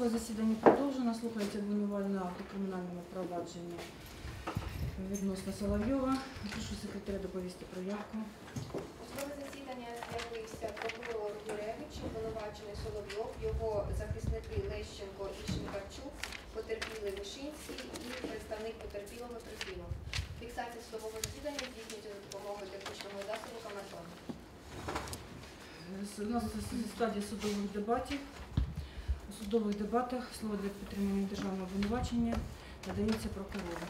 Судове засідання продовжено. Слухається обвинувальний акт у кримінальному провадженні відносно Соловйова. Прошу секретаря доповісти про явку. Судове засідання з'явився прокурор Юревич, обвинувачений Соловйов, його захисники Лещенко і Шинкарчук, потерпілий Вишинський і представник потерпілого Трифімов. Фіксація судового засідання здійснюється за допомогою технічного засобу камертон. У нас стадія судових дебатів. У судових дебатах слово для підтримання державного обвинувачення надається прокурору.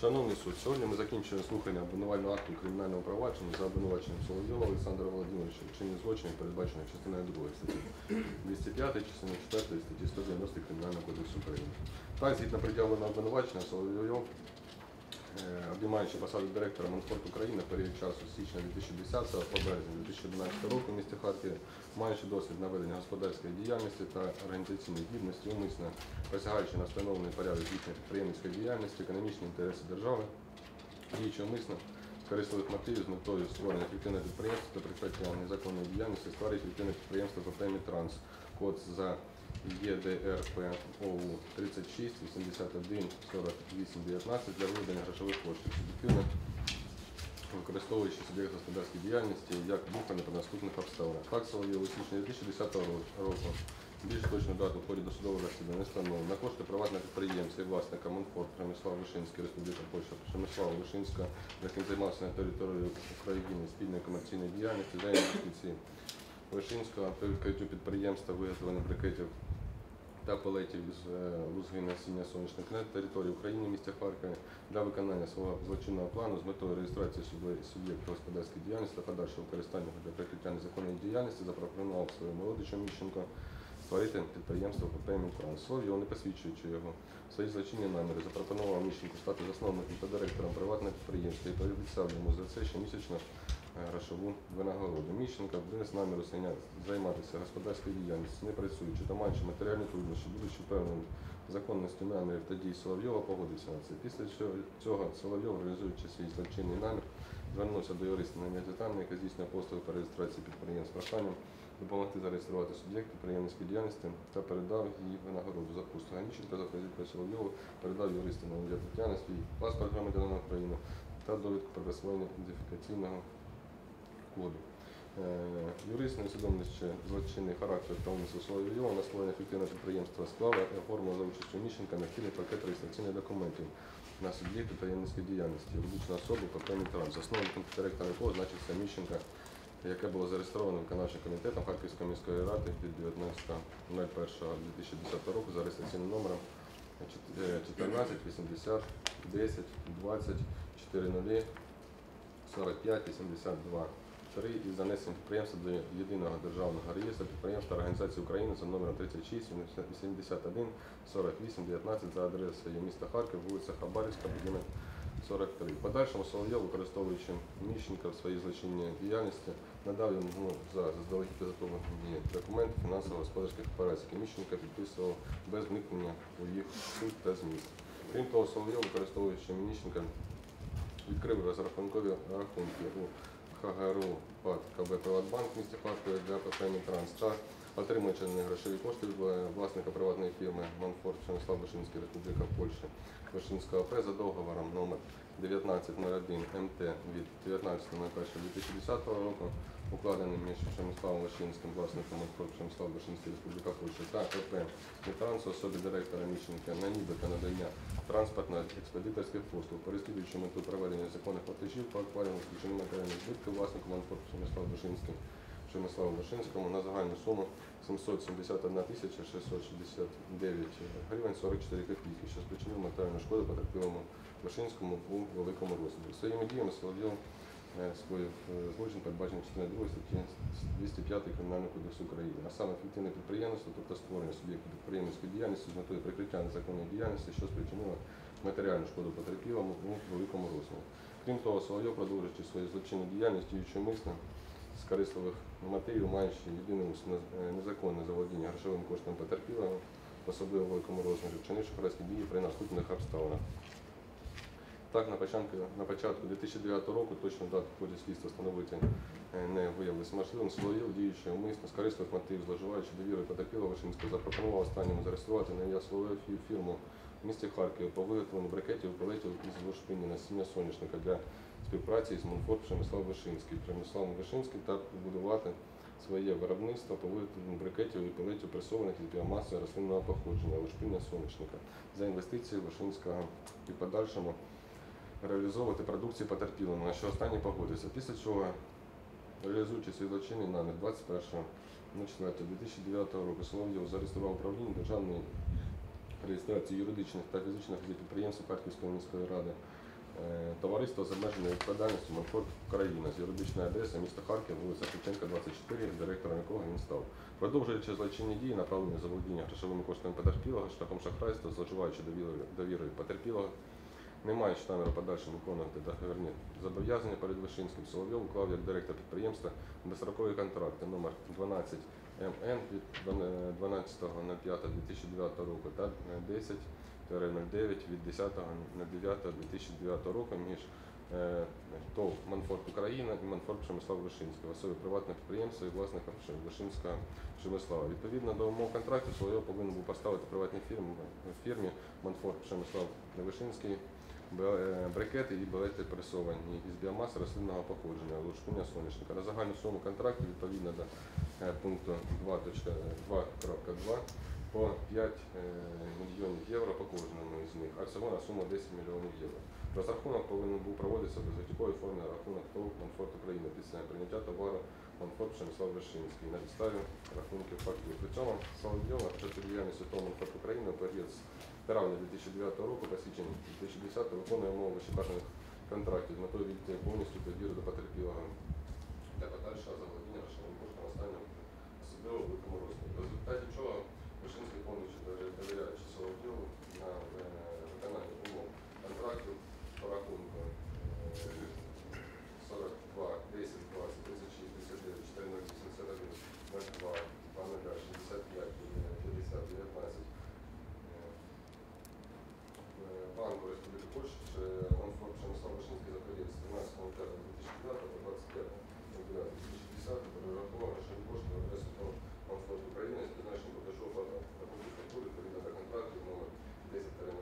Шановний суд, сьогодні ми закінчуємо слухання обвинувального акту кримінального провадження за обвинуваченням Соловйова Олександра Володимировича вчинення злочинів, передбачених частиною 2 статті 205, частиною 4 статті 190 Кримінального кодексу України. Так, згідно пред'явленого обвинувачення, Соловйов, обіймаючи посаду директора Мінспорту України в період часу з січня 2010 по березень 2011 року в місті Харкові, маючи досвід наведення господарської діяльності та організаційної діяльності, умисно посягаючи на встановлений порядок їхньої підприємницької діяльності, економічні інтереси держави, діючи умисно з корисливих мотивів з метою створення фіктивного підприємства та прикриття незаконної діяльності, створює фіктивне підприємство «Тотемі Транс», код за ЄДРПОУ 36814819 для виведення грошових коштів, суб'єктивно використовуючи суб'єкт господарської діяльності як бухгалтера при наступних обставинах. Так, Соловйов у січні 2010 року, більш точну дату в ході досудового розслідування встановлено на кошти приватного підприємця і власника Монфорт Промислав Вишинський, Республіка Польща Промислава Вишинська, яким займався на території України спільної комерційної діяльності за інвестиції Вишинського при відкриттю підприємства виготовлення брикетів та палетів із лузги насіння сонячних на території України, місті Харкові, для виконання свого злочинного плану з метою реєстрації суб'єкту господарської діяльності та подальшого використання для прикриття незаконної діяльності запропонував своєму родичу Міщенко створити підприємство «Тотемі Транс». Соловйов, не посвідчуючи його свої злочинні наміри, запропонував Міщенку стати засновником та директором приватного підприємства і пообіцяв йому за це щомісячно грошову винагороду. Міщенко виніс наміру займатися господарською діяльністю, не працюючи та маючи матеріальні труднощі, будучи впевненим законністю намірів та дій Соловйова, погодився на це. Після цього Соловйов, реалізуючи свій злочинний намір, звернувся до юриста на ім'я Тетяни, яка здійснює послуги по реєстрації підприємств, проханням допомогти зареєструвати суб'єкт підприємницької діяльності та передав їй винагороду за пустого. Міщенко за позицією Соловйова передав юристу на ім'я Тетяни свій паспорт громадянина України та довідку про присвоєння ідентифікаційного коду. Юрист, усвідомлюючи злочинний характер та умисел Соловйова, на створення фіктивного підприємства склав і оформив за участю Міщенка необхідний пакет реєстраційних документів на суб'єкт підприємницької діяльності, юридичну особу «Тотемі Транс», засновником та директором якого значиться Міщенка, яке було зареєстровано виконавчим комітетом Харківської міської ради від 19.01.2010 року за реєстраційним номером 14801020405802. І занесення підприємства до Єдиного державного реєстру підприємства Організації України за номером 36814819 за адресою міста Харків, вулиця Хабарівська, будинок 43. В подальшому Соловйов, використовуючи Міщенка в своїй злочинній діяльності, надав йому за заздалегідь підготовлені документи фінансово-господарських операцій, які Міщенка підписував без вникнення у їх суть та зміст. Крім того, Соловйов, використовуючи Міщенка, відкрив розрахункові рахунки у КГРУ ПАД КБ «Приватбанк» в місті Харкові для «Тотемі Транс» та отримуючи негрошові кошти від власника приватної фірми «Манфорт Промислав Вишинський, Республіка Польща Вишинська АП» за договором номер 1901 МТ від 19.01.2010 року, укладеним між Промиславом Вишинським, власником «Манфорт Промислав Вишинський, Республіка Польща» та «Тотемі Транс» особі директора Міщенка на нібито надання транспортно-експедиторських послуг, переслідуючи мету проведення законних платежів по акваріуму включені матеріальні збитки власнику «Манфорт Промислав Вишинський» Промиславу Вишинському на загальну суму 771 669 гривень 44 копійки, що спричинив матеріальну шкоду потерпілому Вишинському у великому розмірі. Своїми діями Соловйов скоїв злочин, передбачений частиною 2 статті 205 Кримінального кодексу України, а саме фіктивне підприємництво, тобто створення суб'єкту підприємницької діяльності з метою прикриття незаконної діяльності, що спричинило матеріальну шкоду потерпілому у великому розмірі. Крім того, Соловйов, продовжуючи свою злочинну діяльність, діючи умисно з корисливих мотивів, маючи єдине незаконне заволодіння грошовим коштом потерпілого, особливо в великому розмірі, вчинивши шахрайські дії при наступних обставинах. Так, на початку 2009 року точну дату в ході слідства встановити не виявилось можливим, Соловйов, діючи умисно, скористав мотив, зловживаючи довірою потерпілого Вишинського, запропонував останньому зареєструвати на ім'я Соловйова фірму в місті Харкові по виготовленню брикетів, пелетів із лушпині насіння соняшника для співпраці із Мунфорд Приміславом Вишинським та побудувати своє виробництво по виготовленню брикетів і пелетів, пресованих із біомасою рослинного походження, лушпиня соняшника за інвестиції Вишинського і подальшому реалізовувати продукцію потерпілого, на що останній погодився. Після чого, реалізуючи свій злочинний намір 21.04.2009 року, Соловйов зареєстрував управління державної реєстрації юридичних та фізичних підприємств Харківської міської ради товариство з обмеженою відповідальністю «Мунфорд Україна» з юридичної адреси міста Харків, вулиця Шевченка, 24, директором якого він став. Продовжуючи злочинні дії, направлені за володіння грошовими коштами потерпілого, шляхом шахрайства, зловживаючи довірою потерпілого, не маючи наміру подальше виконувати договірні зобов'язання перед Вишинським, Соловйов уклав як директор підприємства безстрокові контракти номер 12 МН від 12.05.2009 року та 10-09 від 10.09.2009 року між ТОВ «Мунфорд Україна» і «Мунфорд Приміслав Вишинський» в особі приватного підприємства і власника Вишинського Приміслава. Відповідно до умов контракту, Соловйов повинен був поставити приватній фірмі «Мунфорд Приміслав Вишинський» брикети і білети пресовані із біомаси рослинного походження, лушпиня соняшника. На загальну суму контракту відповідно до пункту 2.2 по 5 мільйонів євро по кожному із них, а всього на суму 10 мільйонів євро. Розрахунок повинен був проводитися в безготівковій формі на рахунок ТОВ «Мунфорд України» після прийняття товару «Мунфорд Приміслав Вишинський» на підставі рахунків фактів. При цьому Соловйов початку діяльності ТОВ «Мунфорд України» у період з травня 2009 року по січень 2010 виконує умови вищебажаних контрактів з метою віддати повністю довіру до потерпілого для подальшого заволодіння грошовим коштом останнім особливо великому розмірі. В результаті чого Вишинський, повністю довіряючи Соловйову на виконання умов контрактів по рахунку 42 10 20 36 59 14 81 02 20 65 50 19 Банку Республіки Польща «Мунфорд Приміслав Вишинський» за період з 13.05.2009 до 25.09.2010 перерахував грошові кошти в адресу «Мунфорд України» з призначенням платежу рахунку фактури відповідно до контракту номер 10.09.2009 року та номер 12.00 від 12.09.2009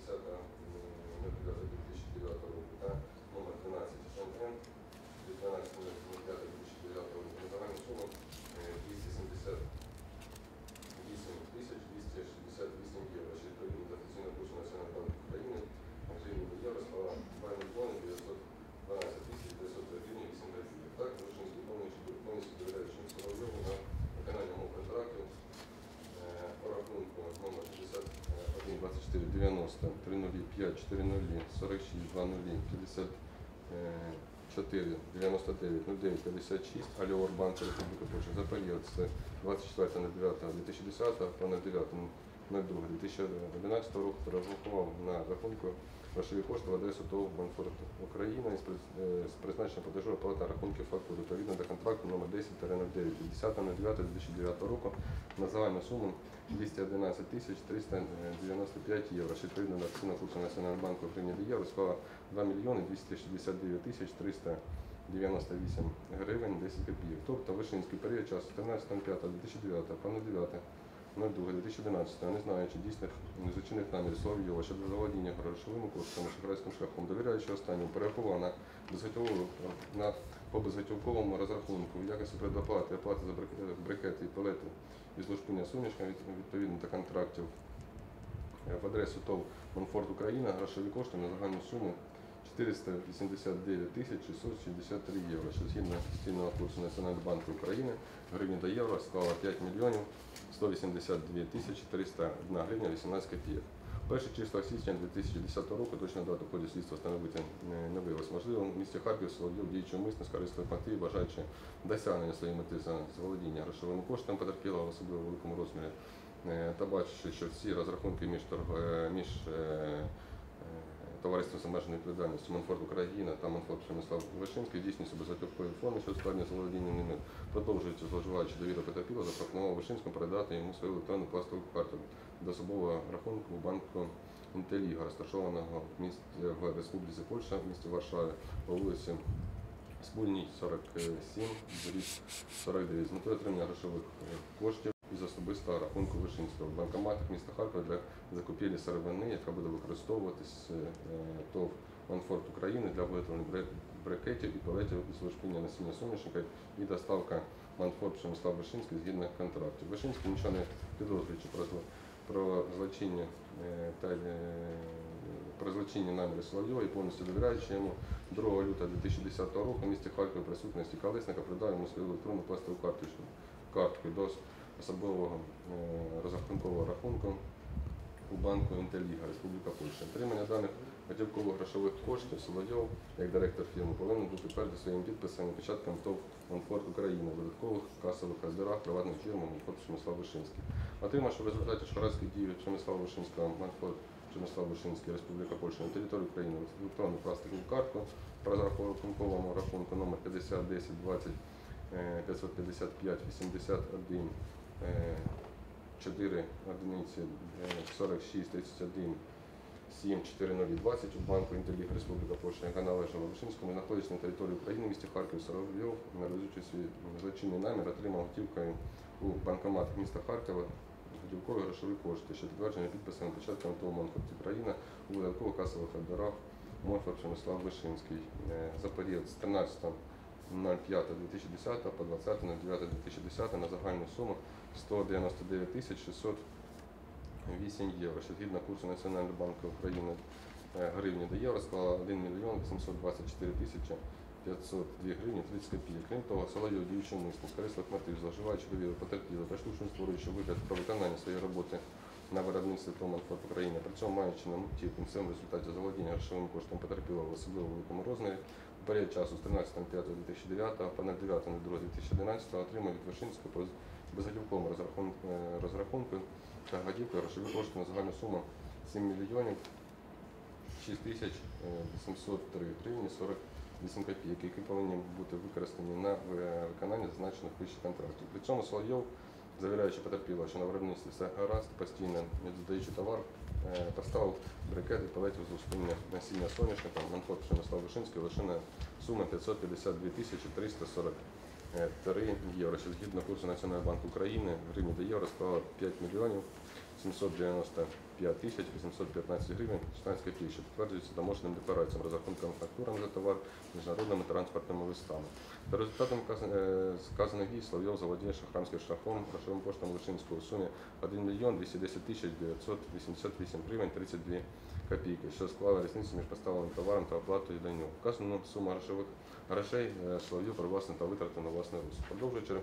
року на загальну суму 278 268 євро, що відповідно до офіційного курсу Національного банку України в гривні євро стала 2 912 900 гривень 8 копійок. Так, Вишинський повністю довіряючим Соловйову на виконання умов контракту по рахунку номер 61 24 90 305 400 46 99 56 Альор Банка Республіки Польща за період з 24.09.2010 по 09.02.2011 року перерахував на рахунку грошові кошти в адресу ТОВ «Мунфорд Україна» з призначенням платежу оплати рахунків фактури відповідно до контракту номер 10-09-10.09.2009 року на загальну суму 211 395 євро, що відповідно до офіційного курсу Національного банку України до євро склала 2 мільйони 269 тисяч 398 гривень 10 копійок. Тобто Вишинський період часу 13.05.2009 по 09.02.2011, не знаючи дійсних злочинних намірів Соловйова щодо заволодіння грошовими коштами шахрайським шляхом, довіряючи останньому, перерахував по безготівковому розрахунку в якості предоплати, оплати за брикети і пелети із лушпиня соняшника відповідно до контрактів в адресу ТОВ «Мунфорд Україна» грошові кошти на загальну суму 489 663 євро, що згідно офіційного курсу Національного банку України гривні до євро склала 5 мільйонів 182 тисячі 301 гривня 18 копійок. 1 числа січня 2010 року, точно дату ходу слідства встановити не виявилось можливим, в місті Харків Соловйов діючи умисно скористав мотив, бажаючи досягнення своєї мети за заволодіння грошовими коштами потерпілого в особливо великому розмірі, та бачачи, що всі розрахунки між товариством з обмеженою відповідальністю «Мунфорд Україна» та «Мунфорд Приміслав Вишинський» здійснюється безготівковій формі, що складні заволодіння ними продовжується, зловживаючи довіру потерпілого, запропонував Вишинському передати йому свою електронну пластову карту до особового рахунку в банку «Інтеліго», розташованого в Республіці Польща в місті Варшаві по вулиці Смульній 47, Боріс 49. З метою отримання грошових коштів із особистого рахунку Вишинського в банкоматах міста Харкова для закупівлі сировини, яка буде використовуватись ТОВ «Манфорт України» для виготовлення брикетів і палетів із вишкіння насіння соняшника і доставка «Манфорт» Пшемислав Вишинський згідно контрактів. Вишинський, нічого не підозрюючи про злочинні та про злочинні наміри Соловйова і повністю довіряючи йому 2 лютого 2010 року в місті Харкові присутності Колесника придав йому свою електронну пластову картку до особового розрахункового рахунку у банку «Інтеліга» Республіка Польща. Отримання даних готівково-грошових коштів Соловйов, як директор фірми, повинен був підтвердити своїм підписом і початком ТОВ «Манфорт України» в додаткових касових розбірах приватних фірм «Манфорт Пшемислав Вишинський». Отримавши в результаті шахрайських дій Пшемислава Вишинського «Манфорт Пшемислав Вишинський, Республіка Польща» на території України електронну пластикову картку по розрахунковому рахунку номер 50 10 20 555 81 4 одиниці 46 31 7 4020 у банку «Інтеліг» Республіка Польща, яка належала Вишинському, знаходиться на території України в місті Харків. Соловйов, реалізуючи свій злочинний намір, отримав готівкою у банкоматах міста Харкова готівкові грошові кошти, що підтверджені підписами початком ТОВ «Манфорт Україна» у видатково касових оборах «Манфорт Пшемислав Вишинський» за період з 13.05.2010 по 20.09.2010 на загальну суму 199 608 євро, що згідно курсу Національного банку України гривні до євро склала 1 мільйон 824 тисячі 502 гривні 30 копійок. Крім того, Соловйов, діючи умисно з корисних мотивів, зловживаючи довіру потерпілих та штучно створюючи вигляд про виконання своєї роботи на виробництві ТОВ «Манфорт України», при цьому маючи на меті кінцем в результаті заволодіння грошовим коштом потерпілого в особливо великому розмірі, у період часу з 13.05.2009 по 09.02.2011 отримав від Вишинського безготівковому розрахунку та готівкою грошові кошти на загальну суму 7 мільйонів 6803 гривні 48 копійок, які повинні бути використані на виконання зазначених вище контрактів. При цьому Соловйов, завіряючи потерпілого, що на виробництві все гаразд, постійно додаючи товар, поставив брикет і палетів з вишкіння насіння соняшника «Манфорт Пшемислав Вишинський» лише на суму 552 340 3 євро, що згідно курсу Національного банку України гривні до євро склала 5 мільйонів 795 тисяч 815 гривень 16 копійок, що підтверджується таможенним деклараціям, розрахункам фактурам за товар, міжнародними транспортними листами. За результатом сказаних дій Соловйов заволодіє шахрамським шляхом грошовим коштом Вишинського у сумі 1 мільйон 210 тисяч 988 гривень 32 копійки, що склала різницю між поставленим товаром та оплатою до нього. Вказану суму грошей Соловйов привласнив та витратив на власний рост. Продовжуючи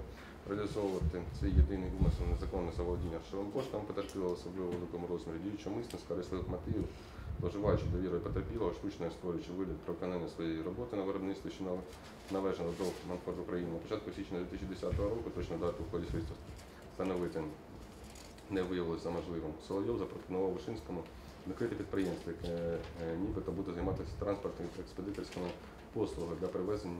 реалізовувати цей єдиний умисел незаконне заволодіння грошовим коштом потерпілого особливо великому розмірі, діючи умисно з корисливих мотивів, зловживаючи довірою потерпілого, штучно створюючи вигляд про виконання своєї роботи на виробництві, що належало до «Манфорт України» на початку січня 2010 року, точно дату в ході слідства встановити не виявилося за можливим. Соловйов запропонував Вишинському накрити підприємство, яке нібито буде займатися транспортними та експедиторськими послугами для привезення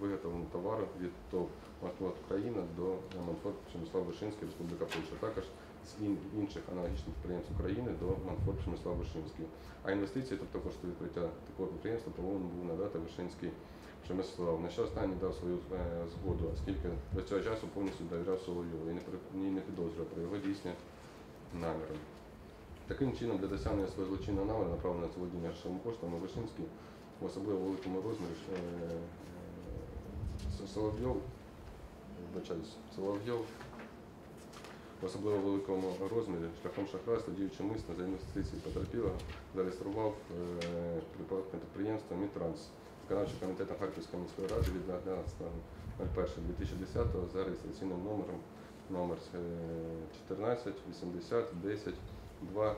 виготовленого товару від ТОВ «Манфорт Україна» до «Манфорт Пшемислав Вишинський» Республіка Польща, також з інших аналогічних підприємств України до «Манфорт Пшемислав Вишинський». А інвестиції, тобто кошти відкриття такого підприємства, повинен був надати Вишинський Пшемислав, на що останній дав свою згоду, оскільки до цього часу повністю довіряв Соловйову і не підозрював про його дійсні наміри. Таким чином, для досягнення своєї злочинної наміри, направленого на володіння грошовими коштами, Вишинський в особливо великому розмірі Соловйов в особливо великому розмірі шляхом шахрайства, діючи мисно за інвестиції потерпілого, зареєстрував приватне підприємство «Мітранс», виконавчим комітетом Харківської міської ради від 11.01.2010 за реєстраційним номером номер 14 80 10 2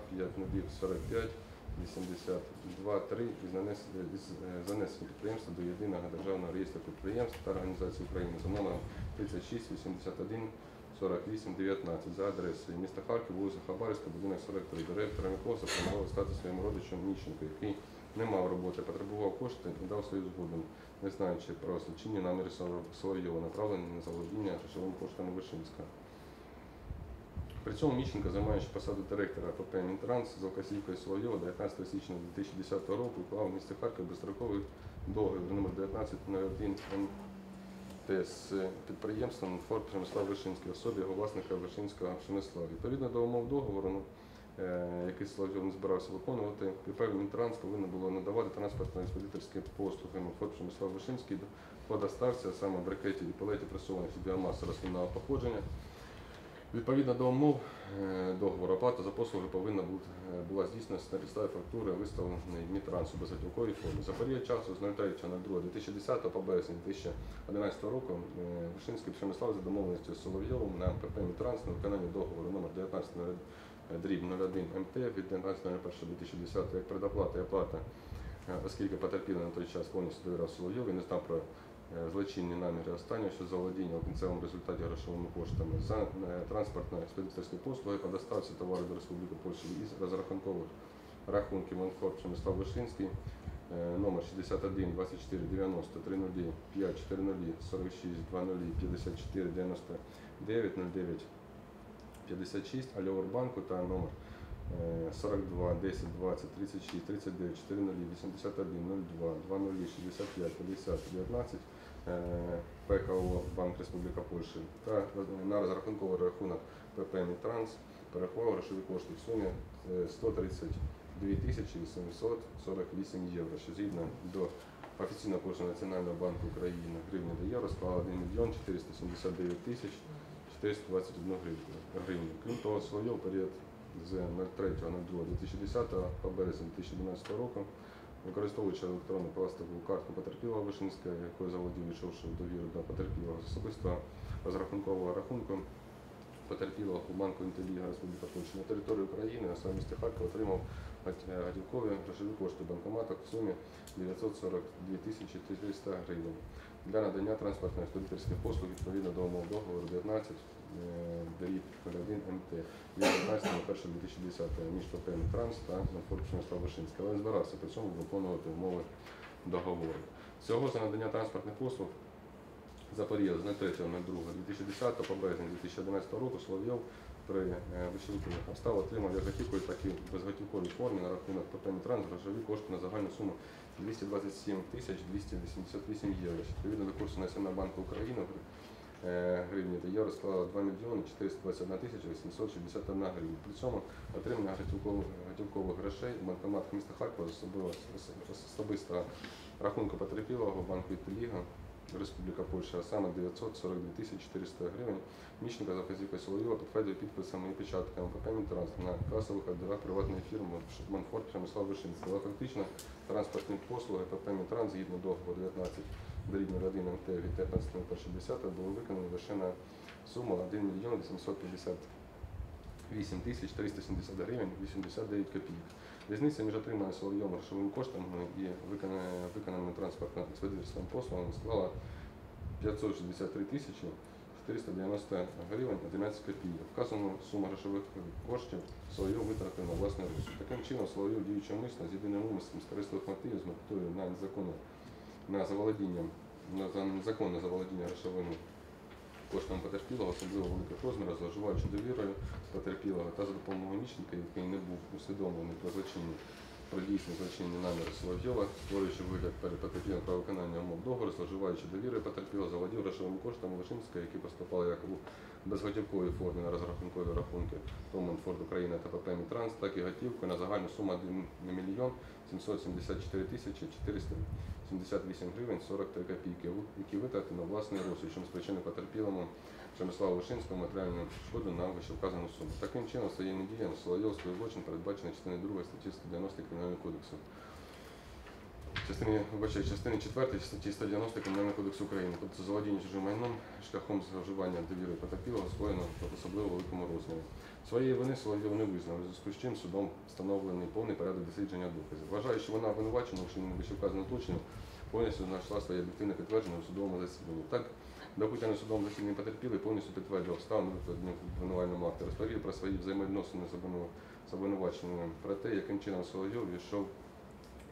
45 82 3 із занесення підприємства до Єдиного державного реєстру підприємств та організацій України за номером 36 81 48 19 за адресою міста Харків, вулиця Хабарівська, будинок 43. Директора МКО запропонував стати своїм родичем Міщенко, який не мав роботи, потребував кошти і дав свою згоду, не знаючи про злочинні наміри Соловйова, направлені на заволодіння грошовими коштами Вишинського. При цьому Міщенко, займаючи посаду директора ПП «Мінтранс» за вказівкою Соловйова 19 січня 2010 року уклав у місті Харків безстроковий договір номер 1901 з підприємством «Форт Примислав Вишинський» особі його власника Вишинського Шемислава. Відповідно до умов договору, який Соловйов не збирався виконувати, ПП «Мінтранс» повинно було надавати транспортно-експедиторські послуги «Форт Примислав Вишинський» по доставці, а саме брикетів і палетів пресованих від біомаси рослинного походження. Відповідно до умов договору, оплата за послуги повинна була здійснена на підставі фактури, виставленої Мінтрансу безготівковій формі. За період часу з 03.02.2010 по березні 2011 року Вишинський Пшемислав за домовленістю з Соловйовим на МПП «Мінтранс» на виконання договору номер 19.01 МТ від 19.01.2010 як предоплата і оплата, оскільки потерпілий на той час повністю довіряв Соловйову і не знав про злочинні наміри останнього, що заволодіння у кінцевому результаті грошовими коштами за транспортно-експедиторські послуги по доставці товару до Республіки Польща із розрахункових рахунків «Монфорт Пшемислав Вишинський» номер 61 24 90 30 5 40 46 20 54 99 09 56 Альоурбанку та номер 42 10 20 36 39 40 81 02 20 65 50 19 ПКО Банк Республіка Польща та на розрахунковий рахунок ПП «Мінтранс» перерахував грошові кошти в сумі 132 748 євро, що згідно до офіційного курсу Національного банку України гривні до євро склала 1 мільйон 479 тисяч 421 гривню. Крім того, Соловйов період з 03.02.2010 по березень 2012 року, використовуючи електронну пластикову картку потерпілого Вишинського, якою заволодів, відшовши довіру до потерпілого з особистого розрахункового рахунку потерпілого у банку «Інтеліга» Республіка Польща на території України, а саме місті Харків, отримав готівкові грошові кошти банкоматок в сумі 942 тисячі 300 гривень для надання транспортно-експедиторських послуг відповідно до умов договору 19/01 МТ від 19.01.2010 між ПП «Мінтранс» та «Монфорт Пшемислав Вишинський», але не збирався при цьому виконувати умови договору. Всього за надання транспортних послуг за період з 03.02.2010 по березень 2011 року Соловйов при вичерпних обставах отримав як готівкові, так і безготівковій формі на рахунок ПП «Мінтранс» грошові кошти на загальну суму 227 288 євро. Відповідно до курсу Національного банку України гривні та євро склало 2 мільйони 421 тисяча 861 гривня. При цьому отримання готівкових грошей у банкоматах міста Харкова з особистого рахунку потерпілого банку «Інтеліга» Республіка Польща, а саме 942 400 гривень, Міщенко за вказівкою Соловйова підтвердив підписами і печатками ПП «Мінтранс» на касових ордерах приватної фірми «Монфорт Пшемислав Вишинський». Але фактично транспортні послуги ПП «Мінтранс» згідно договору 19/01 МТ від 19.01.10 були виконані лише на суму 1 мільйон 858 тисяч 370 гривень 89 копійок. Різниця між отриманою Соловйовим грошовими коштами і виконаними транспортно-експедиторськими послугами склала 563 тисячі 490 гривень 11 копійок. Вказану суму грошових коштів Соловйов витратив на власний розсуд. Таким чином, Соловйов діючи умисно з єдиним умислом з корисливих мотивів з метою на незаконне заволодіння грошовими коштами потерпілого, особливо великих розмірів, зловживаючи довірою потерпілого та за допомогою Міщенка, який не був усвідомлений про злочинні, про дійсні злочинні наміри Соловйова, створюючи вигляд перед потерпілим про виконання умов договору, зловживаючи довірою потерпілого, заволодів грошовими коштами Вишинського, які поступали як у безготівковій формі на розрахункові рахунки «Монфорт Україна» та ПП «Мінтранс», так і готівкою на загальну суму 1 мільйон 774 тисячі 478 гривень 43 копійки, які витратили на власний розсуд, чим спричинив потерпілому Пшемиславу Вишинському матеріальну шкоду на вищевказану суму. Таким чином, своїми діями Соловйов свій злочин передбачений частиною 2 статті 190 Кримінального кодексу. Частини 4 статті 190 Кримінального кодексу України, тобто заволодіння чужим майном шляхом зловживання довіри потерпілого скоєно в особливо великому розмірі. Своєї вини Соловйов не визнав, у зв'язку з чим судом встановлений повний порядок дослідження доказів. Вважаю, що вона обвинувачена, що не вищевказано злочинів, повністю знайшла своє об'єктивне підтвердження у судовому засіданні. Так, допитаний судом засіданні потерпілий повністю підтвердив обставини в обвинувальному акті, розповів про свої взаємовідносини з обвинуваченими, про те, яким чином Соловйов війшов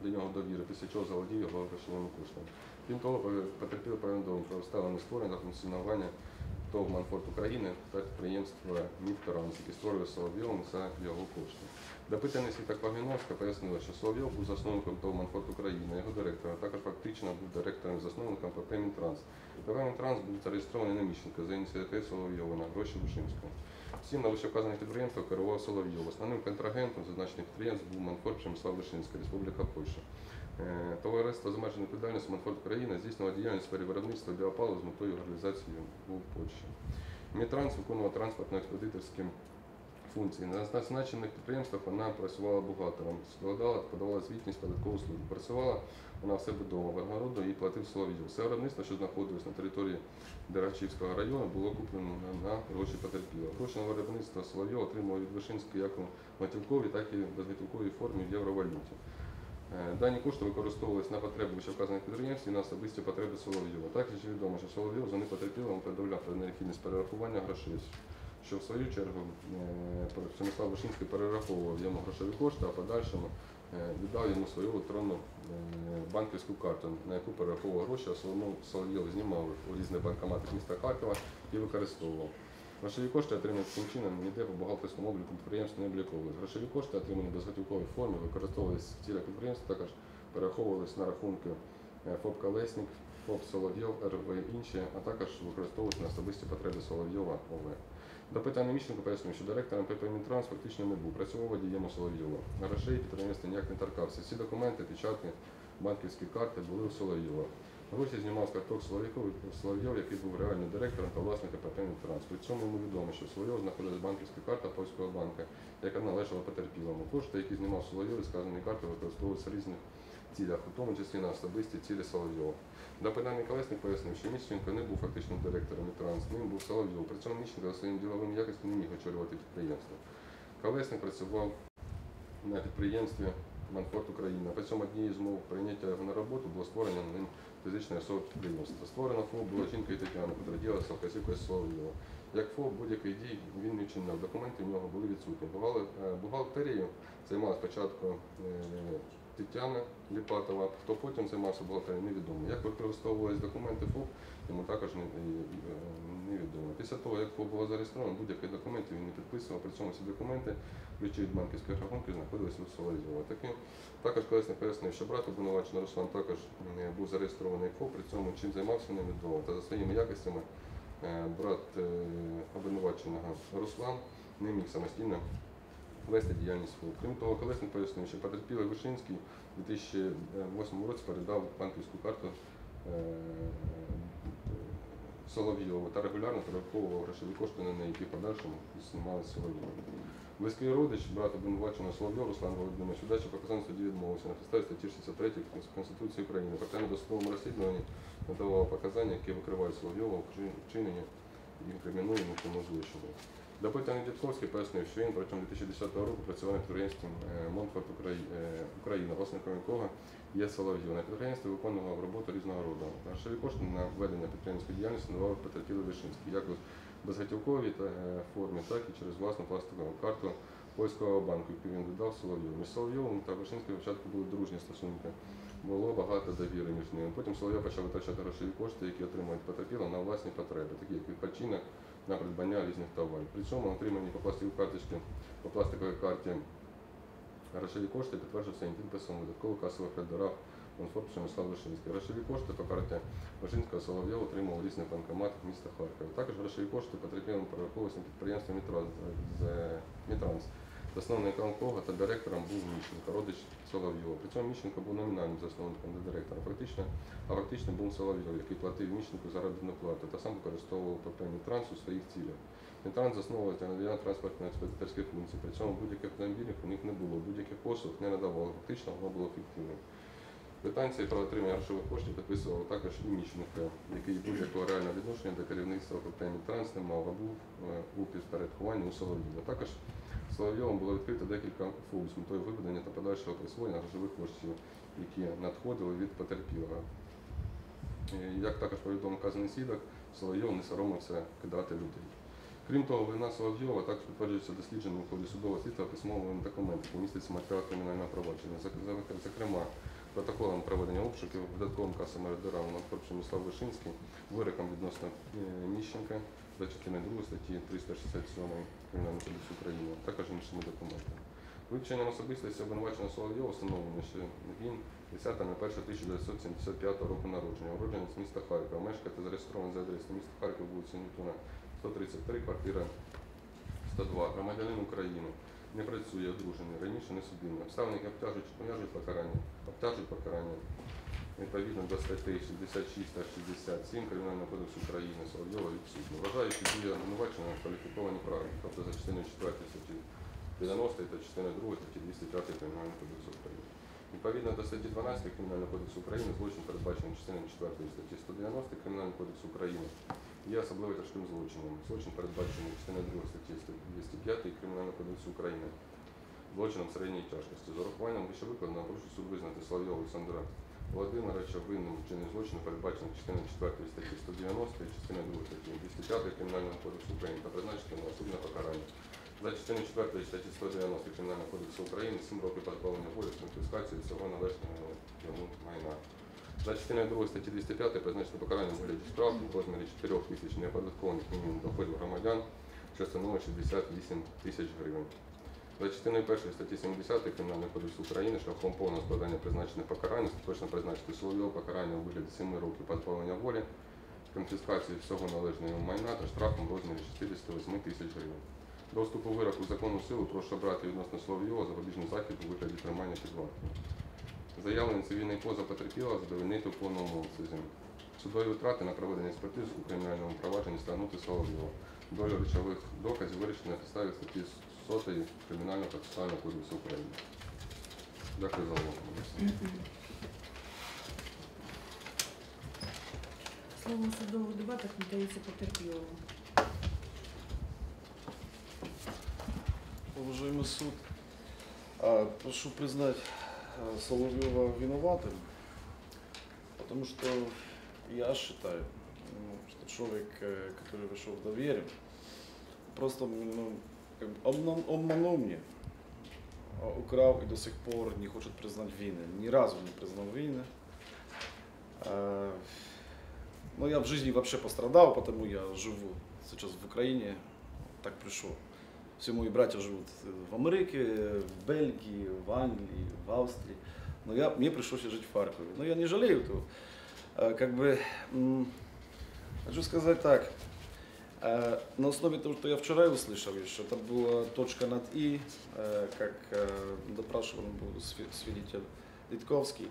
до нього довіри, після чого заволодів його грошовими коштами. Крім того, потерпілий повідомив про обставини створення та функціонування ТОВ «Манфорт України» та підприємство «МІД Таранс», яке створює Соловйов за його кошти. Допитаний Світа Клагановська пояснила, що Соловйов був засновником ТОВ «Манфорт України», його директором, а також фактично був директором-засновником ПП «Мінтранс». ПП «Мінтранс» був зареєстрований на Міщенка за ініціативою Соловйова на гроші Бушинського. Всім на вищевказаних підприємствах керував Соловйов. Основним контрагентом зазначених підприємств був «Манфорт» Przemysław Wyszyński, Республіка Польща. Товариство з обмеженою відповідальністю «Манфорт Україна» здійснювало діяльність у сфері виробництва біопалу з метою реалізації у Польщі. «Мінтранс» виконував транспортно-експедиторські функції. На зазначених підприємствах вона працювала бухгалтером, складала, подавала звітність податкову службу. Працювала вона все будова, винагороду і платив Соловйов. Все виробництво, що знаходилось на території Дерачівського району, було куплено на гроші потерпілого. Гроші на виробництво Соловйов отримував від Вишинського як у готівковій, так і в безготівковій формі в євровалюті. Дані кошти використовувалися на потреби вищевказаних підприємств і на особисті потреби Соловйова. Також відомо, що Соловйов за непотерпілим повідомляв про необхідність перерахування грошей, що в свою чергу Przemysław Wyszyński перераховував йому грошові кошти, а подальшому віддав йому свою електронну банківську карту, на яку перераховував гроші, а Соловйов знімав у різних банкоматах міста Харкова і використовував. Грошові кошти, отримані таким чином, ніде по бухгалтерському обліку підприємств не обліковувалися. Грошові кошти, отримані в безготівковій формі, використовувалися в цілях підприємства, також перераховувалися на рахунки ФОП «Колесник», ФОП «Соловйов», РВ і інші, а також використовувалися на особисті потреби Соловйова ОВ. Допитаний Міщенко пояснив, що директором ПП «Мінтранс» фактично не був, працював водієм Соловйова. Грошей підприємства ніяк не торкався. Всі документи, печатки, банківські карти були у Соловйова. Гроші знімав з карток Соловйов, який був реальним директором та власником ПП «Мінтранс». При цьому йому відомо, що Соловйов знаходилась банківська карта польського банку, яка належала потерпілому. Кошти, які знімав Соловйов із вказаної карти, використовувалися в різних цілях, у тому числі на особисті цілі Соловйова. Допитаний Колесник пояснив, що Міщенко не був фактичним директором «Мінтранс», ним був Соловйов. При цьому Міщенко за своїм діловим якостю не міг очолювати підприємство. Колесник працював на підприємстві «Манфорт Україна». При цьому однією з умов прийняття його на роботу було створення ним фізичної особи підприємства. Створена ФОП була жінкою Тетяна, котра діялася вказівкою Соловйова. Як ФОП будь-яких дій він не вчиняв, документи в нього були відсутні. Бухгалтерією займалася спочатку Тетяна Ліпатова, хто потім займався бухгалтерією, невідомо. Як використовувалися документи ФОП, йому також невідомо. Після того, як ФОП була зареєстрована, будь-яких документів він не підписував, при цьому всі документи, ключі від банківських рахунків, знаходилися у Соловйова. Також Колесник пояснив, що брат обвинувачений Руслан також був зареєстрований ФОП, при цьому чим займався невідомо. Та за своїми якостями брат обвинуваченого Руслан не міг самостійно вести діяльність ФОП. Крім того, Колесник пояснив, що потерпілий Вишинський у 2008 році передав банківську карту Соловйову та регулярно перераховував грошові кошти, на які подальшому знімали Соловйова. Близький родич, брат обвинуваченого Соловйова Руслан Володимирович, удачі показання суді відмовився на підставі статті 63 Конституції України. Проте на досудовому розслідуванні надавав показання, які викривають Соловйова у вчиненні і інкримінуємо цьому злочину. Допитаний Дідковський пояснив, що він протягом 2010 року працював на підприємстві «Манфорт Україна», власником якого є Соловйов. На підприємстві виконував роботу різного роду. Грошові кошти на введення підприємської діяльності надавав потерпілий Вишинський, як у безготівковій формі, так і через власну пластикову карту польського банку, яку він видав Соловйову. Між Соловйовим та Вишинським спочатку були дружні стосунки. Було багато довіри між ними. Потім Соловйов почав витрачати грошові кошти, які отримують потерпіло на власні потреби, такі як відпочинок, на придбання різних товарів. При цьому отримані по пластиковій карті грошові кошти підтверджуються підписом видаткових касових рядорах «Манфорт» Przemysław Wyszyński. Грошові кошти по карті Вишинського Соловйов отримав у різних банкоматах міста Харкова. Також грошові кошти потерпілим перераховувалися на підприємство «Мінтранс», засновником якого та директором був Міщенко, родич Соловйова. При цьому Міщенко був номінальним засновником та директором, а фактично був Соловйов, який платив Міщенку заробітну плату та сам використовував ПП «Мінтранс» у своїх цілях. «Мінтранс» засновувався на надання транспортно-експедиторських функцій, при цьому будь-яких автомобілів у них не було, будь-яких послуг не надавало, фактично воно було фіктивним. Квитанції про отримання грошових коштів підписував також і Міщенко, який будь-якого реального відношення до керівництва ПП «Мінтранс» не мав, а був у підпорядкуванні у Соловйова. Також Соловйовим було відкрито декілька ФОП з метою виведення та подальшого присвоєння грошових коштів, які надходили від потерпілого. Як також повідомив вказаний свідок, Соловйов не соромився кидати людей. Крім того, вина Соловйова також підтверджується дослідженням у ході судового слідства письмовими документами, містяться матеріали кримінального провадження. Зокрема, протоколом проведення обшуків, видатковим касовим рядорам Przemysław Wyszyński, вироком відносно Міщенка, за частиною 2 статті 367 Кримінального кодексу України, а також іншими документами. Вивченням особистості обвинуваченого Соловйова встановлено, що він 10.01.1975 року народження, уродженець міста Харкова, мешкає та зареєстрований за адресою міста Харкова, вулиця Ньютона, 133, квартира 102, громадянин України. Не працює, одружений, раніше не судимий. Обставини, які обтяжують покарання відповідно до статей 66 та 67 Кримінального кодексу України Соловйова відсутні. Вважаю, що дії обвинуваченого кваліфіковані правильно, тобто за частиною 4 статті 90 та частиною 2 статті 205 Кримінального кодексу України. Відповідно до статті 12 Кримінального кодексу України злочин, передбачений частиною 4 статті 190 Кримінального кодексу України, є особливо тяжким злочином. Злочин, передбачений частиною 2 статті 205 Кримінального кодексу України злочином середньої тяжкості. З урахуванням вищевикладеного прошу суд визнати Соловйова Олександра Володимировича винним вчиненням злочину, передбаченого частиною 4 статті 190 і частиною 2 статті 205 Кримінального кодексу України та призначити на судне покарання. За частиною 4 статті 190 Кримінального кодексу України 7 років позбавлення волі з конфіскацією всього належного йому майна. За частиною 2 статті 205 призначено покарання в вигляді штрафу в розмірі 4 тисяч неоподаткованих мінімум доходів громадян, що становить 68 тисяч гривень. За частиною 1 статті 70 Кримінального кодексу України шляхом повного складання призначених покарань остаточно призначити Соловйова покарання у вигляді 7 років позбавлення волі, конфіскації всього належного йому майна та штрафом в розмірі 408 тисяч гривень. До вступу вироку законну силу прошу обрати відносно Соловйова запобіжний захід у вигляді тримання під вартою. Заявлений цивільний позов потерпілого задовольнити у повному обсязі. Судові витрати на проведення експертиз у кримінальному провадженні стягнути Соловйова. Доля речових доказів вирішена на підставі статті 100 Кримінального процесуального кодексу України. Дякую за увагу. Слово у судових дебатах надається потерпілому. Уважаемый суд, прошу признать Соловьева виноватым, потому что я считаю, что человек, который вошел в доверие, просто обманул меня, украл и до сих пор не хочет признать вины. Ни разу не признал вины. Но я в жизни вообще пострадал, потому я живу сейчас в Украине, так пришел. Все мои братья живут в Америке, в Бельгии, в Англии, в Австрии. Но мне пришлось жить в Харькове. Но я не жалею этого. Хочу сказать так. На основе того, что я вчера услышал, что это была точка над «и», как допрашиван был свидетель Литковский,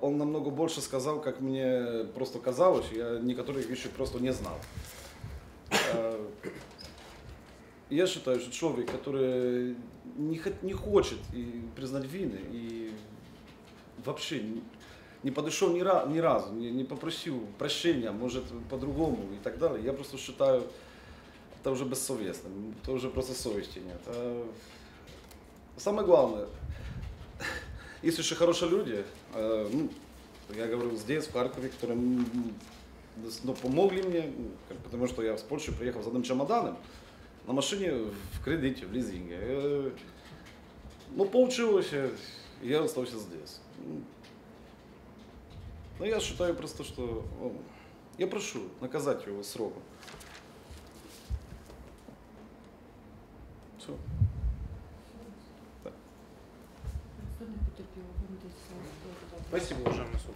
он намного больше сказал, как мне просто казалось. Я некоторых вещей просто не знал. Я считаю, что человек, который не хочет признать вины и вообще не подошел ни разу, не попросил прощения, может по-другому и так далее, я просто считаю, это уже бессовестно, это уже просто совести нет. А самое главное, если еще хорошие люди, я говорю здесь, в Харькове, которые помогли мне, потому что я с Польши приехал с одним чемоданом, на машине, в кредите, в лизинге. Но получилось, я остался здесь. Но я считаю просто, что... Я прошу наказать его сроком. Все. Так. Спасибо, уважаемый суд.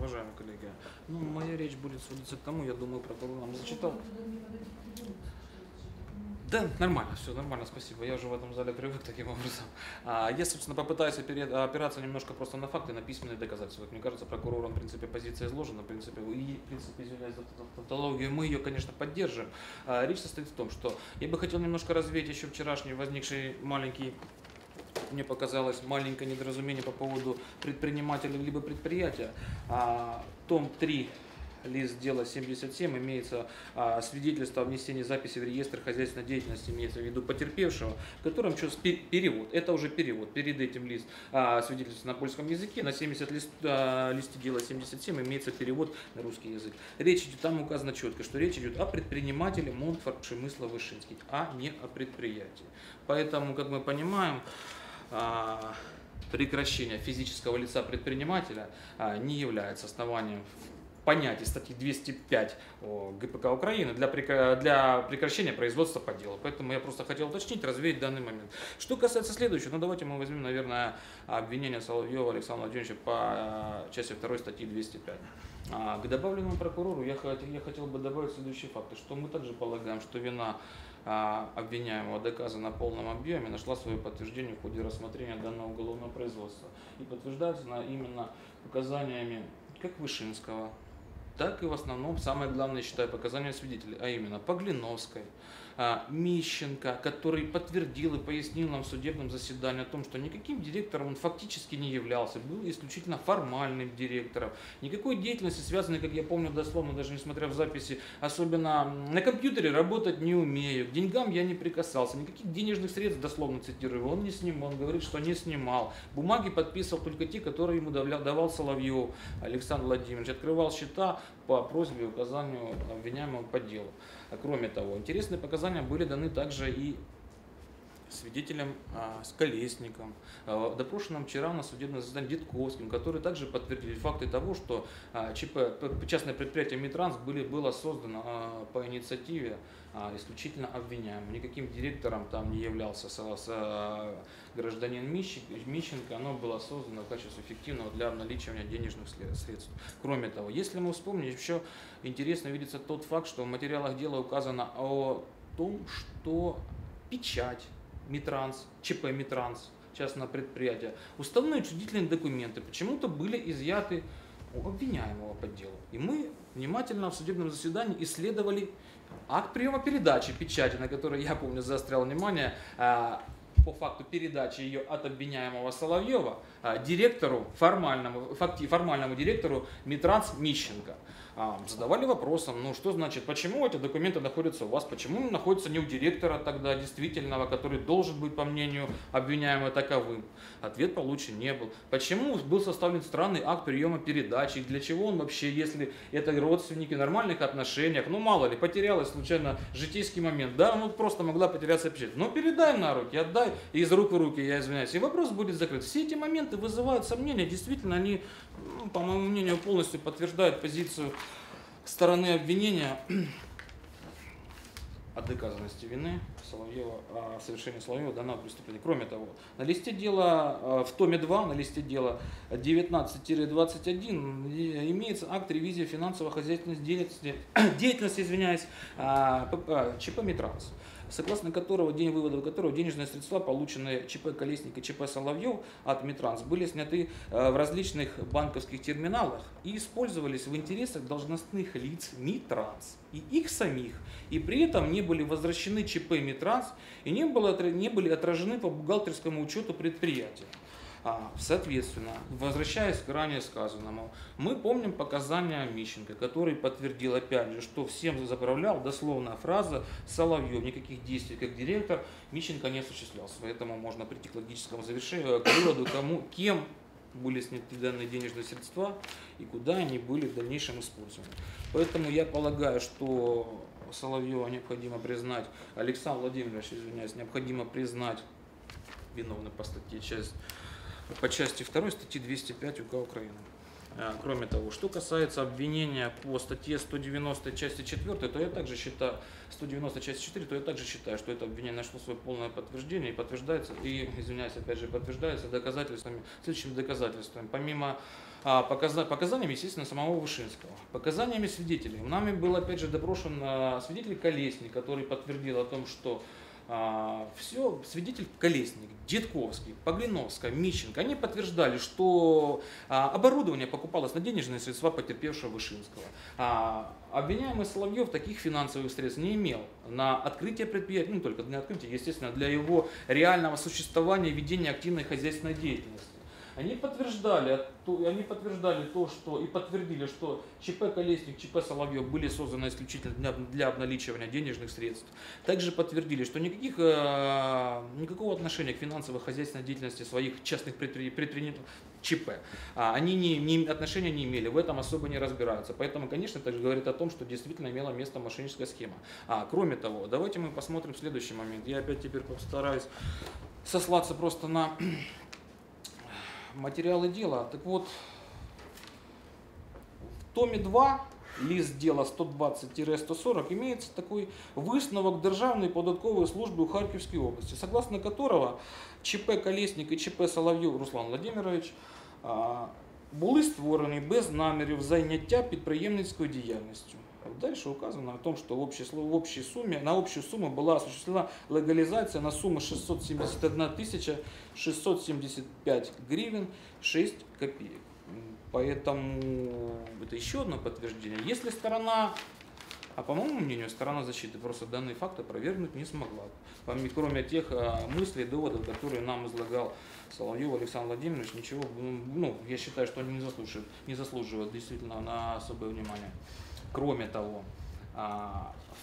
Уважаемые коллеги, моя речь будет сводиться к тому, я думаю, прокурор нам зачитал. Да, нормально, все нормально, спасибо. Я уже в этом зале привык таким образом. Я, собственно, попытаюсь опираться немножко просто на факты, на письменные доказательства. Мне кажется, прокурор, он, в принципе, позиция изложена, в принципе, извиняюсь за тавтологию, мы ее, конечно, поддержим. Речь состоит в том, что я бы хотел немножко развеять еще вчерашний возникший маленький... Мне показалось маленькое недоразумение по поводу предпринимателя либо предприятия. Том 3, лист дела 77, имеется свидетельство о внесении записи в реестр хозяйственной деятельности, имеется в виду потерпевшего, которым перевод, это уже перевод, перед этим лист свидетельства на польском языке, на 70 листе дела 77 имеется перевод на русский язык. Речь идет, там указано четко, что речь идет о предпринимателе Монтфорд Пшемыслов Вышинский, а не о предприятии. Поэтому, как мы понимаем, прекращение физического лица предпринимателя не является основанием понятий статьи 205 ГПК Украины для прекращения производства по делу. Поэтому я просто хотел уточнить, развеять данный момент. Что касается следующего, ну давайте мы возьмем, наверное, обвинение Соловьева Александра Владимировича по части 2 статьи 205. К добавленному прокурору я хотел бы добавить следующие факты, что мы также полагаем, что вина обвиняемого доказана в полном объеме, нашла свое подтверждение в ходе рассмотрения данного уголовного производства. И подтверждается она именно показаниями как Вышинского, так и в основном, самое главное, считаю, показания свидетелей, а именно Поглиновской, Мищенко, который подтвердил и пояснил нам в судебном заседании о том, что никаким директором он фактически не являлся, был исключительно формальным директором. Никакой деятельности, связанной, как я помню дословно, даже несмотря в записи, особенно на компьютере работать не умею, к деньгам я не прикасался, никаких денежных средств, дословно цитирую, он не снимал, он говорит, что не снимал. Бумаги подписывал только те, которые ему давал Соловьев Александр Владимирович, открывал счета по просьбе и указанию обвиняемого по делу. А кроме того, интересные показания были даны также и свидетелям с Колесником, допрошенным вчера на судебном заседании Дедковским, которые также подтвердили факты того, что ЧП, частное предприятие Митранс было создано по инициативе исключительно обвиняемым. Никаким директором там не являлся гражданин Мищенко, оно было создано в качестве эффективного для обналичивания денежных средств. Кроме того, если мы вспомним, еще интересно видится тот факт, что в материалах дела указано о том, что печать Митранс, ЧП Митранс, частное предприятие, уставные учредительные документы почему-то были изъяты у обвиняемого по делу. И мы внимательно в судебном заседании исследовали акт приема передачи печати, на который, я помню, заострял внимание по факту передачи ее от обвиняемого Соловьева директору, формальному директору Митранс Мищенко. Задавали вопросом, ну что значит, почему эти документы находятся у вас, почему находятся не у директора тогда действительного, который должен быть, по мнению обвиняемого, таковым. Ответ получен не был. Почему был составлен странный акт приема передачи, для чего он вообще, если это родственники в нормальных отношениях, ну мало ли, потерялась случайно житейский момент, да, ну просто могла потеряться печать, ну передай на руки, отдай, из рук в руки, я извиняюсь, и вопрос будет закрыт. Все эти моменты вызывают сомнения, действительно они, ну, по моему мнению, полностью подтверждают позицию стороны обвинения о доказанности вины Соловьева, о совершении Соловьева данного преступления. Кроме того, на листе дела, в томе 2, на листе дела 19-21 имеется акт ревизии финансово-хозяйственной деятельности ЧП Митранс, согласно которого, день вывода которого денежные средства, полученные ЧП Колесник и ЧП Соловьев от Митранс, были сняты в различных банковских терминалах и использовались в интересах должностных лиц Митранс и их самих, и при этом не были возвращены ЧП Митранс и не были отражены по бухгалтерскому учету предприятия. Соответственно, возвращаясь к ранее сказанному, мы помним показания Мищенко, который подтвердил опять же, что всем заправлял, дословная фраза, Соловьев, никаких действий как директор Мищенко не осуществлялся. Поэтому можно прийти к логическому завершению, к выводу, кем были сняты данные денежные средства и куда они были в дальнейшем использованы. Поэтому я полагаю, что Соловьева необходимо признать, Александр Владимирович, извиняюсь, необходимо признать виновным по части 2 статьи 205 УК Украины. Кроме того, что касается обвинения по статье 190 части 4, то я также считаю, 190 части 4, то я также считаю, что это обвинение нашло свое полное подтверждение и подтверждается, подтверждается доказательствами, следующими доказательствами, помимо показаниями, естественно, самого Вышинского, показаниями свидетелей. Нами был опять же допрошен свидетель Колесник, который подтвердил о том, что свидетель Колесник, Дедковский, Поглиновская, Мищенко, они подтверждали, что оборудование покупалось на денежные средства потерпевшего Вышинского. Обвиняемый Соловьев таких финансовых средств не имел на открытие предприятия, ну только для открытия, естественно, для его реального существования и ведения активной хозяйственной деятельности. Они подтвердили, что ЧП Колесник, ЧП Соловьев были созданы исключительно для обналичивания денежных средств. Также подтвердили, что никакого отношения к финансово-хозяйственной деятельности своих частных предпринимателей ЧП они отношения не имели, в этом особо не разбираются. Поэтому, конечно, также говорит о том, что действительно имела место мошенническая схема. Кроме того, давайте мы посмотрим следующий момент. Я опять теперь постараюсь сослаться просто на материалы дела. Так вот, в В томі 2 лист діла 120-140 имеется такой висновок Державної податкової служби у Харківській області, согласно которого ЧП Колесник і ЧП Соловйов Руслан Владимирович були створені без намірів зайняття підприємницькою діяльністю. Дальше указано о том, что на общую сумму была осуществлена легализация на сумму 671 675 гривен 6 копеек. Поэтому это еще одно подтверждение. Если сторона, а по моему мнению, сторона защиты просто данные факты провернуть не смогла, кроме тех мыслей, доводов, которые нам излагал Соловьев Александр Владимирович, ничего, я считаю, что они не заслуживают действительно на особое внимание. Кроме того,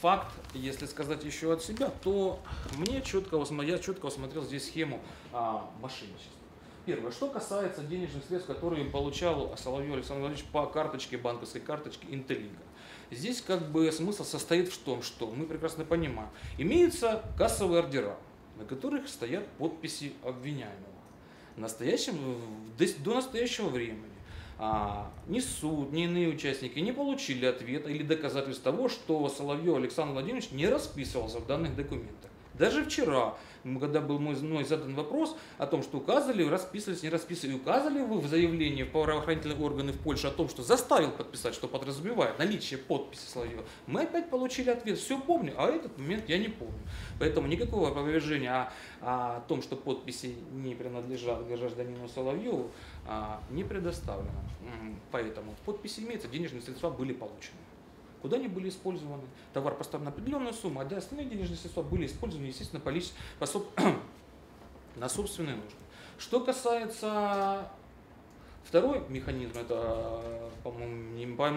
факт, если сказать еще от себя, то я четко усмотрел здесь схему мошенничества. Первое, что касается денежных средств, которые получал Соловьев Александр Владимирович по банковской карточке Интеллинка. Здесь как бы смысл состоит в том, что мы прекрасно понимаем, имеются кассовые ордера, на которых стоят подписи обвиняемого. До настоящего времени ни суд, ни иные участники не получили ответа или доказательств того, что Соловьев Александр Владимирович не расписывался в данных документах. Даже вчера, когда был мной задан вопрос о том, что указали, расписывались, не расписывались, указали вы в заявлении в правоохранительные органы в Польше о том, что заставил подписать, что подразумевает наличие подписи Соловьева, мы опять получили ответ, все помню, а этот момент я не помню. Поэтому никакого опровержения о том, что подписи не принадлежат гражданину Соловьеву, не предоставлено. Поэтому подписи имеются, денежные средства были получены. Куда они были использованы? Товар поставлен на определенную сумму, а остальные денежные средства были использованы, естественно, на собственные нужды. Что касается второй механизм, это, по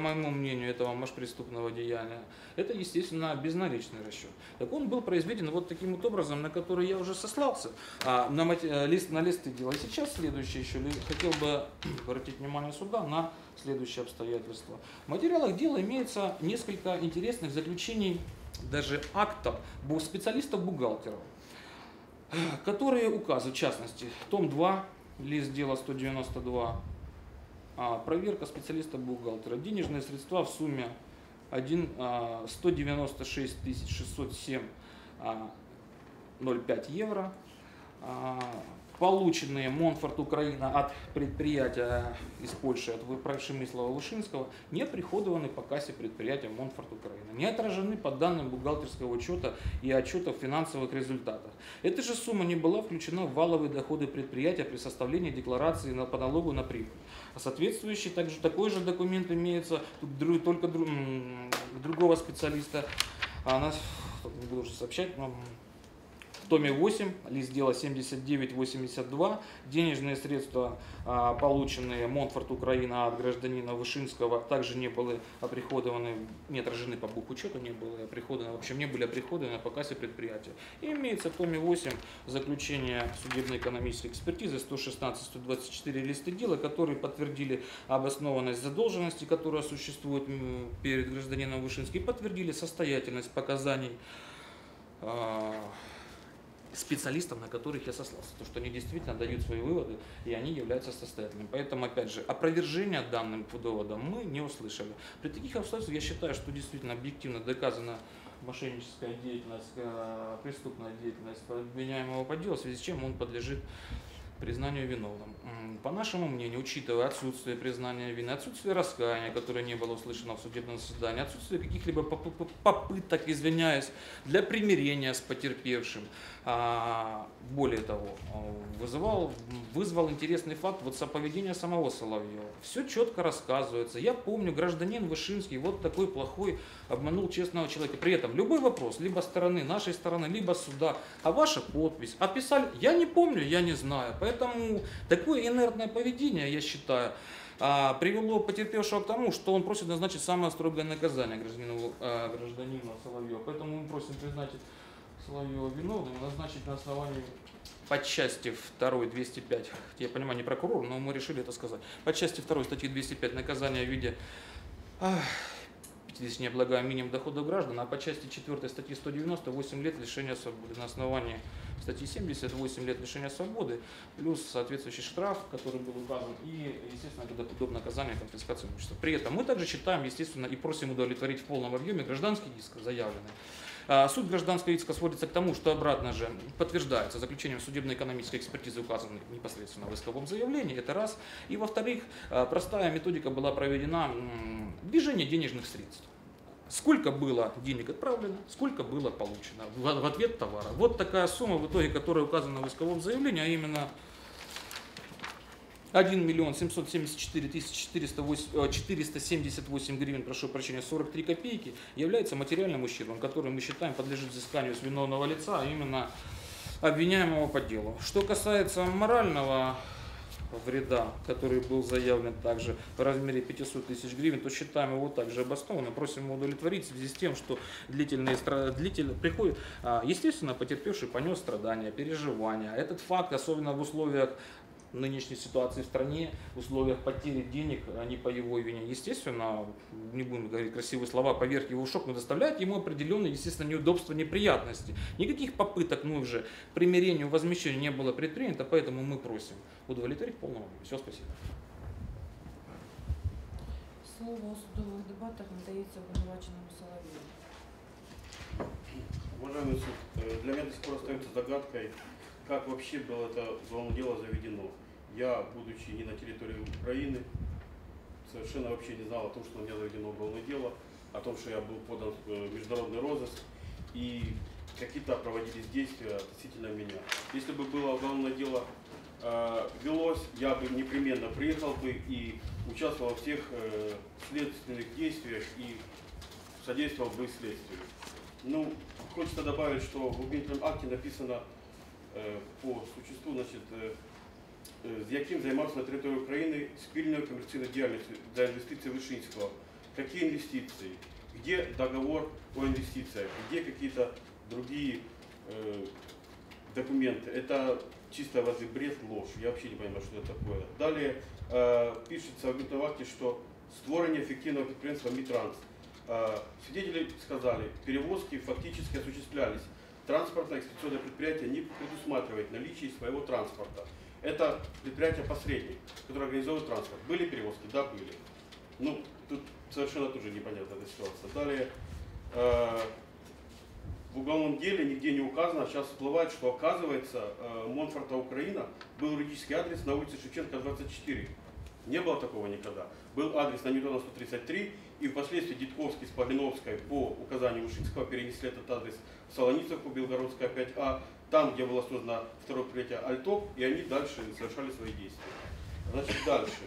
моему мнению, этого машпреступного деяния, это, естественно, безналичный расчет. Так он был произведен вот таким вот образом, на который я уже сослался, на листы дела. Сейчас следующее еще, хотел бы обратить внимание суда на следующие обстоятельства. В материалах дела имеется несколько интересных заключений, даже актов специалистов-бухгалтеров, которые указывают, в частности, том 2, лист дела 192, проверка специалиста-бухгалтера. Денежные средства в сумме 196 607,05 евро, полученные Монфорт Украина от предприятия из Польши, от Шемислава Лушинского, не оприходованы по кассе предприятия Монфорт Украина, не отражены по данным бухгалтерского учета и отчетов финансовых результатов. Эта же сумма не была включена в валовые доходы предприятия при составлении декларации по налогу на прибыль. Соответствующий такой же документ имеется только другого специалиста, она, не буду уже сообщать, но... В томе 8, лист дела 7982, денежные средства, полученные Монфорт Украина от гражданина Вышинского, также не были оприходованы, не отражены по бухучету, не были оприходованы, в общем, не были оприходованы по кассе предприятия. И имеется в томе 8 заключение судебно-экономической экспертизы 116-124 листы дела, которые подтвердили обоснованность задолженности, которая существует перед гражданином Вышинским, подтвердили состоятельность показаний специалистов, на которых я сослался, то, что они действительно дают свои выводы, и они являются состоятельными. Поэтому, опять же, опровержения данным доводам мы не услышали. При таких обстоятельствах я считаю, что действительно объективно доказана мошенническая деятельность, преступная деятельность обвиняемого по делу, в связи с чем он подлежит признанию виновным. По нашему мнению, учитывая отсутствие признания вины, отсутствие раскаяния, которое не было услышано в судебном заседании, отсутствие каких-либо попыток, извиняюсь, для примирения с потерпевшим, более того, вызвал интересный факт вот поведения самого Соловьева. Все четко рассказывается. Я помню, гражданин Вышинский вот такой плохой обманул честного человека. При этом любой вопрос, либо стороны, нашей стороны, либо суда, а ваша подпись, описали, я не помню, я не знаю. Поэтому такое инертное поведение, я считаю, привело потерпевшего к тому, что он просит назначить самое строгое наказание гражданину Соловьева. Поэтому мы просим призначить Соловьева виновным, назначить на основании под части 2 205, я понимаю, не прокурор, но мы решили это сказать, под части 2 статьи 205 наказание в виде 50 необлагаемого минимум доходов граждан, а по части 4 статьи 190 8 лет лишения свободы на основании статьи 70, 8 лет лишения свободы, плюс соответствующий штраф, который был указан, и, естественно, это подобное наказание, конфискация имущества. При этом мы также читаем, естественно, и просим удовлетворить в полном объеме гражданский иск, заявленный. Суть гражданского иска сводится к тому, что обратно же подтверждается заключением судебно-экономической экспертизы, указанной непосредственно в исковом заявлении, это раз. И, во-вторых, простая методика была проведена движение денежных средств. Сколько было денег отправлено, сколько было получено в ответ товара. Вот такая сумма, в итоге которая указана в исковом заявлении, а именно 1 774 478 гривен, прошу прощения, 43 копейки, является материальным ущербом, который мы считаем подлежит взысканию с виновного лица, а именно обвиняемого по делу. Что касается морального вреда, который был заявлен также в размере 500 тысяч гривен, то считаем его также обоснованным, просим его удовлетворить в связи с тем, что приходит, естественно, потерпевший понес страдания, переживания. Этот факт, особенно в условиях нынешней ситуации в стране, в условиях потери денег, а не по его вине, естественно, не будем говорить красивые слова, поверх его шок, но доставляет ему определенные, естественно, неудобства, неприятности. Никаких попыток, ну уже, примирению, возмещению не было предпринято, поэтому мы просим удовлетворить полному. Все, спасибо. Слово о судовых дебатах надается обвинуваченному Соловьеву. Уважаемый суд, для меня до сих пор остается загадкой, как вообще было это уголовное дело заведено. Я, будучи не на территории Украины, совершенно вообще не знал о том, что у меня заведено уголовное дело, о том, что я был подан в международный розыск, и какие-то проводились действия относительно меня. Если бы было уголовное дело велось, я бы непременно приехал бы и участвовал во всех следственных действиях и содействовал бы следствию. Ну, хочется добавить, что в обвинительном акте написано по существу, значит, з яким займався на території України спільною комерційною діяльністю для інвестицій Вишинського. Які інвестиції? Де договор о інвестиціях? Де якісь інші документи? Це чисто вози бред, ложь. Я взагалі не розумію, що це таке. Далі пишеться в обвинувальному акті, що створення ефективного підприємства «Мітранс». Свідетелі сказали, перевозки фактично осуществлялись. Транспортное экспедиционное предприятие не предусматривает наличие своего транспорта. Это предприятие-посредник, которое организовывает транспорт. Были перевозки? Да, были. Ну, тут совершенно тоже непонятна эта ситуация. Далее, в уголовном деле нигде не указано, сейчас всплывает, что оказывается Монфорта Украина был юридический адрес на улице Шевченко, 24. Не было такого никогда. Был адрес на Ньютона 133, и впоследствии Дитковский с Погреновской по указанию Ушинского перенесли этот адрес в Солоницевку, Белгородская 5А, там, где было создано второе предприятие «Альтоп», и они дальше совершали свои действия. Значит, дальше.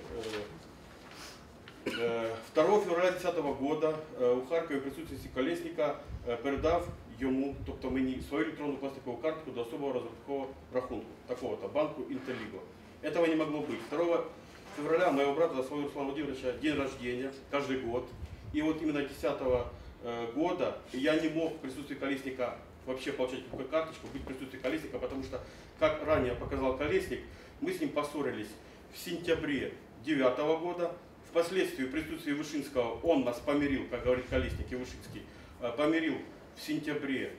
2 февраля 2010 года у Харкова в присутствии Колесника передав йому, тобто мені, свою електронну пластикову картку до особого розрахункового рахунку, такого-то банку «Интерлиго». Этого не могло быть. 2 февраля моего брата своего Руслана Владимировича день рождения, каждый год. И вот именно 10-го года я не мог в присутствии Колесника вообще получать какую-то карточку, быть в присутствии Колесника, потому что, как ранее показал Колесник, мы с ним поссорились в сентябре 9-го года. Впоследствии в присутствии Вышинского он нас помирил, как говорит Колесник и Вышинский, помирил в сентябре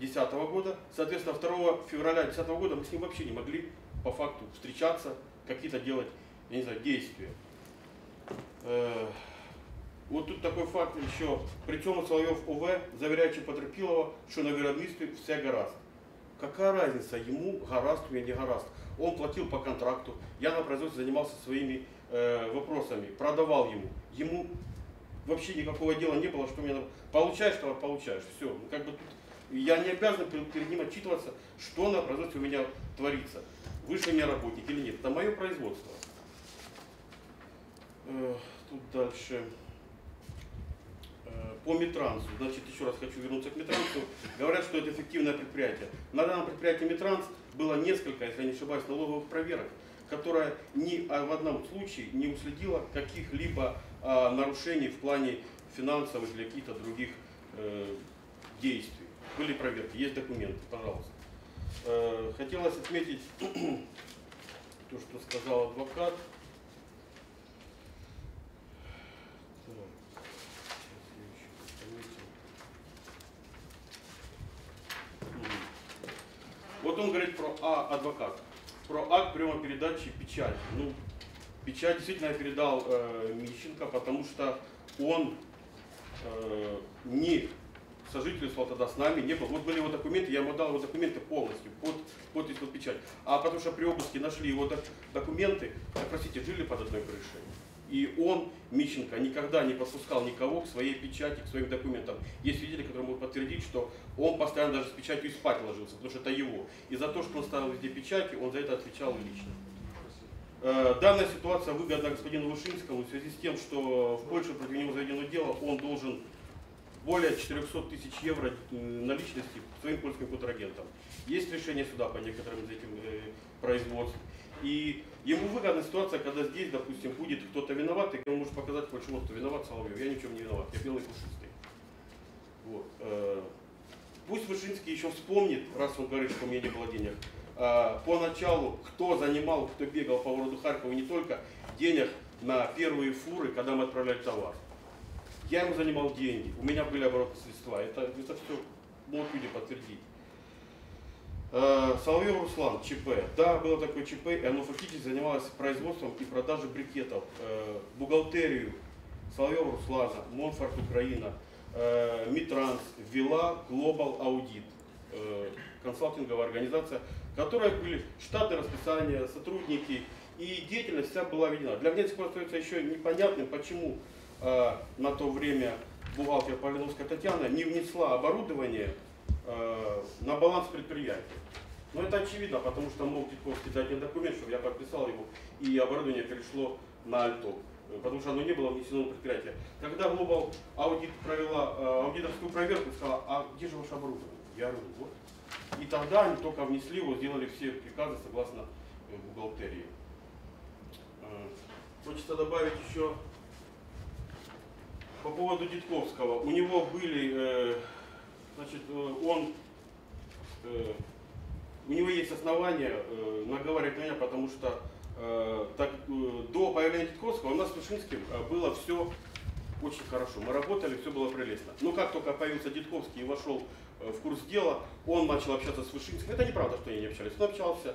10-го года. Соответственно, 2 февраля 10-го года мы с ним вообще не могли по факту встречаться, какие-то делать, я не знаю, действия. Вот тут такой факт еще. Причем Соловьев ОВ, заверяющий потерпилого, что на виробництве вся гораст. Какая разница ему, гораст у меня, не гораст? Он платил по контракту, я на производстве занимался своими вопросами, продавал ему. Ему вообще никакого дела не было, что мне надо. Получаешь, товар, получаешь. Все. Ну, как бы тут я не обязан перед ним отчитываться, что на производстве у меня творится. Вышли у меня работник или нет. Это мое производство. Тут дальше по Митрансу. Значит, еще раз хочу вернуться к Митрансу. Говорят, что это эффективное предприятие. На данном предприятии Митранс было несколько, если я не ошибаюсь, налоговых проверок, которая ни в одном случае не уследила каких-либо нарушений в плане финансовых или каких-то других действий. Были проверки, есть документы, пожалуйста. Хотелось отметить то, что сказал адвокат. Вот потом говорит про адвоката, про акт прямопередачи печати. Ну, печать действительно я передал Мищенко, потому что он не сожительствовал тогда с нами, не был. Вот были его документы, я ему дал его документы полностью, подпись, под печать. А потому что при обыске нашли его документы, простите, жили под одной крышей. И он, Мищенко, никогда не подпускал никого к своей печати, к своим документам. Есть свидетели, которые могут подтвердить, что он постоянно даже с печатью спать ложился, потому что это его. И за то, что он ставил везде печати, он за это отвечал лично. Данная ситуация выгодна господину Вышинскому в связи с тем, что в Польше против него заведено дело, он должен более 400 тысяч евро наличности своим польским контрагентам. Есть решение суда по некоторым из этих производств. И ему выгодна ситуация, когда здесь, допустим, будет кто-то виноват, и он может показать, почему кто виноват, Соловьев. Я ничем не виноват, я белый пушистый. Вот. Пусть Вышинский еще вспомнит, раз он говорит, что у меня не было денег, поначалу, кто занимал, кто бегал по городу Харькова, не только денег на первые фуры, когда мы отправляли товар. Я ему занимал деньги, у меня были оборотные средства, это все могут люди подтвердить. Соловьев Руслан, ЧП. Да, было такое ЧП, и оно фактически занималось производством и продажей брикетов. Бухгалтерию Соловьева Руслана, Монфорт Украина, Митранс ввела Global Audit, консалтинговая организация, в которой были штатные расписания, сотрудники, и деятельность вся была видна. Для меня сейчас остается еще непонятным, почему на то время бухгалтер Полиновская Татьяна не внесла оборудование на баланс предприятия. Но это очевидно, потому что мог Дитковский дать мне документ, чтобы я подписал его, и оборудование перешло на Альтов, потому что оно не было внесено на предприятие. Когда Global Audit провела аудиторскую проверку, сказала, а где же ваше оборудование? Я говорю, вот. И тогда они только внесли его, сделали все приказы согласно бухгалтерии. Хочется добавить еще по поводу Дитковского. У него были... Значит, у него есть основания наговаривать на меня, потому что до появления Дитковского у нас с Вышинским было все очень хорошо. Мы работали, все было прелестно. Но как только появился Дитковский и вошел в курс дела, он начал общаться с Вышинским. Это неправда, что они не общались. Он общался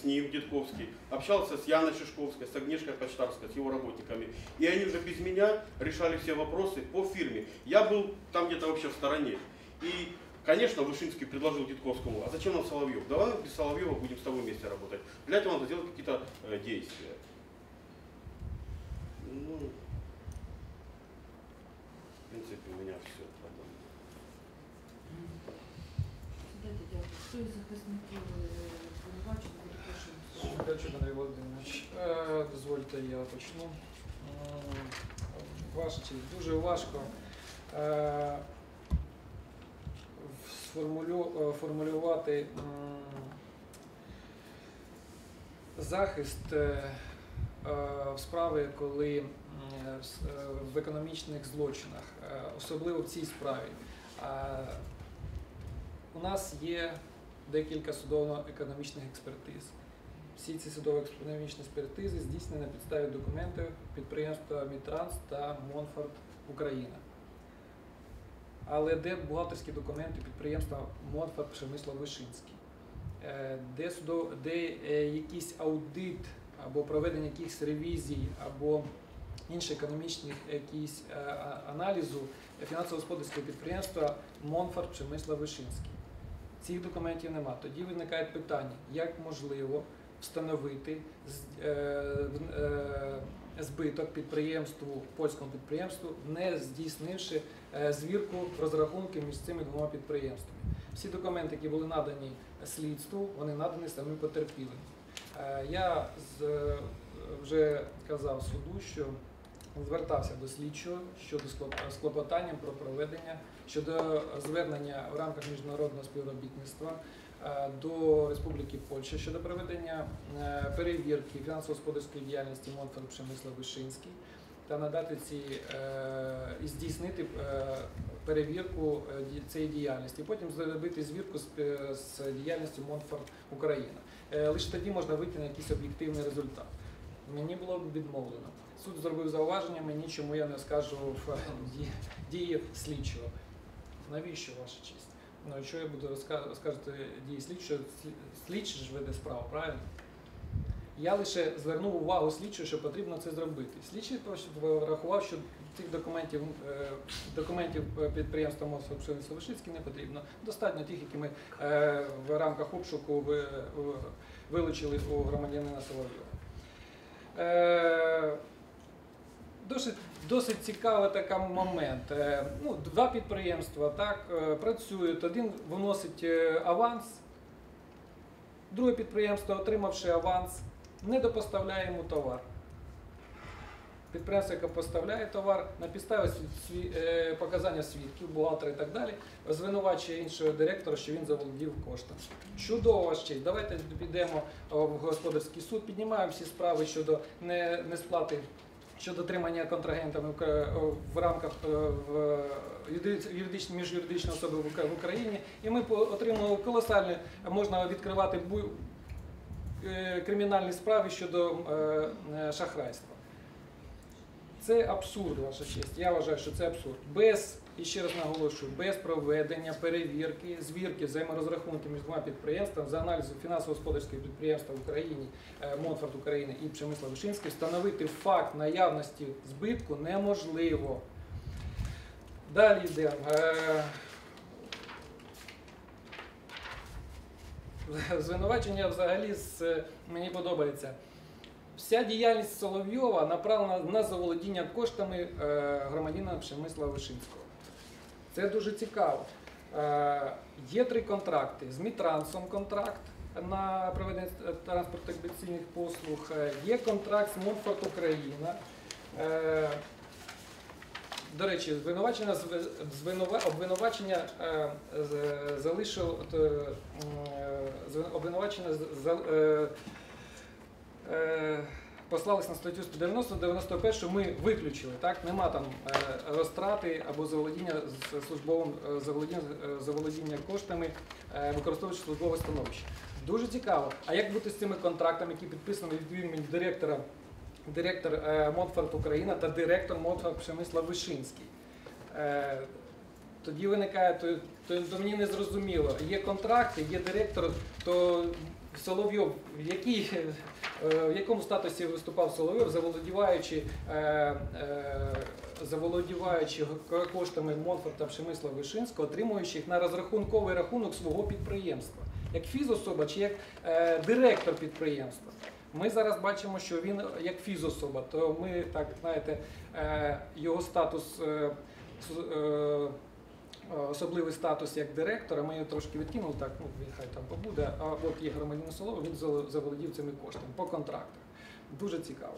с ним, Дитковский, общался с Яной Шишковской, с Агнешкой Почтарской, с его работниками. И они уже без меня решали все вопросы по фирме. Я был там где-то вообще в стороне. И, конечно, Вышинский предложил Дитковскому, а зачем нам Соловьев? Давай без Соловьева будем с тобой вместе работать. Для этого надо делать какие-то действия. Ну, в принципе, у меня все. Кто из захисників обвинувачень буде першим? Дякую, Андрій Володимирович. Дозвольте, я почну. Дуже важко формулювати захист в справі, коли в економічних злочинах, особливо в цій справі. У нас є декілька судово-економічних експертиз. Всі ці судово-економічні експертизи здійснені на підставі документів підприємства Мітранс та Монфорт Україна. Але де бухгалтерські документи підприємства Монфорт Пшемисло-Вишинський? Де якийсь аудит або проведення якихось ревізій, або інших економічних якісь аналізу фінансово-господарського підприємства Монфорт Пшемисло-Вишинський? Цих документів нема. Тоді виникає питання, як можливо встановити збиток польському підприємству, не здійснивши звірку розрахунків між цими двома підприємствами. Всі документи, які були надані слідству, вони надані самим потерпілим. Я вже казав суду, що звертався до слідчого з клопотанням про проведення щодо звернення в рамках міжнародного співробітництва до Республіки Польща щодо проведення перевірки фінансово-господарської діяльності Монфорт Пшемисло-Вишинський та надати і здійснити перевірку цієї діяльності, потім зробити звірку з діяльністю Монфорт Україна. Лише тоді можна вийти на якийсь об'єктивний результат. Мені було відмовлено. Суд зробив зауваження мені, чому я не оскаржував дії слідчого. Навіщо, ваша честь? Ну, що я буду розказувати дії слідчого, слідчий ж веде справу, правильно? Я лише звернув увагу слідчого, що потрібно це зробити. Слідчий врахував, що цих документів підприємства МОЗ Солошицький не потрібно. Достатньо тих, які ми в рамках обшуку вилучили у громадянина Соловйова. Досить цікавий такий момент. Ну, два підприємства так, працюють, один виносить аванс, друге підприємство, отримавши аванс, не допоставляє йому товар. Підприємство, яке поставляє товар, на підставі показання свідків, бухгалтера і так далі, звинувачує іншого директора, що він заволодів коштом. Чудово ще. Давайте підемо в господарський суд, піднімаємо всі справи щодо несплати, щодо отримання контрагентами в рамках міжюридичної особи в Україні. І ми отримали колосальне, можна відкривати кримінальні справи щодо шахрайства. Це абсурд, ваша честь. Я вважаю, що це абсурд. Без, і ще раз наголошую, без проведення перевірки, звірки, взаєморозрахунки між двома підприємствами за аналізу фінансово-господарських підприємств в Україні, Монфорт України і Пшемислав-Вишинський, встановити факт наявності збитку неможливо. Далі йдемо. Звинувачення взагалі мені подобається. Вся діяльність Соловйова направлена на заволодіння коштами громадянина Пшемисла Вишинського. Це дуже цікаво. Є три контракти. З Мітрансом контракт на проведення транспортно-експедиційних послуг, є контракт з Монфорт Україна. До речі, обвинувачення послались на статтю 190-91, що ми виключили, так? Нема там розтрати або заволодіння коштами, використовуючи службове становище. Дуже цікаво. А як бути з цими контрактами, які підписані від імені директор Монфорт Україна та директор Монфорт Пшемислав Вишинський? Тоді виникає, то мені не зрозуміло. Є контракти, є директор, то Соловйов, в якому статусі виступав Соловйов, заволодіваючи коштами Монфорта Пшемисла Вишинського, отримуючи їх на розрахунковий рахунок свого підприємства, як фізособа чи як директор підприємства. Ми зараз бачимо, що він як фізособа, то ми, так знаєте, його статус, особливий статус як директора, ми його трошки відкинули, так, ну, хай там побуде, а от є громадянин Соловйов, він заволодів цими коштами по контрактах. Дуже цікаво.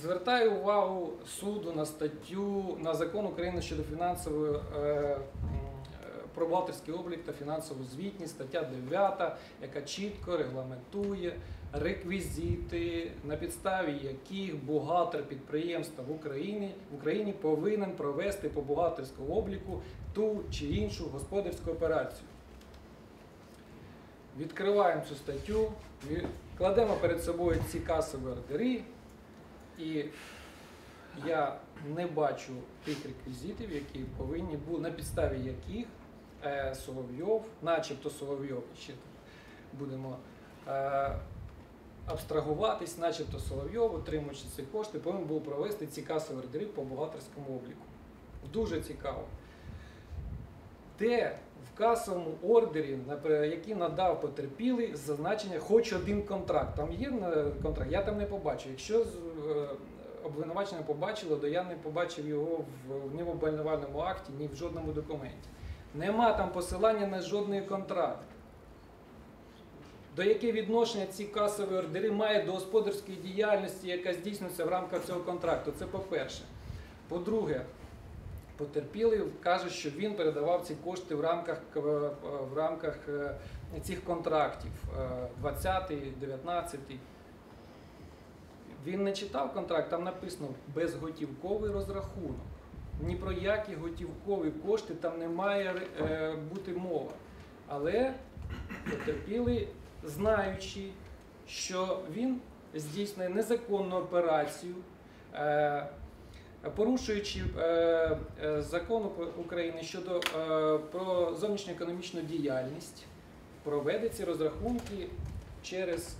Звертаю увагу суду на статтю, на закон України щодо фінансової, про бухгалтерський облік та фінансову звітність, стаття 9, яка чітко регламентує реквізити, на підставі яких бухгалтер підприємства в Україні повинен провести по бухгалтерському обліку ту чи іншу господарську операцію. Відкриваємо цю статтю, кладемо перед собою ці касові ордери, і я не бачу тих реквізитів, які повинні були, на підставі яких Соловйов, начебто Соловйов, ще будемо абстрагуватись, начебто Соловйов, отримуючи ці кошти, повинен був провести ці касові ордери по бухгалтерському обліку. Дуже цікаво. Де в касовому ордері, який надав потерпілий, зазначення хоч один контракт. Там є контракт, я там не побачу. Якщо обвинувачення побачило, то я не побачив його ні в обвинувальному акті, ні в жодному документі. Нема там посилання на жодний контракт. До яке відношення ці касові ордери мають до господарської діяльності, яка здійснюється в рамках цього контракту? Це по-перше. По-друге, потерпілий каже, що він передавав ці кошти в рамках цих контрактів 20-й, 19-й. Він не читав контракт, там написано «безготівковий розрахунок». Ні про які готівкові кошти там не має бути мова. Але потерпілий, знаючи, що він здійснює незаконну операцію, порушуючи закон України щодо про зовнішньоекономічну діяльність, проведе ці розрахунки через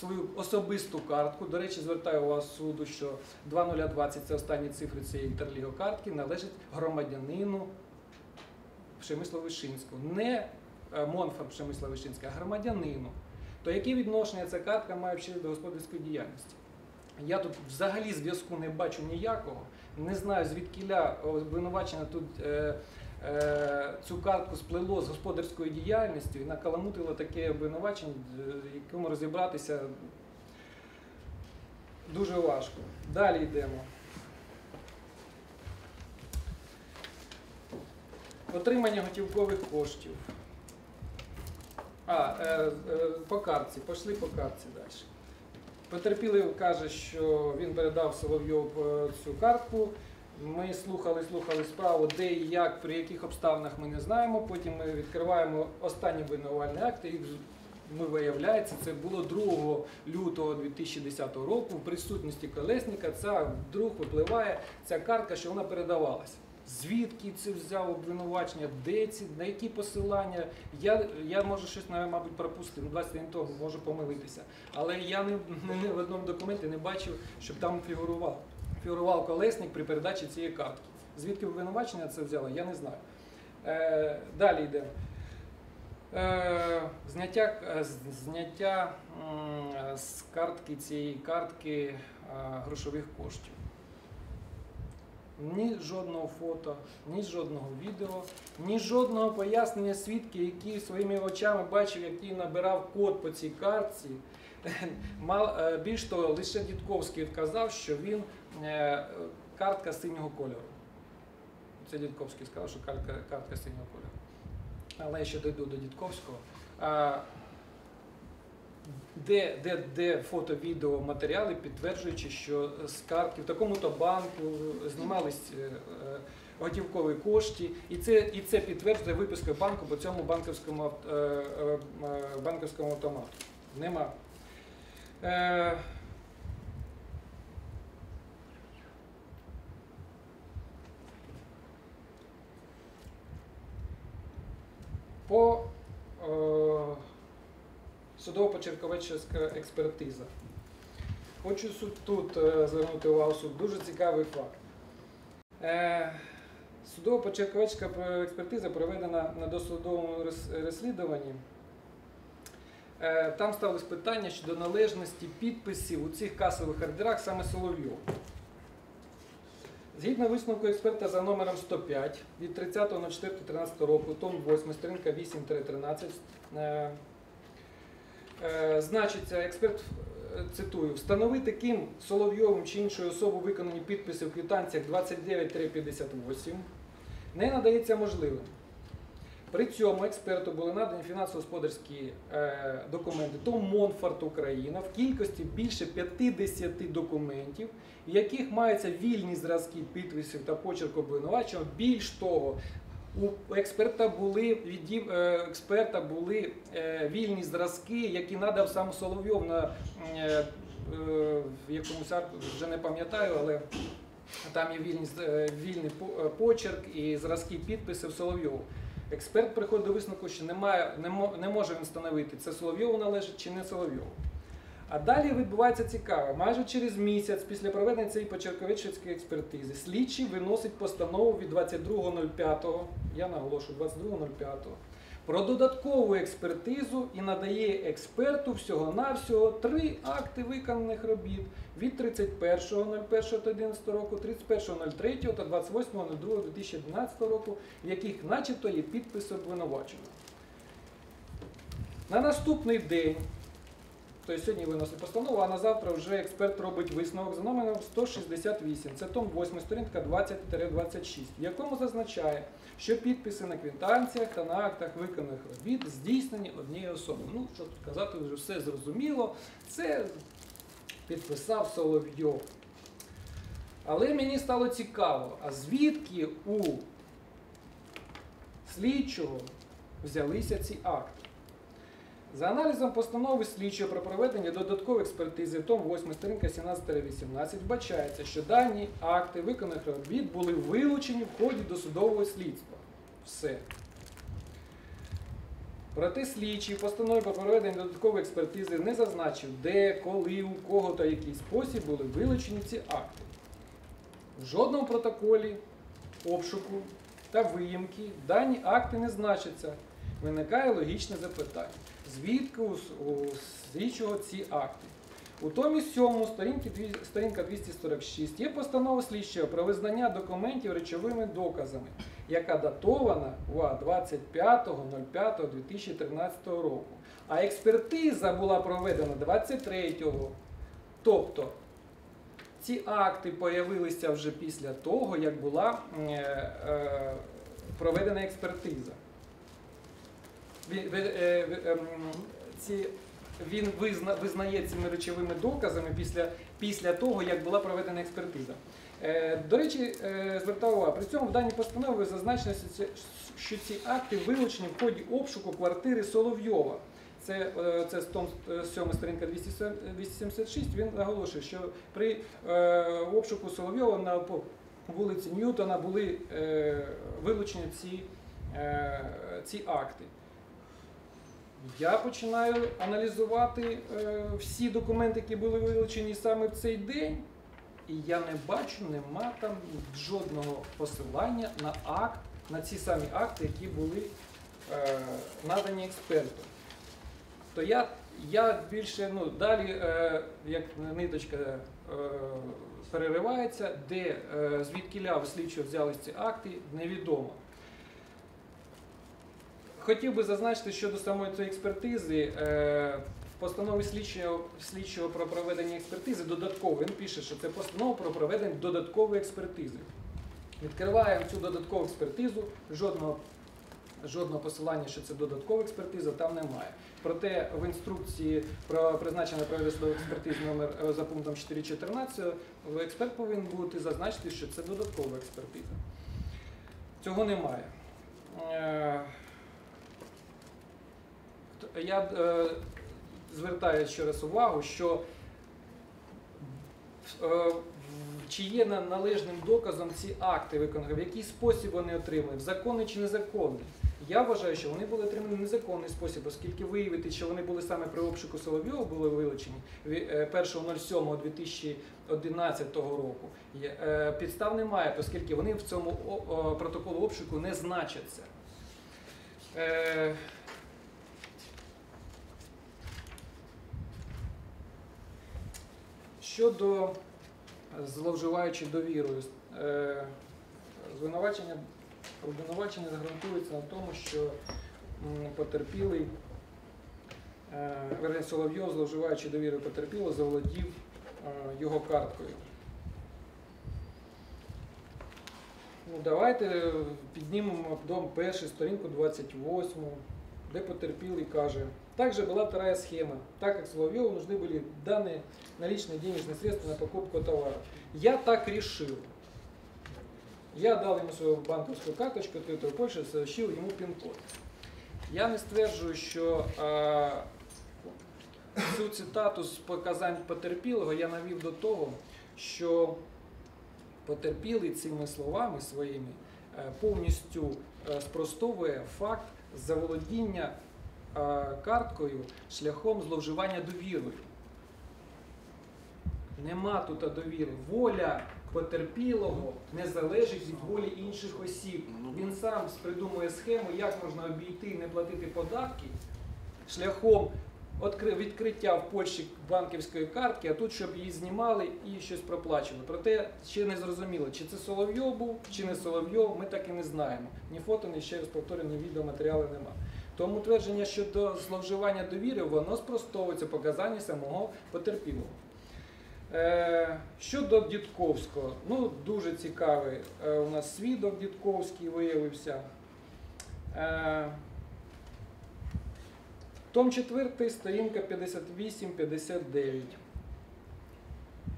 свою особисту картку. До речі, звертаю вас суду, що 2020 – це останні цифри цієї інтерліго-картки, належить громадянину Пшемисло-Вишинського. Не МОНФа Пшемисло-Вишинського, а громадянину. То яке відношення ця картка має вчити до господарської діяльності? Я тут взагалі зв'язку не бачу ніякого, не знаю, звідкіля обвинувачення тут цю картку сплело з господарською діяльністю і накаламутило таке обвинувачення, якому розібратися дуже важко. Далі йдемо. Отримання готівкових коштів. По картці, пішли по картці далі. Потерпілий каже, що він передав Соловйову цю картку. Ми слухали справу, де і як, при яких обставинах ми не знаємо. Потім ми відкриваємо останній обвинувальний акт, і ми виявляється, це було 2 лютого 2010 року. В присутності Колесника вдруг випливає ця картка, що вона передавалася. Звідки це взяв обвинувачення, де ці, на які посилання. Я можу щось, мабуть, пропустив, 21 того можу помилитися. Але я не в одному документі не бачив, щоб там фігурував Колесник при передачі цієї картки. Звідки обвинувачення це взяло, я не знаю. Далі йдемо. Зняття з картки цієї картки грошових коштів. Ні жодного фото, ні жодного відео, ні жодного пояснення свідки, який своїми очами бачив, який набирав код по цій картці. Більш того, лише Дідковський вказав, що він картка синього кольору. Це Дідковський сказав, що картка синього кольору. Але я ще дійду до Дідковського. Де фото, відео, матеріали, підтверджуючи, що з картки в такому-то банку знімались готівкові кошти, і це підтверджує виписка банку по цьому банківському автомату. Нема. Судово-почерковечна експертиза. Хочу тут звернути увагу суд. Дуже цікавий факт. Судово-почерковечна експертиза проведена на досудовому розслідуванні. Там ставилось питання щодо належності підписів у цих касових ордерах саме Соловйова. Згідно висновку експерта за номером 105 від 30.04.13 року, том 8, сторінка 8-13, значиться, експерт, цитую, встановити, ким Соловйовим чи іншою особою виконані підписи в квитанціях 29-58 не надається можливим. При цьому експерту були надані фінансово-господарські документи ТОВ «Монфарт Україна» в кількості більше 50 документів, в яких маються вільні зразки підписів та почерку обвинуваченого. Більш того, у експерта були вільні зразки, які надав сам Соловйов на в якомусь арку, вже не пам'ятаю, але там є вільний почерк і зразки підписів Соловйову. Експерт приходить до висновку, що не може він встановити, це Соловйову належить чи не Соловйову. А далі відбувається цікаве. Майже через місяць після проведення цієї почерковичівської експертизи слідчий виносить постанову від 22.05, я наголошую, 22.05, про додаткову експертизу і надає експерту всього-навсього 3 акти виконаних робіт від 31.01.2011 року, 31.03 та 28.02.2011 року, в яких начебто є підпис обвинуваченого. На наступний день, тобто сьогодні виносить постанову, а на завтра вже експерт робить висновок за номером 168, це том 8, сторінка 20-26, в якому зазначає, що підписи на квитанціях та на актах виконаних робіт здійснені однією особою. Ну, що тут казати, вже все зрозуміло, це підписав Соловйов. Але мені стало цікаво, а звідки у слідчого взялися ці акти? За аналізом постанови слідчого про проведення додаткової експертизи, том 8, сторінка 17-18, вбачається, що дані акти виконаних робіт були вилучені в ході досудового слідства. Все. Проте слідчий в постанові про проведення додаткової експертизи не зазначив, де, коли, у кого та в який спосіб були вилучені ці акти. В жодному протоколі обшуку та виїмки дані акти не значаться. Виникає логічне запитання, звідки у слідчого ці акти. У томі 7, сторінка 246, є постанова слідчого про визнання документів речовими доказами, яка датована 25.05.2013 року. А експертиза була проведена 23-го. Тобто ці акти з'явилися вже після того, як була проведена експертиза. Він визнає цими речовими доказами після того, як була проведена експертиза. До речі, звертаю увагу, при цьому в даній постанові зазначено, що ці акти вилучені в ході обшуку квартири Соловйова. Це том 7, сторінка 276, він наголошує, що при обшуку Соловйова на вулиці Ньютона були вилучені ці акти. Я починаю аналізувати всі документи, які були вилучені саме в цей день, і я не бачу, нема там жодного посилання на ці самі акти, які були надані експерту. То я більше, далі, як ниточка переривається, звідкіля у слідчого взялись ці акти, невідомо. Хотів би зазначити щодо самої цієї експертизи, в постанові слідчого про проведення експертизи додатково, він пише, що це постанова про проведення додаткової експертизи. Відкриваємо цю додаткову експертизу, жодного посилання, що це додаткова експертиза, там немає. Проте в інструкції про призначення проведення судової експертизи за пунктом 4.14 експерт повинен бути зазначити, що це додаткова експертиза. Цього немає. Я звертаю ще раз увагу, що чи є належним доказом ці акти виконаних, в який спосіб вони отримані, в законний чи незаконний. Я вважаю, що вони були отримані в незаконний спосіб, оскільки виявити, що вони були саме при обшуку Соловйова були вилучені 1.07.2011 року, підстав немає, оскільки вони в цьому протоколу обшуку не значаться. Щодо зловживаючи довірою, обвинувачення загрунтується на тому, що потерпілий, Соловйов, зловживаючи довірою потерпілого, заволодів його карткою. Давайте піднімемо дом першу сторінку 28-му. Де потерпілий каже, также была вторая схема, так как Соловьеву нужны были данные наличные денежные средства на покупку товара. Я так решил. Я дал ему свою банковскую карточку, открытую в Польше, сообщил ему пин-код. Я не стверджую, що цю цитату з показань потерпілого я навів до того, що потерпілий цими словами своїми повністю спростовує факт заволодіння карткою шляхом зловживання довірою. Нема тут довіри. Воля потерпілого не залежить від волі інших осіб. Він сам придумує схему, як можна обійти і не платити податки шляхом відкриття в Польщі банківської картки, а тут, щоб її знімали і щось проплачували. Проте ще не зрозуміло, чи це Соловйов був, чи не Соловйов, ми так і не знаємо. Ні фото, ні, ще раз повторю, ні відеоматеріали нема. Тому твердження щодо зловживання довіри, воно спростовується показання самого потерпілого. Щодо Дідковського, дуже цікавий у нас свідок Дідковський виявився. Том 4, сторінка 58-59.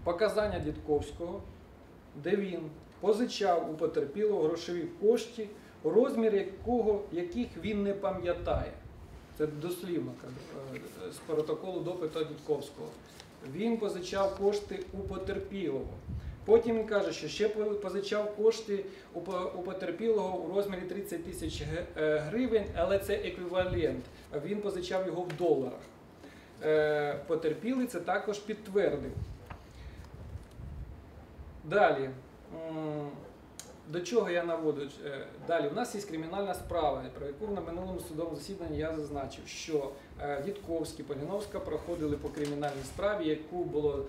Показання Дідковського, де він позичав у потерпілого грошові кошти, розмір яких він не пам'ятає. Це дослівно з протоколу допиту Дідковського. Він позичав кошти у потерпілого. Потім він каже, що ще позичав кошти у потерпілого у розмірі 30 тисяч гривень, але це еквівалент. Він позичав його в доларах. Потерпілий це також підтвердив. Далі. До чого я наводжу? Далі, у нас є кримінальна справа, про яку на минулому судовому засіданні я зазначив, що Дідковський, Поліновська проходили по кримінальній справі, яку було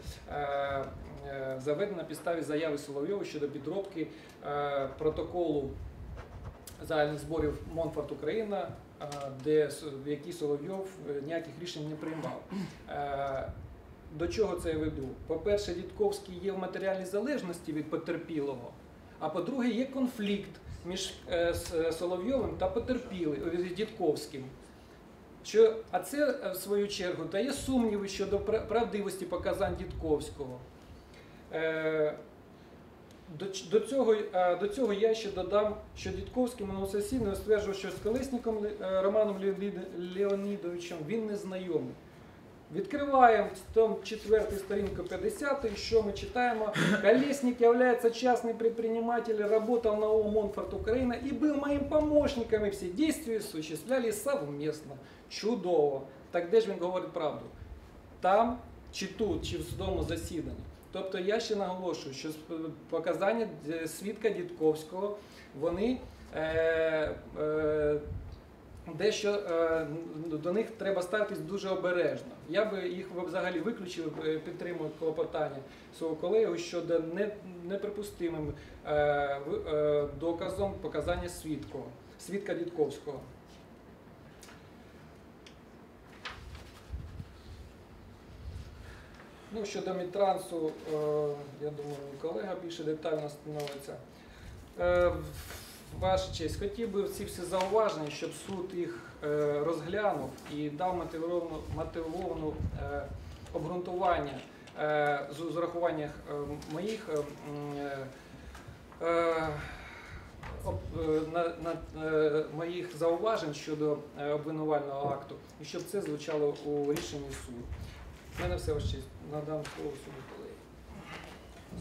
заведено на підставі заяви Соловйова щодо підробки протоколу загальних зборів Монфорт Україна, в якій Соловйов ніяких рішень не приймав. До чого це я веду? По-перше, Дідковський є в матеріальній залежності від потерпілого, а по-друге, є конфлікт між Соловйовим та потерпілим Дідковським. А це, в свою чергу, дає сумніви щодо правдивості показань Дідковського. До цього я ще додам, що Дідковський моносесійно стверджував, що з Колесником Романом Леонідовичем він не знайомий. Відкриваємо том 4 сторінку 50, що ми читаємо. Колесник является частным предпринимателем, работал на ООО «Монфорт Украина» и был моим помощником, и все действия осуществлялись совместно. Чудово. Так де ж він говорить правду? Там, чи тут, чи в судовому засіданні. Тобто я ще наголошую, що показання свідка Дідковського, вони дещо до них треба ставитись дуже обережно. Я би їх взагалі виключив, підтримую клопотання свого колеги щодо неприпустимим доказом показання свідка Дідковського. Ну, щодо Мітрансу, я думаю, колега більше детально становиться. Ваша честь, хотів би ці всі зауваження, щоб суд їх розглянув і дав мотивовану обґрунтування з урахуванням моїх зауважень щодо обвинувального акту, і щоб це звучало у рішенні суду. В мене все, ваша честь. Надам слово суду колеги.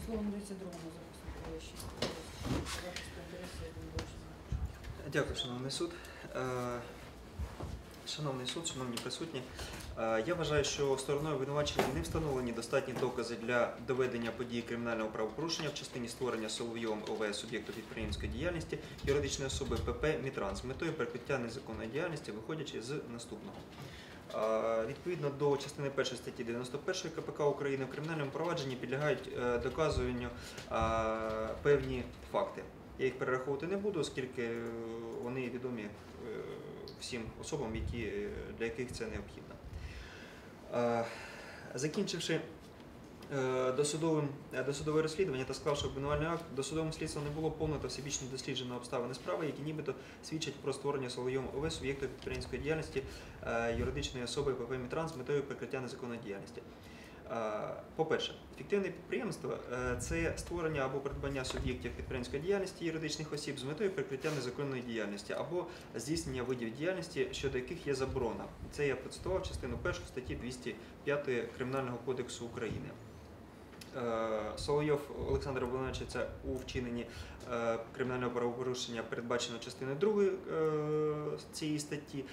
Слово надається другому захиснику. Дякую, шановний суд. Шановний суд, шановні присутні, я вважаю, що стороною обвинувачення не встановлені достатні докази для доведення події кримінального правопорушення в частині створення Соловйовим ОВ суб'єкту підприємської діяльності юридичної особи ПП «Мітранс» з метою прикриття незаконної діяльності, виходячи з наступного. Відповідно до частини 1 статті 91 КПК України в кримінальному провадженні підлягають доказуванню певні факти. Я їх перераховувати не буду, оскільки вони відомі всім особам, для яких це необхідно. Закінчивши досудове розслідування та склавши обвинувальний акт, досудовим слідством не було повно та всебічно досліджено обставини справи, які нібито свідчать про створення Соловйовим ОВ суб'єкту підприємської діяльності юридичної особи ПП «Мітранс» з метою прикриття незаконної діяльності. По-перше, фіктивне підприємство – це створення або придбання суб'єктів підприємської діяльності юридичних осіб з метою прикриття незаконної діяльності або здійснення видів діяльності, щодо яких є заборона. Це я процитував частину 1 статті 205 Кримінального кодексу України. Соловйов Олександр обвинувачується у вчиненні кримінального правопорушення, передбаченого частиною 2 цієї статті,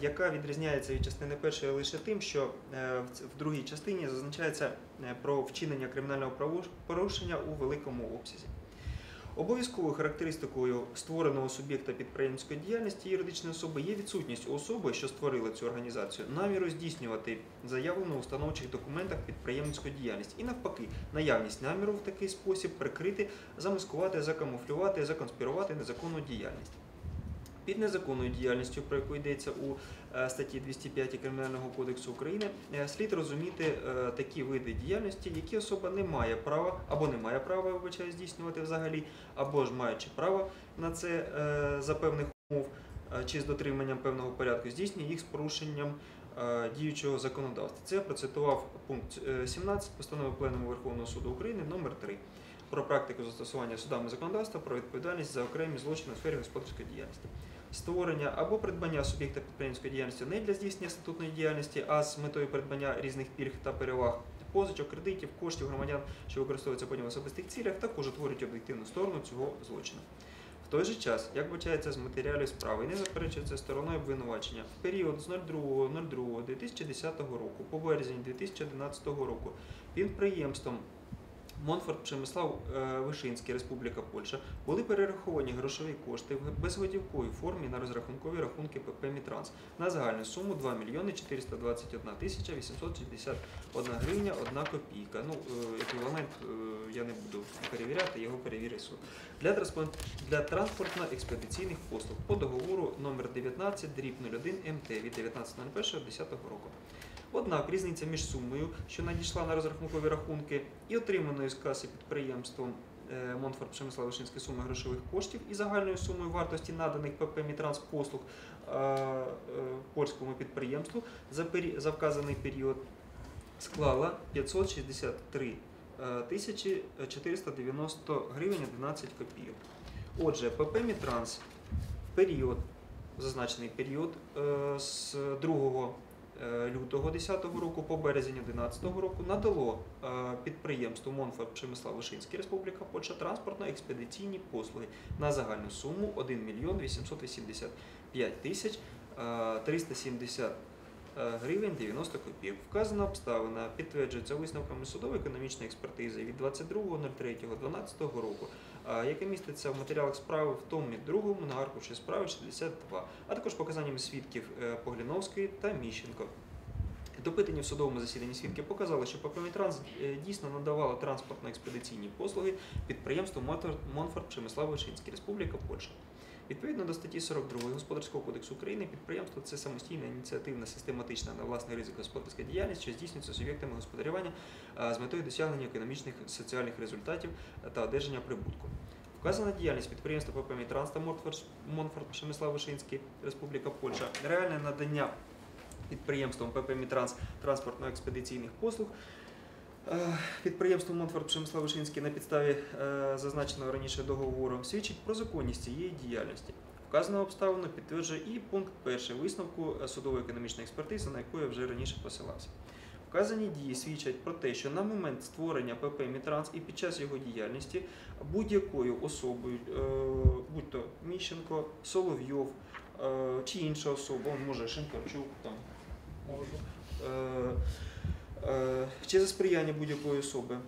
яка відрізняється від частини 1 лише тим, що в другій частині зазначається про вчинення кримінального правопорушення у великому обсязі. Обов'язковою характеристикою створеного суб'єкта підприємської діяльності юридичної особи є відсутність особи, що створила цю організацію, наміру здійснювати заявлену у установчих документах підприємницьку діяльність і, навпаки, наявність наміру в такий спосіб прикрити, замаскувати, закамуфлювати, законспірувати незаконну діяльність. Під незаконною діяльністю, про яку йдеться у статті 205 Кримінального кодексу України, слід розуміти такі види діяльності, які особа не має права, або не має права, вибачаю, здійснювати взагалі, або ж маючи право на це за певних умов чи з дотриманням певного порядку, здійснює їх з порушенням діючого законодавства. Це я процитував пункт 17 постанови Пленуму Верховного суду України номер 3. про практику застосування судами законодавства про відповідальність за окремі злочини у сфері господарської діяльності, створення або придбання суб'єкта підприємницької діяльності не для здійснення статутної діяльності, а з метою придбання різних пільг та переваг, позичок, кредитів, коштів громадян, що використовуються потім в особистих цілях, також утворюють об'єктивну сторону цього злочину. В той же час, як вбачається з матеріалів справи і не заперечується стороною обвинувачення, в період з 02.02.2010 року по березень 2011 року підприємством Монфорт Przemysław Wyszyński, Республіка Польща, були перераховані грошові кошти в безготівковій формі на розрахункові рахунки ПП «Мітранс» на загальну суму 2 мільйони 421 тисяча 861 гривня 1 копійка. Ну, еквівалент я не буду перевіряти, його перевірить суд. Для транспортно-експедиційних послуг по договору номер 19/01 МТ від 19.01.10 року. Однак різниця між сумою, що надійшла на розрахункові рахунки, і отриманою з каси підприємством Монфорт Przemysław Wyszyński суми грошових коштів і загальною сумою вартості наданих ПП «Мітранс» послуг польському підприємству за вказаний період склала 563 тисячі 490 гривень 12 копійок. Отже, ПП «Мітранс» зазначений період з 2 лютого 2010 року по березень 2011 року надало підприємству Монфорт Przemysław Wyszyński, Республіка Польща, транспортно-експедиційні послуги на загальну суму 1 мільйон 885 тисяч 370 гривень 90 копійок. Вказана обставина підтверджується висновками судово-економічної експертизи від 22.03.2012 року, яке міститься в матеріалах справи в томі 2-му на аркуші справи 62, а також показаннями свідків Погліновської та Міщенко. Допитані в судовому засіданні свідки показали, що ПП «Мітранс» дійсно надавала транспортно-експедиційні послуги підприємству Монфорт Przemysław Wyszyński, Республіка Польща. Відповідно до статті 42 Господарського кодексу України, підприємство – це самостійна, ініціативна, систематична на власний ризик господарська діяльність, що здійснюється суб'єктами господарювання з метою досягнення економічних і соціальних результатів та одержання прибутку. Вказана діяльність підприємства ПП «Мітранс» та Монфорт Przemysław Wyszyński, Республіка Польща, реальне надання підприємством ПП «Мітранс» транспортно-експедиційних послуг підприємству Монфорт Przemysław Wyszyński на підставі зазначеного раніше договору свідчить про законність цієї діяльності. Вказану обставину підтверджує і пункт 1 висновку судово-економічної експертизи, на яку я вже раніше посилався. Вказані дії свідчать про те, що на момент створення ПП «Мітранс» і під час його діяльності будь-якою особою, будь-то Міщенко, Соловйов чи інша особа, може Шинкарчук, чи за сприяння будь-якої особи,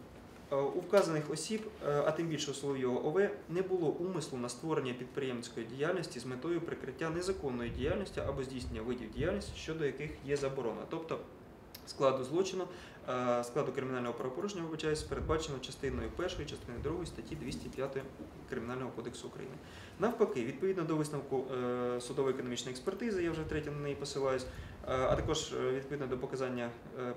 у вказаних осіб, а тим більше у Соловйова ОВ, не було умислу на створення підприємницької діяльності з метою прикриття незаконної діяльності або здійснення видів діяльності, щодо яких є заборона, тобто складу злочину, складу кримінального правопорушення, передбачено частиною 1, частиною 2 статті 205 Кримінального кодексу України. Навпаки, відповідно до висновку судово-економічної експертизи, я вже втретє на неї посилаюсь, а також відповідно до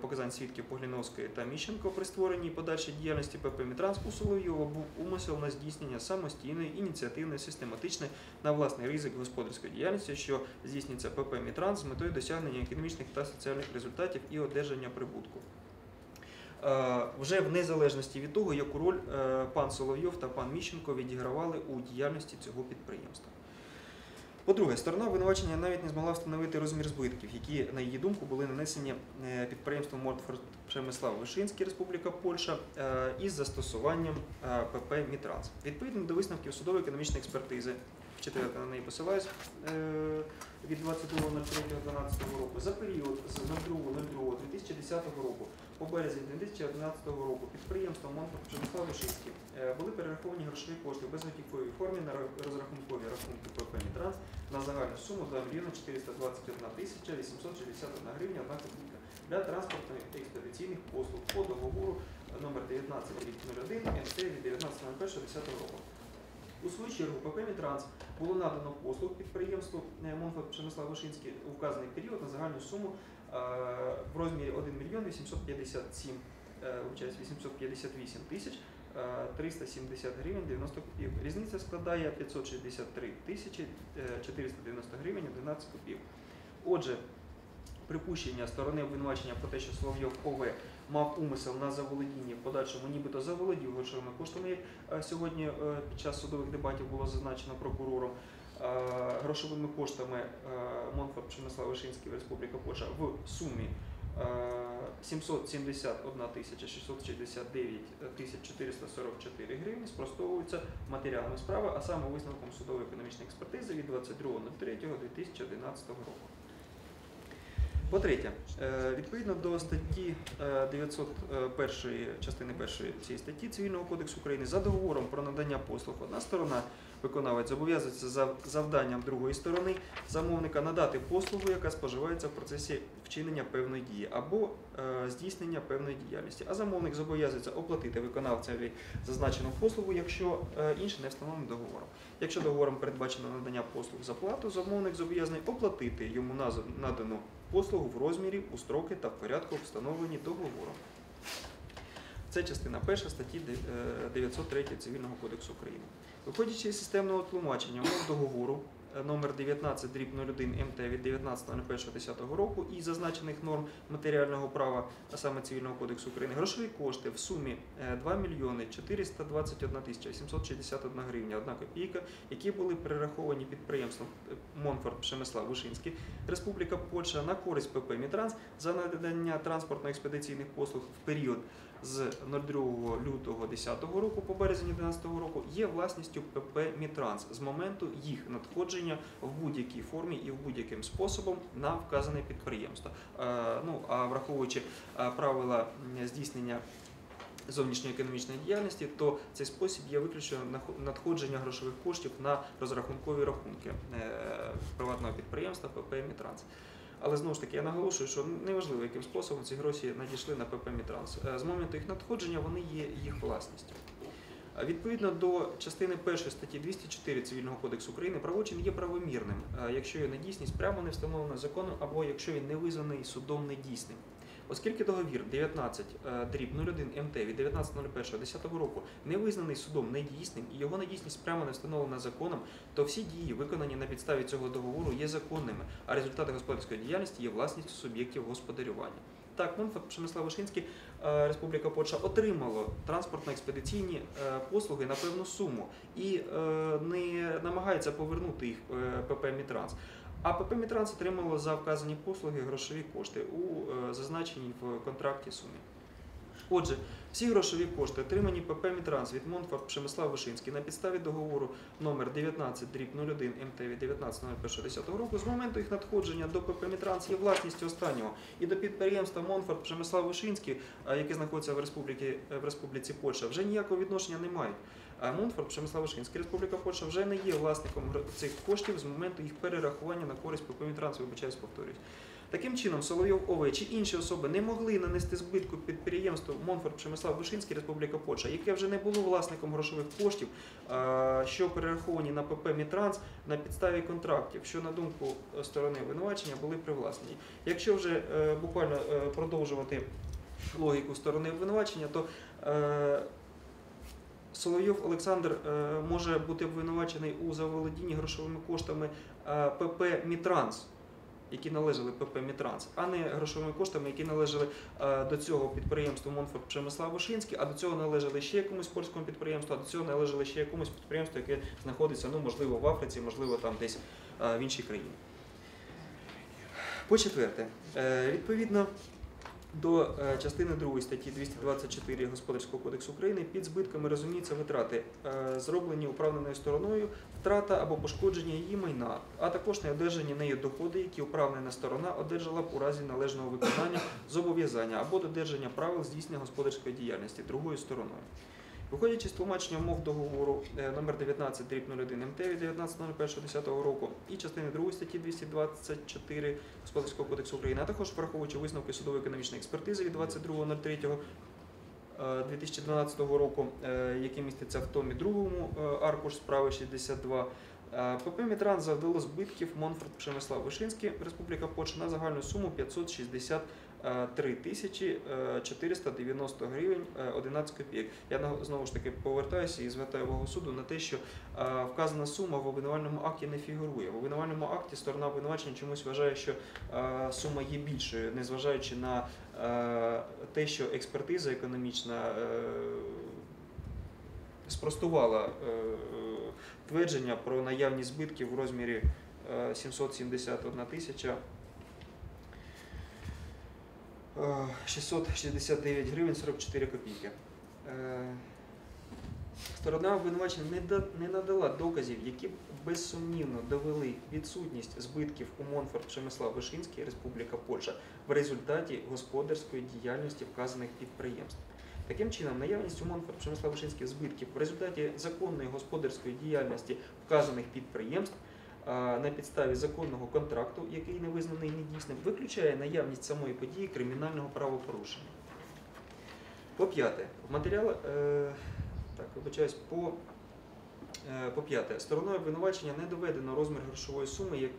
показань свідків Погліновської та Міщенко, при створенні подальшій діяльності ПП «Мітранс» у Соловйова був умисел на здійснення самостійної, ініціативної, систематичної на власний ризик господарської діяльності, що здійснюється ПП «Мітранс» з метою досягнення економічних та соціальних результатів і одержання прибутку. Вже в незалежності від того, яку роль пан Соловйов та пан Міщенко відігравали у діяльності цього підприємства. По-друге, сторона обвинувачення навіть не змогла встановити розмір збитків, які, на її думку, були нанесені підприємством Монфорт Przemysław Wyszyński, Республіка Польща, із застосуванням ПП «Мітранс». Відповідно до висновків судово-економічної експертизи, вчителя на неї посилаюсь, від 22.03.2012 року, за період з 02.02.2010 року по березень 2011 року підприємством Монфорт Przemysław Wyszyński були перераховані грошові кошти в безготівковій формі на розрахункові рахунки ПП «Мітранс» на загальну суму 2 мільйона 421 тисяча 861 гривня 1 копійка для транспортно-експедиційних послуг по договору номер 19/01 МТ від 19.01.10 року. У свою чергу ПП «Мітранс» було надано послуг підприємству Монфорт Przemysław Wyszyński у вказаний період на загальну суму в розмірі 1 мільйон 858 тисяч 370 гривень 90 копійок. Різниця складає 563 тисячі 490 гривень 11 копійок. Отже, припущення сторони обвинувачення про те, що Соловйов ОВ мав умисел на заволодіння в подальшому, нібито заволодів грошовими коштами, як сьогодні під час судових дебатів було зазначено прокурором, грошовими коштами Монфорт Przemysław Wyszyński, Республіка Польща, в сумі 771 669 444 гривні, спростовуються матеріалами справи, а саме висновком судово-економічної експертизи від 22.03.2011 року. По-третє, відповідно до статті 901 частини 1 цієї статті Цивільного кодексу України за договором про надання послуг одна сторона, виконавець, зобов'язується за завданням другої сторони замовника надати послугу, яка споживається в процесі вчинення певної дії або здійснення певної діяльності, а замовник зобов'язується оплатити виконавцеві зазначену послугу, якщо інше не встановлено договором. Якщо договором передбачено надання послуг за плату, замовник зобов'язаний оплатити йому надану послугу в розмірі, у строки та в порядку, встановлені договором. Це частина 1 статті 903 Цивільного кодексу України. Виходячи із системного тлумачення умов договору номер 19/01 МТ від 19.01.10 року і зазначених норм матеріального права, а саме Цивільного кодексу України, грошові кошти в сумі 2 421 861 гривня 1 копійка, які були перераховані підприємством Монфорт Przemysław Wyszyński, Республіка Польща, на користь ПП «Мітранс» за надання транспортно-експедиційних послуг в період з 02 лютого 2010 року по березень 2011 року, є власністю ПП «Мітранс» з моменту їх надходження в будь-якій формі і в будь-яким способом на вказане підприємство. А враховуючи правила здійснення зовнішньої економічної діяльності, то цей спосіб є виключно надходження грошових коштів на розрахункові рахунки приватного підприємства ПП «Мітранс». Але, знову ж таки, я наголошую, що неважливо, яким способом ці гроші надійшли на ПП «Мітранс». З моменту їх надходження вони є їх власністю. Відповідно до частини 1 статті 204 Цивільного кодексу України, правочин є правомірним, якщо його недійсність прямо не встановлена законом або якщо він не визнаний судом недійсним. Оскільки договір 19/01 МТ від 19.01.10 року не визнаний судом недійсним і його недійсність прямо не встановлена законом, то всі дії, виконані на підставі цього договору, є законними, а результати господарської діяльності є власністю суб'єктів господарювання. Так, Монфорт Przemysław Wyszyński, Республіка Польща, отримало транспортно-експедиційні послуги на певну суму і не намагається повернути їх ПП «Мітранс». А ПП «Мітранс» отримало за вказані послуги грошові кошти у зазначеній в контракті сумі. Отже, всі грошові кошти, отримані ПП «Мітранс» від Монфорт Przemysław Wyszyński на підставі договору номер 19/01 МТ від 19.01.10 року, з моменту їх надходження до ПП «Мітранс» є власністю останнього і до підприємства Монфорт Przemysław Wyszyński, яке знаходиться в Республіці Польща, вже ніякого відношення не мають. Монфорт Przemysław Wyszyński, Республіка Польща, вже не є власником цих коштів з моменту їх перерахування на користь ПП «Мітранс», вибачаюсь, повторюсь. Таким чином, Соловйов ОВ чи інші особи не могли нанести збитку підприємству Монфорт Przemysław Wyszyński, Республіка Польща, яке вже не було власником грошових коштів, що перераховані на ПП «Мітранс» на підставі контрактів, що, на думку сторони обвинувачення, були привласнені. Якщо вже буквально продовжувати логіку сторони обвинувачення, то Соловйов Олександр може бути обвинувачений у заволодінні грошовими коштами ПП «Мітранс», які належали ПП «Мітранс», а не грошовими коштами, які належали до цього підприємству Монфорт Przemysław Wyszyński, а до цього належали ще якомусь польському підприємству, а до цього належали ще якомусь підприємству, яке знаходиться, можливо, в Африці, можливо, там десь в іншій країні. По-четверте, відповідно до частини 2 статті 224 Господарського кодексу України під збитками розуміються витрати, зроблені управленою стороною, втрата або пошкодження її майна, а також неодержані нею доходи, які управлена сторона одержала б у разі належного виконання зобов'язання або додержання правил здійснення господарської діяльності другою стороною. Виходячи з тлумачення умов договору номер 19/01 МТ від 19.01.10 року і частини 2 статті 224 Господарського кодексу України, а також враховуючи висновки судово-економічної експертизи від 22.03.2012 року, які містяться в томі 2-му аркуш справи 62, ПП «Мітранс» завдало збитків Монфорт Przemysław Wyszyński, Республіка Польща, на загальну суму 560 3490 гривень 11 копійок. Я знову ж таки повертаюся і звертаю увагу суду на те, що вказана сума в обвинувальному акті не фігурує. В обвинувальному акті сторона обвинувачення чомусь вважає, що сума є більшою, незважаючи на те, що експертиза економічна спростувала твердження про наявні збитки в розмірі 771 тисяча 669 гривень 44 копійки. Сторона обвинувачення не надала доказів, які б безсумнівно довели відсутність збитків у Монфорт, Przemysław Wyszyński, Республіка Польща в результаті господарської діяльності вказаних підприємств. Таким чином, наявність у Монфорт Przemysław Wyszyński збитків в результаті законної господарської діяльності вказаних підприємств на підставі законного контракту, який не визнаний недійсним, виключає наявність самої події кримінального правопорушення. По-п'яте, по-п'яте, стороною обвинувачення не доведено розмір грошової суми,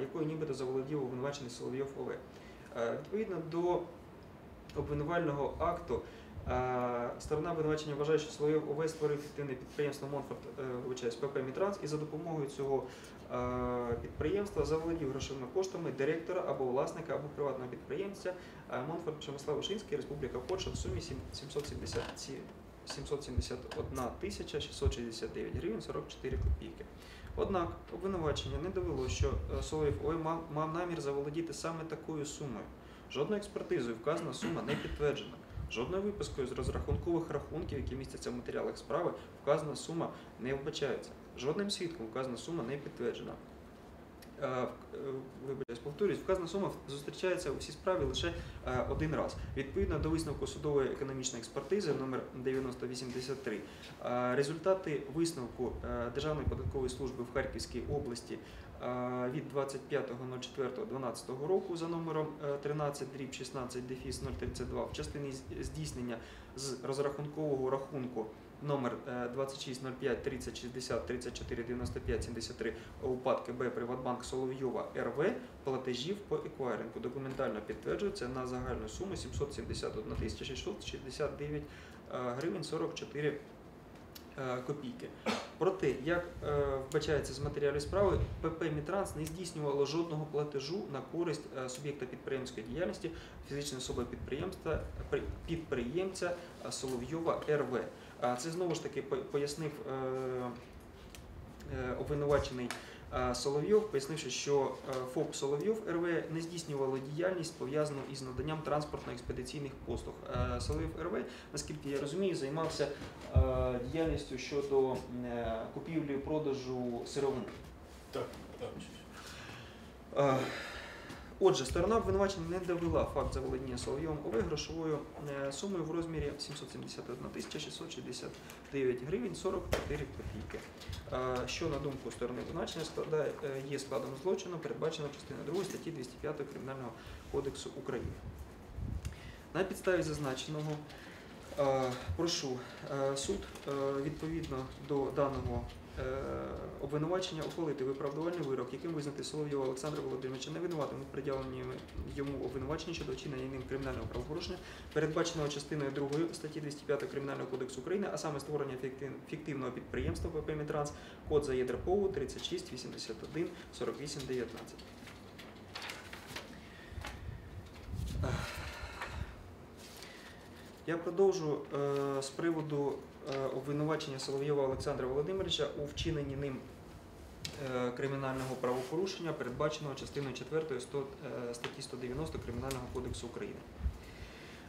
якою нібито заволодів обвинувачений Соловйов О.В. Відповідно до обвинувального акту, сторона обвинувачення вважає, що Соловйов О.В. створив фіктивне підприємство Монфорт ПП «Мітранс» і за допомогою цього підприємства заволодів грошовими коштами директора або власника, або приватного підприємця Монфорт Przemysław Wyszyński, Республіка Польща в сумі 771 669 гривень 44 копійки. Однак обвинувачення не довело, що Соловйов О.В. мав намір заволодіти саме такою сумою. Жодною експертизою вказана сума не підтверджена. Жодною випискою з розрахункових рахунків, які містяться в матеріалах справи, вказана сума не вбачається. Жодним свідком вказана сума не підтверджена. Повторюсь, вказана сума зустрічається у всій справі лише один раз. Відповідно до висновку судової економічної експертизи номер 9083, результати висновку Державної податкової служби в Харківській області від 25.04.12 року за номером 13/16-032 в частині здійснення з розрахункового рахунку номер 2605-3060-34-95-73 УПАД КБ «Приватбанк» Соловйова РВ платежів по еквайрингу документально підтверджується на загальну суму 771 669 гривень 44 копійки. Проте, як вбачається з матеріалів справи, ПП «Мітранс» не здійснювало жодного платежу на користь суб'єкта підприємської діяльності фізичної особи підприємця Соловйова РВ. Це знову ж таки пояснив обвинувачений Соловйов, пояснивши, що ФОП Соловйов РВ не здійснювало діяльність, пов'язану із наданням транспортно-експедиційних послуг. Соловйов РВ, наскільки я розумію, займався діяльністю щодо купівлі і продажу сировини. Так, так. Отже, сторона обвинувачення не довела факт заволодіння Соловйовим ОВ грошовою сумою в розмірі 771 669 гривень 44 копійки, що, на думку сторони обвинувачення, є складом злочину, передбачено частиною 2 статті 205 Кримінального кодексу України. На підставі зазначеного прошу суд відповідно до даного обвинувачення ухвалити виправдувальний вирок, яким визнати Соловйова Олександра Володимировича невинуватим у пред'явленні йому обвинувачення щодо вчинення ним кримінального правопорушення, передбаченого частиною 2 статті 205 Кримінального кодексу України, а саме створення фіктивного підприємства ПП «Мітранс», код за ЄДРПОУ 36814819. Я продовжу з приводу обвинувачення Соловйова Олександра Володимировича у вчиненні ним кримінального правопорушення, передбаченого частиною 4 статті 190 Кримінального кодексу України.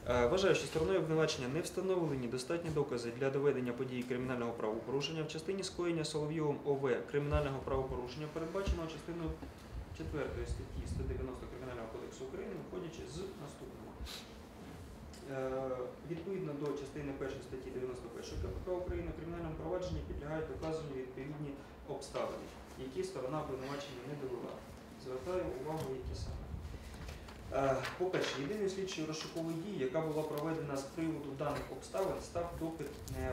Вважаю, що стороною обвинувачення не встановлені достатні докази для доведення події кримінального правопорушення в частині скоєння Соловйовим ОВ кримінального правопорушення, передбаченого частиною 4 статті 190 Кримінального кодексу України, виходячи з наступного. Відповідно до частини 1 статті 91 КПК України, кримінальному провадженню підлягають доказанню відповідні обставини, які сторона обвинувачення не довела. Звертаю увагу, які саме. По-перше, єдиною слідчою розшуковою дією, яка була проведена з приводу даних обставин, став допит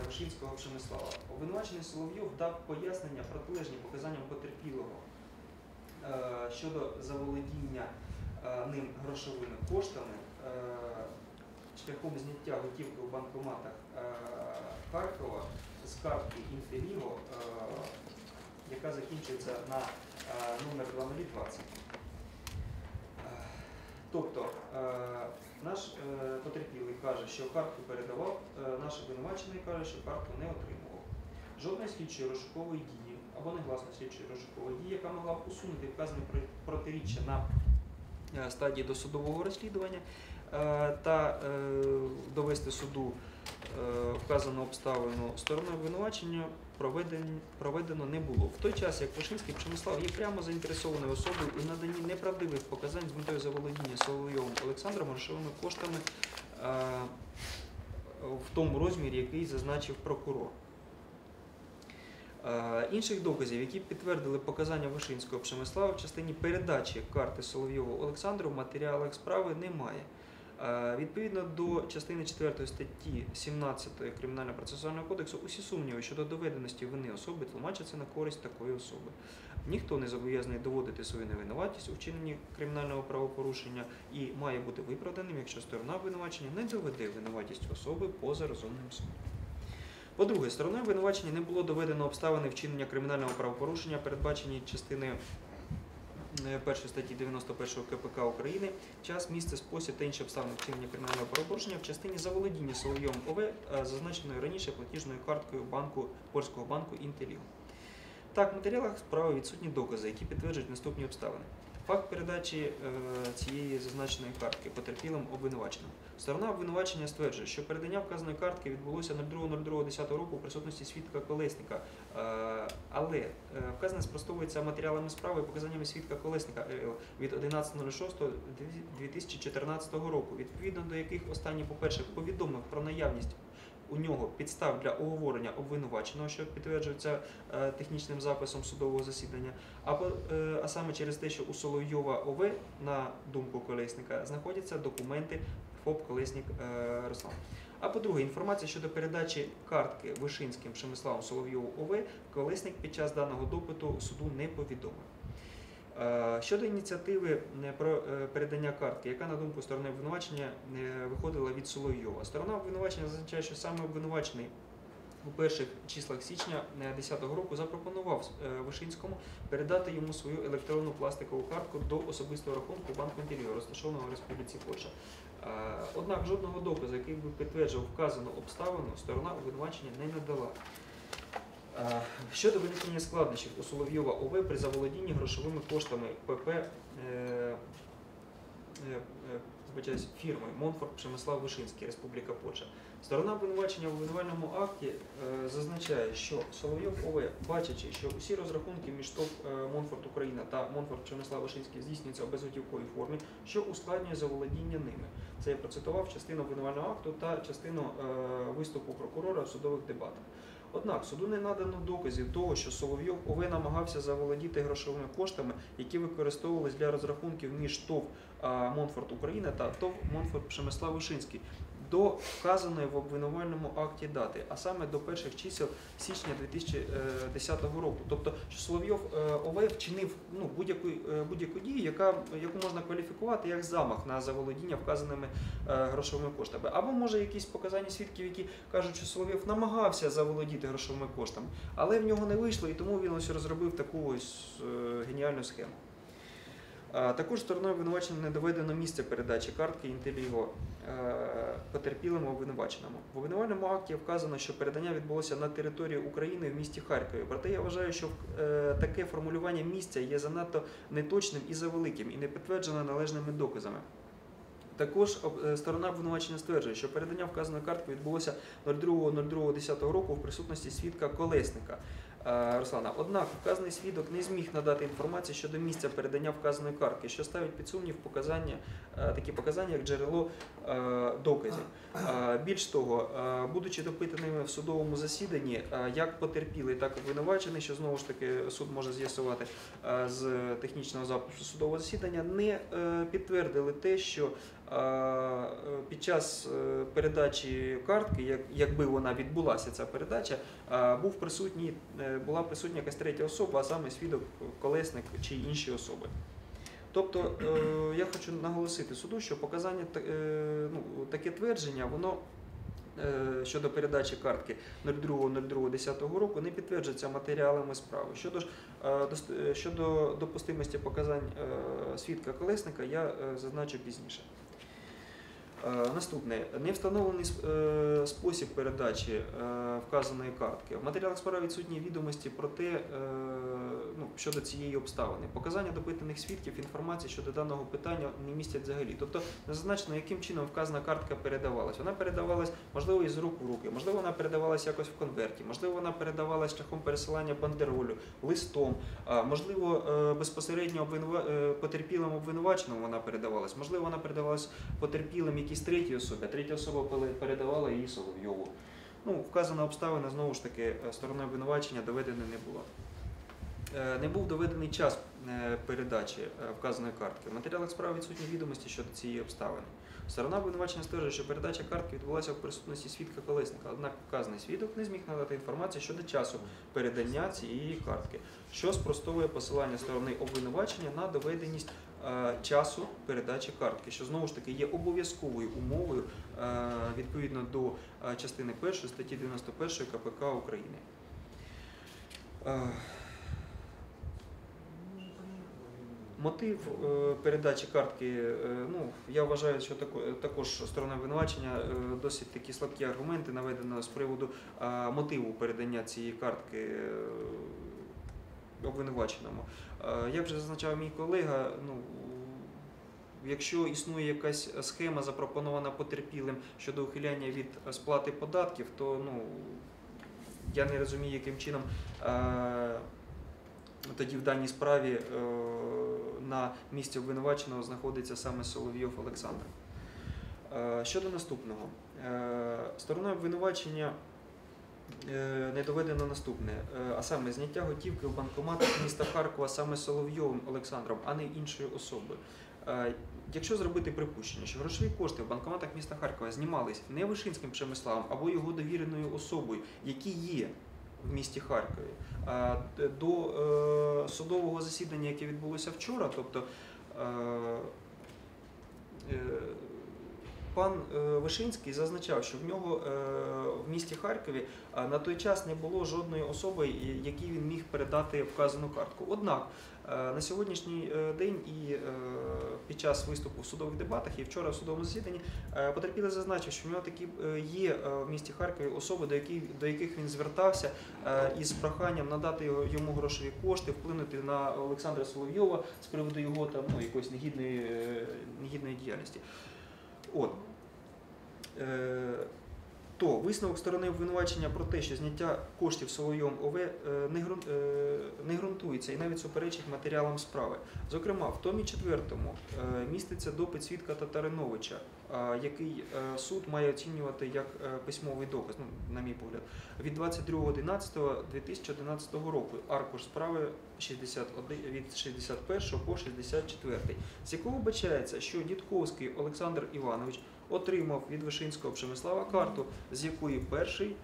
Вишинського Przemysława. Обвинувачений Соловйов дав пояснення протилежні показанням потерпілого щодо заволодіння ним грошовими коштами шляхом зняття готівки в банкоматах Харкова з картки «Інфіліго», яка закінчується на номер 2020. Тобто наш потерпілий каже, що картку передавав, наш обвинувачений каже, що картку не отримував. Жодної слідчої розшукової дії або негласної слідчої розшукової дії, яка могла б усунути вказане протиріччя на стадії досудового розслідування та довести суду вказану обставину стороною обвинувачення, проведено не було. В той час, як Вишинський Пшемислав є прямо заінтересованою особою у наданні неправдивих показань з метою заволодіння Соловйовим Олександром грошовими коштами в тому розмірі, який зазначив прокурор. Інших доказів, які підтвердили показання Вишинського Пшемислава в частині передачі карти Соловйову Олександру в матеріалах справи, немає. Відповідно до частини 4 статті 17 Кримінально-процесуального кодексу, усі сумніви щодо доведеності вини особи тлумачаться на користь такої особи. Ніхто не зобов'язаний доводити свою невинуватість у вчиненні кримінального правопорушення і має бути виправданим, якщо сторона обвинувачення не доведе винуватість особи поза розумним судом. По-друге, стороною обвинувачення не було доведено обставини вчинення кримінального правопорушення, передбачені частиною 1 статті 91 КПК України, час, місце, спосіб та інші обставини вчинення кримінального правопорушення в частині заволодіння Соловйовим ОВ, зазначеною раніше платіжною карткою польського банку «Інтеліго». Так, в матеріалах справи відсутні докази, які підтверджують наступні обставини. Факт передачі цієї зазначеної картки потерпілим обвинуваченим. Сторона обвинувачення стверджує, що передання вказаної картки відбулося 02.02.10 року у присутності свідка Колесника, але вказане спростовується матеріалами справи і показаннями свідка Колесника від 11.06.2014 року, відповідно до яких останній, по-перше, повідомив про наявність у нього підстав для оговорення обвинуваченого, що підтверджується технічним записом судового засідання, а саме через те, що у Соловйова ОВ, на думку Колесника, знаходяться документи ФОП «Колесник Руслан». А по-друге, інформація щодо передачі картки Вишинським Пшемиславом Соловйову ОВ Колесник під час даного допиту суду не повідомив. Щодо ініціативи про передання картки, яка, на думку сторони обвинувачення, виходила від Соловйова. Сторона обвинувачення зазначає, що саме обвинувачений у перших числах січня 2010 року запропонував Вишинському передати йому свою електронну пластикову картку до особистого рахунку банку «Інтеліго», розташованого в Республіці Польща. Однак жодного доказу, який би підтверджував вказану обставину, сторона обвинувачення не надала. Щодо виникнення складнощів у Соловйова ОВ при заволодінні грошовими коштами ПП фірми «Монфорд Пшемислав Вишинський, Республіка Польща». Сторона обвинувачення в обвинувальному акті зазначає, що Соловйов ОВ, бачачи, що усі розрахунки між ТОВ «Монфорд Україна» та «Монфорд Пшемислав Вишинський» здійснюються у безготівковій формі, що ускладнює заволодіння ними. Це я процитував частину обвинувального акту та частину виступу прокурора в судових дебатах. Однак суду не надано доказів того, що Соловйов ОВ намагався заволодіти грошовими коштами, які використовувались для розрахунків між ТОВ «Монфорд Україна» та ТОВ «Монфорд Пшемислав Вишинський» до вказаної в обвинувальному акті дати, а саме до перших чисел січня 2010 року. Тобто, що Соловйов ОВ вчинив будь-яку дію, яку можна кваліфікувати як замах на заволодіння вказаними грошовими коштами. Або, може, якісь показання свідків, які кажуть, що Соловйов намагався заволодіти грошовими коштами, але в нього не вийшло, і тому він ось розробив таку ось геніальну схему. Також стороною обвинувачення не доведено місце передачі картки «Інтеліго» потерпілому обвинуваченому. В обвинувальному акті вказано, що передання відбулося на території України в місті Харкові. Проте я вважаю, що таке формулювання місця є занадто неточним і завеликим, і не підтверджено належними доказами. Також сторона обвинувачення стверджує, що передання вказаної картки відбулося 02.02.10 року в присутності свідка Колесника Руслана. Однак вказаний свідок не зміг надати інформації щодо місця передання вказаної картки, що ставить під сумнів такі показання, як джерело доказів. Більш того, будучи допитаними в судовому засіданні, як потерпілий, так і обвинувачений, що знову ж таки суд може з'ясувати з технічного запису судового засідання, не підтвердили те, що під час передачі картки, якби вона відбулася, ця передача, була присутня якась третя особа, а саме свідок Колесник чи інші особи. Тобто я хочу наголосити суду, що показання, таке твердження, воно щодо передачі картки 02.02.10 року не підтверджується матеріалами справи. Щодо допустимості показань свідка-колесника я зазначу пізніше. Наступне. Не встановлений спосіб передачі вказаної картки. В матеріалах справи відсутні відомості про те, щодо цієї обставини. Показання допитаних свідків, інформації щодо даного питання не містять взагалі. Тобто не зазначено, яким чином вказана картка передавалась. Вона передавалась, можливо, із рук в руки, можливо, вона передавалась якось в конверті, можливо, вона передавалась шляхом пересилання бандеролю, листом, можливо, безпосередньо потерпілим обвинуваченим вона передавалась, можливо, вона передавалась потерпілим якійсь третій особі, а третя особа передавала її Соловйову. Вказана обставина, знову ж таки, стороною обвинувачення доведена не була. Не був доведений час передачі вказаної картки. В матеріалах справи відсутні відомості щодо цієї обставини. Сторона обвинувачення стверджує, що передача картки відбулася в присутності свідка-колесника, однак вказаний свідок не зміг надати інформацію щодо часу передання цієї картки, що спростовує посилання сторони обвинувачення на доведеність часу передачі картки, що, знову ж таки, є обов'язковою умовою відповідно до частини 1 статті 91 КПК України. Мотив передачі картки, я вважаю, що також сторона обвинувачення досить такі слабкі аргументи наведено з приводу мотиву передання цієї картки обвинуваченому. Як вже зазначав мій колега, якщо існує якась схема, запропонована потерпілим щодо ухиляння від сплати податків, то я не розумію, яким чином тоді в даній справі на місці обвинуваченого знаходиться саме Соловйов Олександр. Щодо наступного. Стороною обвинувачення не доведено наступне, а саме зняття готівки в банкоматах міста Харкова саме Соловйовим Олександром, а не іншою особою. Якщо зробити припущення, що грошові кошти в банкоматах міста Харкова знімались не Вишинським Пшемиславом або його довіреною особою, які є в місті Харкові, до судового засідання, яке відбулося вчора, тобто пан Вишинський зазначав, що в нього в місті Харкові на той час не було жодної особи, якій він міг передати вказану картку. Однак на сьогоднішній день і під час виступу в судових дебатах і вчора в судовому засіданні потерпілий зазначив, що в нього такі є в місті Харкові особи, до яких він звертався із проханням надати йому грошові кошти, вплинути на Олександра Соловйова з приводу його якоїсь негідної діяльності. То висновок сторони обвинувачення про те, що зняття коштів Соловйовим ОВ не ґрунтується і навіть суперечить матеріалам справи. Зокрема, в томі 4 міститься допит свідка Татариновича, який суд має оцінювати як письмовий допис, на мій погляд, від 22.11.2011 року, аркуш справи від 61 по 64, з якого вбачається, що Дідковський Олександр Іванович отримав від Вишинського Пшемислава карту, з якої перший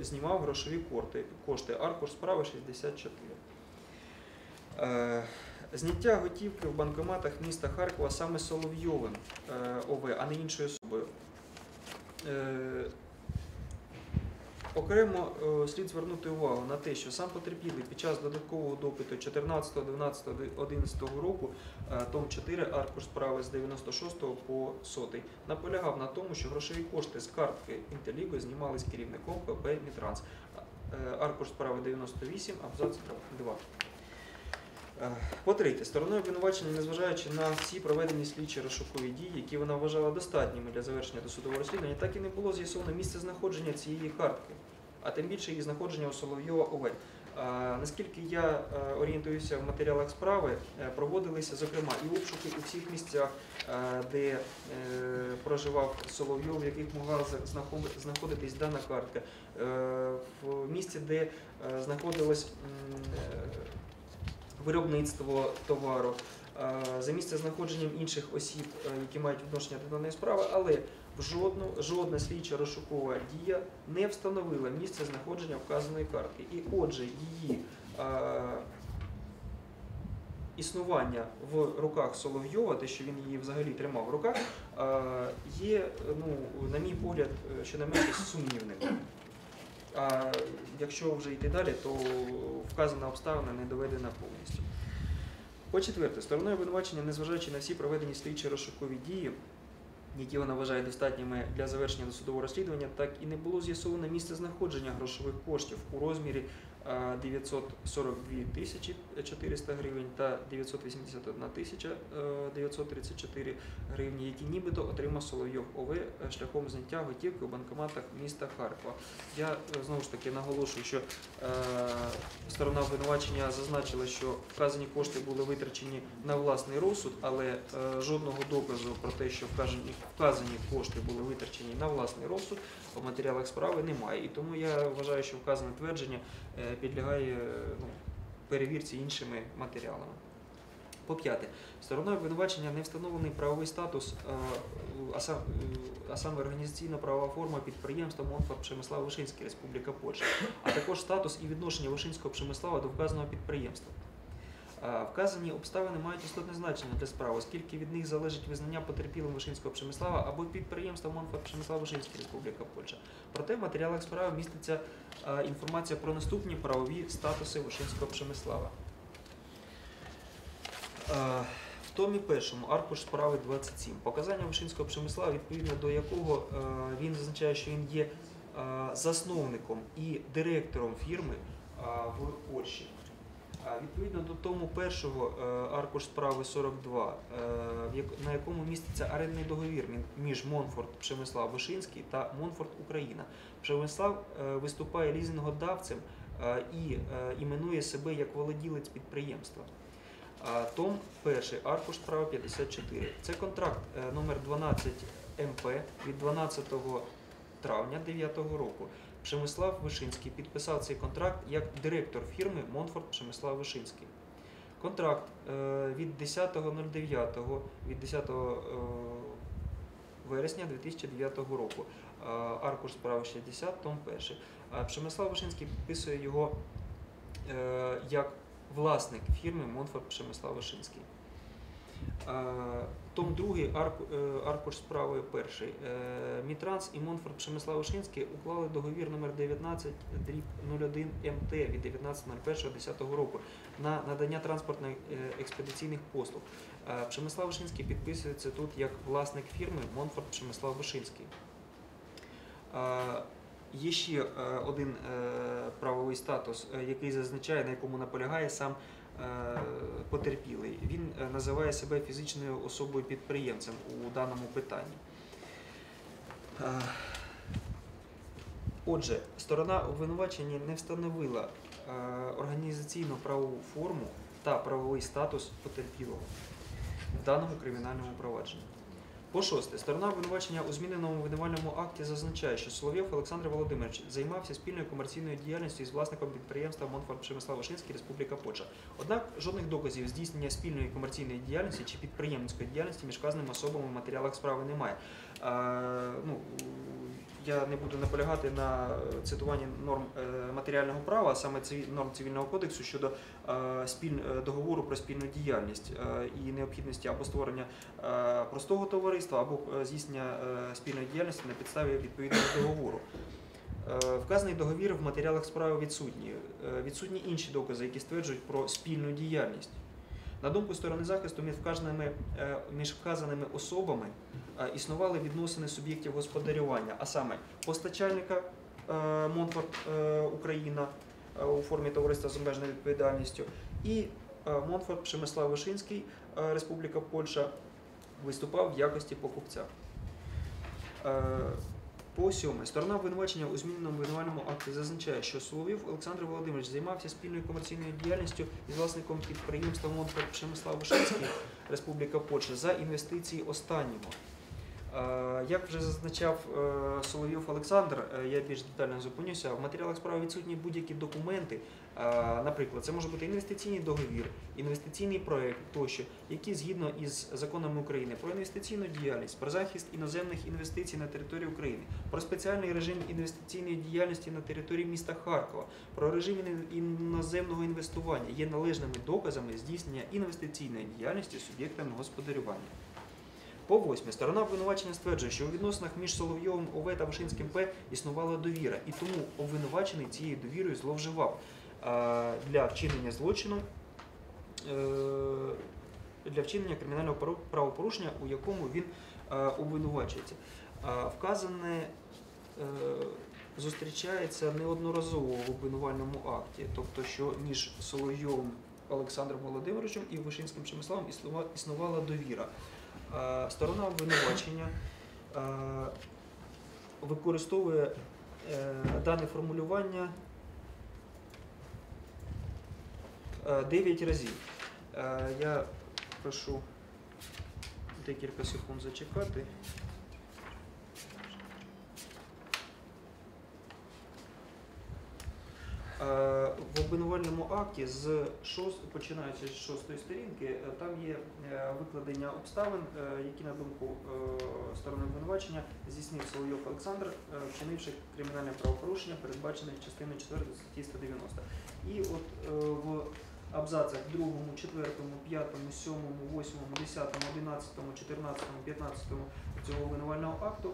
знімав грошові кошти, аркуш справи 64. Зняття готівки в банкоматах міста Харкова саме Соловйовим ОВ, а не іншою особою. Окремо слід звернути увагу на те, що сам потерпілий під час додаткового допиту 14.12.11 року, том 4, аркуш справи з 96 по 100, наполягав на тому, що грошові кошти з картки Інтеліго знімались керівником ПП «Мітранс», аркуш справи 98, абзац 2. По-третє, стороною обвинувачення, незважаючи на всі проведені слідчі розшукові дії, які вона вважала достатніми для завершення досудового розслідування, так і не було з'ясовано місце знаходження цієї картки, а тим більше її знаходження у Соловйова ОВ. Наскільки я орієнтуюся в матеріалах справи, проводилися, зокрема, і обшуки у всіх місцях, де проживав Соловйов, в яких могла знаходитись дана картка, в місці, де знаходилась виробництво товару, за місце знаходженням інших осіб, які мають відношення до даної справи, але жодна слідча розшукова дія не встановила місце знаходження вказаної картки. І отже, її існування в руках Соловйова, те, що він її взагалі тримав в руках, є, на мій погляд, щонайменше сумнівним. А якщо вже йти далі, то вказана обставина не доведена повністю. По-четверте, стороною обвинувачення, незважаючи на всі проведені слідчо-розшукові дії, які вона вважає достатніми для завершення досудового розслідування, так і не було з'ясовано місце знаходження грошових коштів у розмірі 942 тисячі 400 гривень та 981 тисяча 934 гривні, які нібито отримав Соловйов ОВ шляхом зняття готівки у банкоматах міста Харкова. Я знову ж таки наголошую, що сторона обвинувачення зазначила, що вказані кошти були витрачені на власний розсуд, але жодного доказу про те, що вказані кошти були витрачені на власний розсуд, в матеріалах справи немає. І тому я вважаю, що вказане твердження підлягає перевірці іншими матеріалами. По-п'яте, стороною обвинувачення не встановлений правовий статус, а саме організаційно-правова форма підприємства МОНФа «Пшемислав Вишинський, Республіка Польща», а також статус і відношення Вишинського Пшемислава до вказаного підприємства. Вказані обставини мають істотне значення для справи, оскільки від них залежить визнання потерпілим Вишинського Пшемислава або підприємства МОНФа «Пшемислав Вишинський, Республіка Польща». Проте в матеріалах справи міститься інформація про наступні правові статуси Вишинського Пшемислава. В томі першому, аркуш справи 27, показання Вишинського Пшемислава, відповідно до якого він зазначає, що він є засновником і директором фірми в Польщі. Відповідно до тому першого аркуш справи 42, на якому міститься арендний договір між Монфорт Пшемислав Вишинський та Монфорт Україна. Пшемислав виступає лізингодавцем і іменує себе як володілець підприємства. Том 1, аркуш справи 54. Це контракт номер 12 МП від 12 травня 2009 року. Пшемислав Вишинський підписав цей контракт як директор фірми Монфорт Пшемислав Вишинський. Контракт від 10.09, від 10 вересня 2009 року, аркуш справи 60, том 1. Пшемислав Вишинський підписує його як власник фірми Монфорт Пшемислав Вишинський. Том 2, аркуш справи 1. Мітранс і Монфорт Пшемислав Вишинський уклали договір номер 19/01 МТ від 19.01.10 року на надання транспортно-експедиційних послуг. Пшемислав Вишинський підписується тут як власник фірми Монфорт Пшемислав Вишинський. Є ще один правовий статус, який зазначає, на якому наполягає сам потерпілий. Він називає себе фізичною особою-підприємцем у даному питанні. Отже, сторона обвинувачення не встановила організаційну правову форму та правовий статус потерпілого в даному кримінальному провадженні. По-шосте, сторона обвинувачення у зміненому обвинувальному акті зазначає, що Соловйов Олександр Володимирович займався спільною комерційною діяльністю із власником підприємства Монфорт Пшемислав Вишинський, Республіка Польща. Однак жодних доказів здійснення спільної комерційної діяльності чи підприємницької діяльності між вказаними особами в матеріалах справи немає. Я не буду наполягати на цитуванні норм матеріального права, а саме норм Цивільного кодексу щодо договору про спільну діяльність і необхідності або створення простого товариства, або здійснення спільної діяльності на підставі відповідного договору. Вказаний договір в матеріалах справи відсутній. Відсутні інші докази, які стверджують про спільну діяльність. На думку сторони захисту, між вказаними особами існували відносини суб'єктів господарювання, а саме постачальника Монфорт Україна у формі товариства з обмеженою відповідальністю і Монфорт Пшемислав Вишинський, Республіка Польща, виступав в якості покупця. По-сьоме, сторона обвинувачення у зміненому обвинувальному акті зазначає, що Соловйов Олександр Володимирович займався спільною комерційною діяльністю із власником підприємства Монфорт Пшемислав Вишинський, Республіка Польща, за інвестиції останнього. Як вже зазначав Соловйов Олександр, я більш детально зупинюся, в матеріалах справи відсутні будь-які документи, наприклад, це може бути інвестиційний договір, інвестиційний проєкт тощо, які згідно із законами України про інвестиційну діяльність, про захист іноземних інвестицій на території України, про спеціальний режим інвестиційної діяльності на території міста Харкова, про режим іноземного інвестування є належними доказами здійснення інвестиційної діяльності суб'єктами господарювання. По 8. Сторона обвинувачення стверджує, що у відносинах між Соловйовим ОВ та Вишинським П існувала довіра, і тому обвинувачений цією довірою зловживав для вчинення кримінального правопорушення, у якому він обвинувачується. Вказане зустрічається неодноразово в обвинувальному акті, тобто що між Соловйовим Олександром Володимировичем і Вишинським Чемиславом існувала довіра. Сторона обвинувачення використовує дане формулювання 9 разів. Я прошу декілька секунд зачекати. В обвинувальному акті, починаючи з 6-ї сторінки, там є викладення обставин, які, на думку сторони обвинувачення, здійснив Соловйов Олександр, вчинивши кримінальне правопорушення, передбачене частиною 4 статті 190. І от в абзацах 2, 4, 5, 7, 8, 10, 11, 14, 15 цього обвинувального акту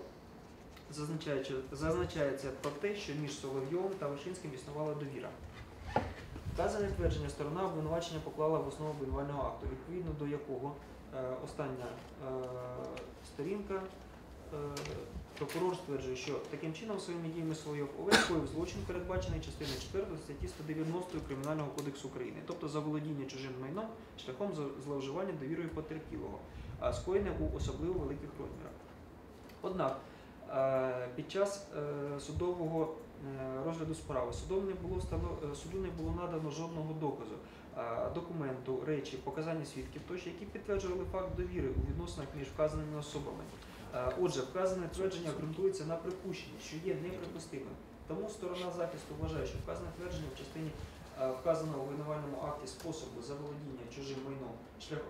зазначається про те, що між Соловйовим та Вишинським існувала довіра. Вказане твердження сторона обвинувачення поклала в основу обвинувального акту, відповідно до якого остання сторінка прокурор стверджує, що таким чином своїми діями Соловйов ОВ злочин передбачений частиною 4 статті 190 Кримінального кодексу України, тобто за володіння чужим майном шляхом зловживання довірою потерпілого, скоєне у особливо великих розмірах. Однак, під час судового розгляду справи суду не було надано жодного доказу, документу, речі, показання свідків тощо, які підтверджували факт довіри у відносинах між вказаними особами. Отже, вказане твердження ґрунтується на припущенні, що є неприпустимим. Тому сторона захисту вважає, що вказане твердження в частині вказаного у обвинувальному акті способу заволодіння чужим майном,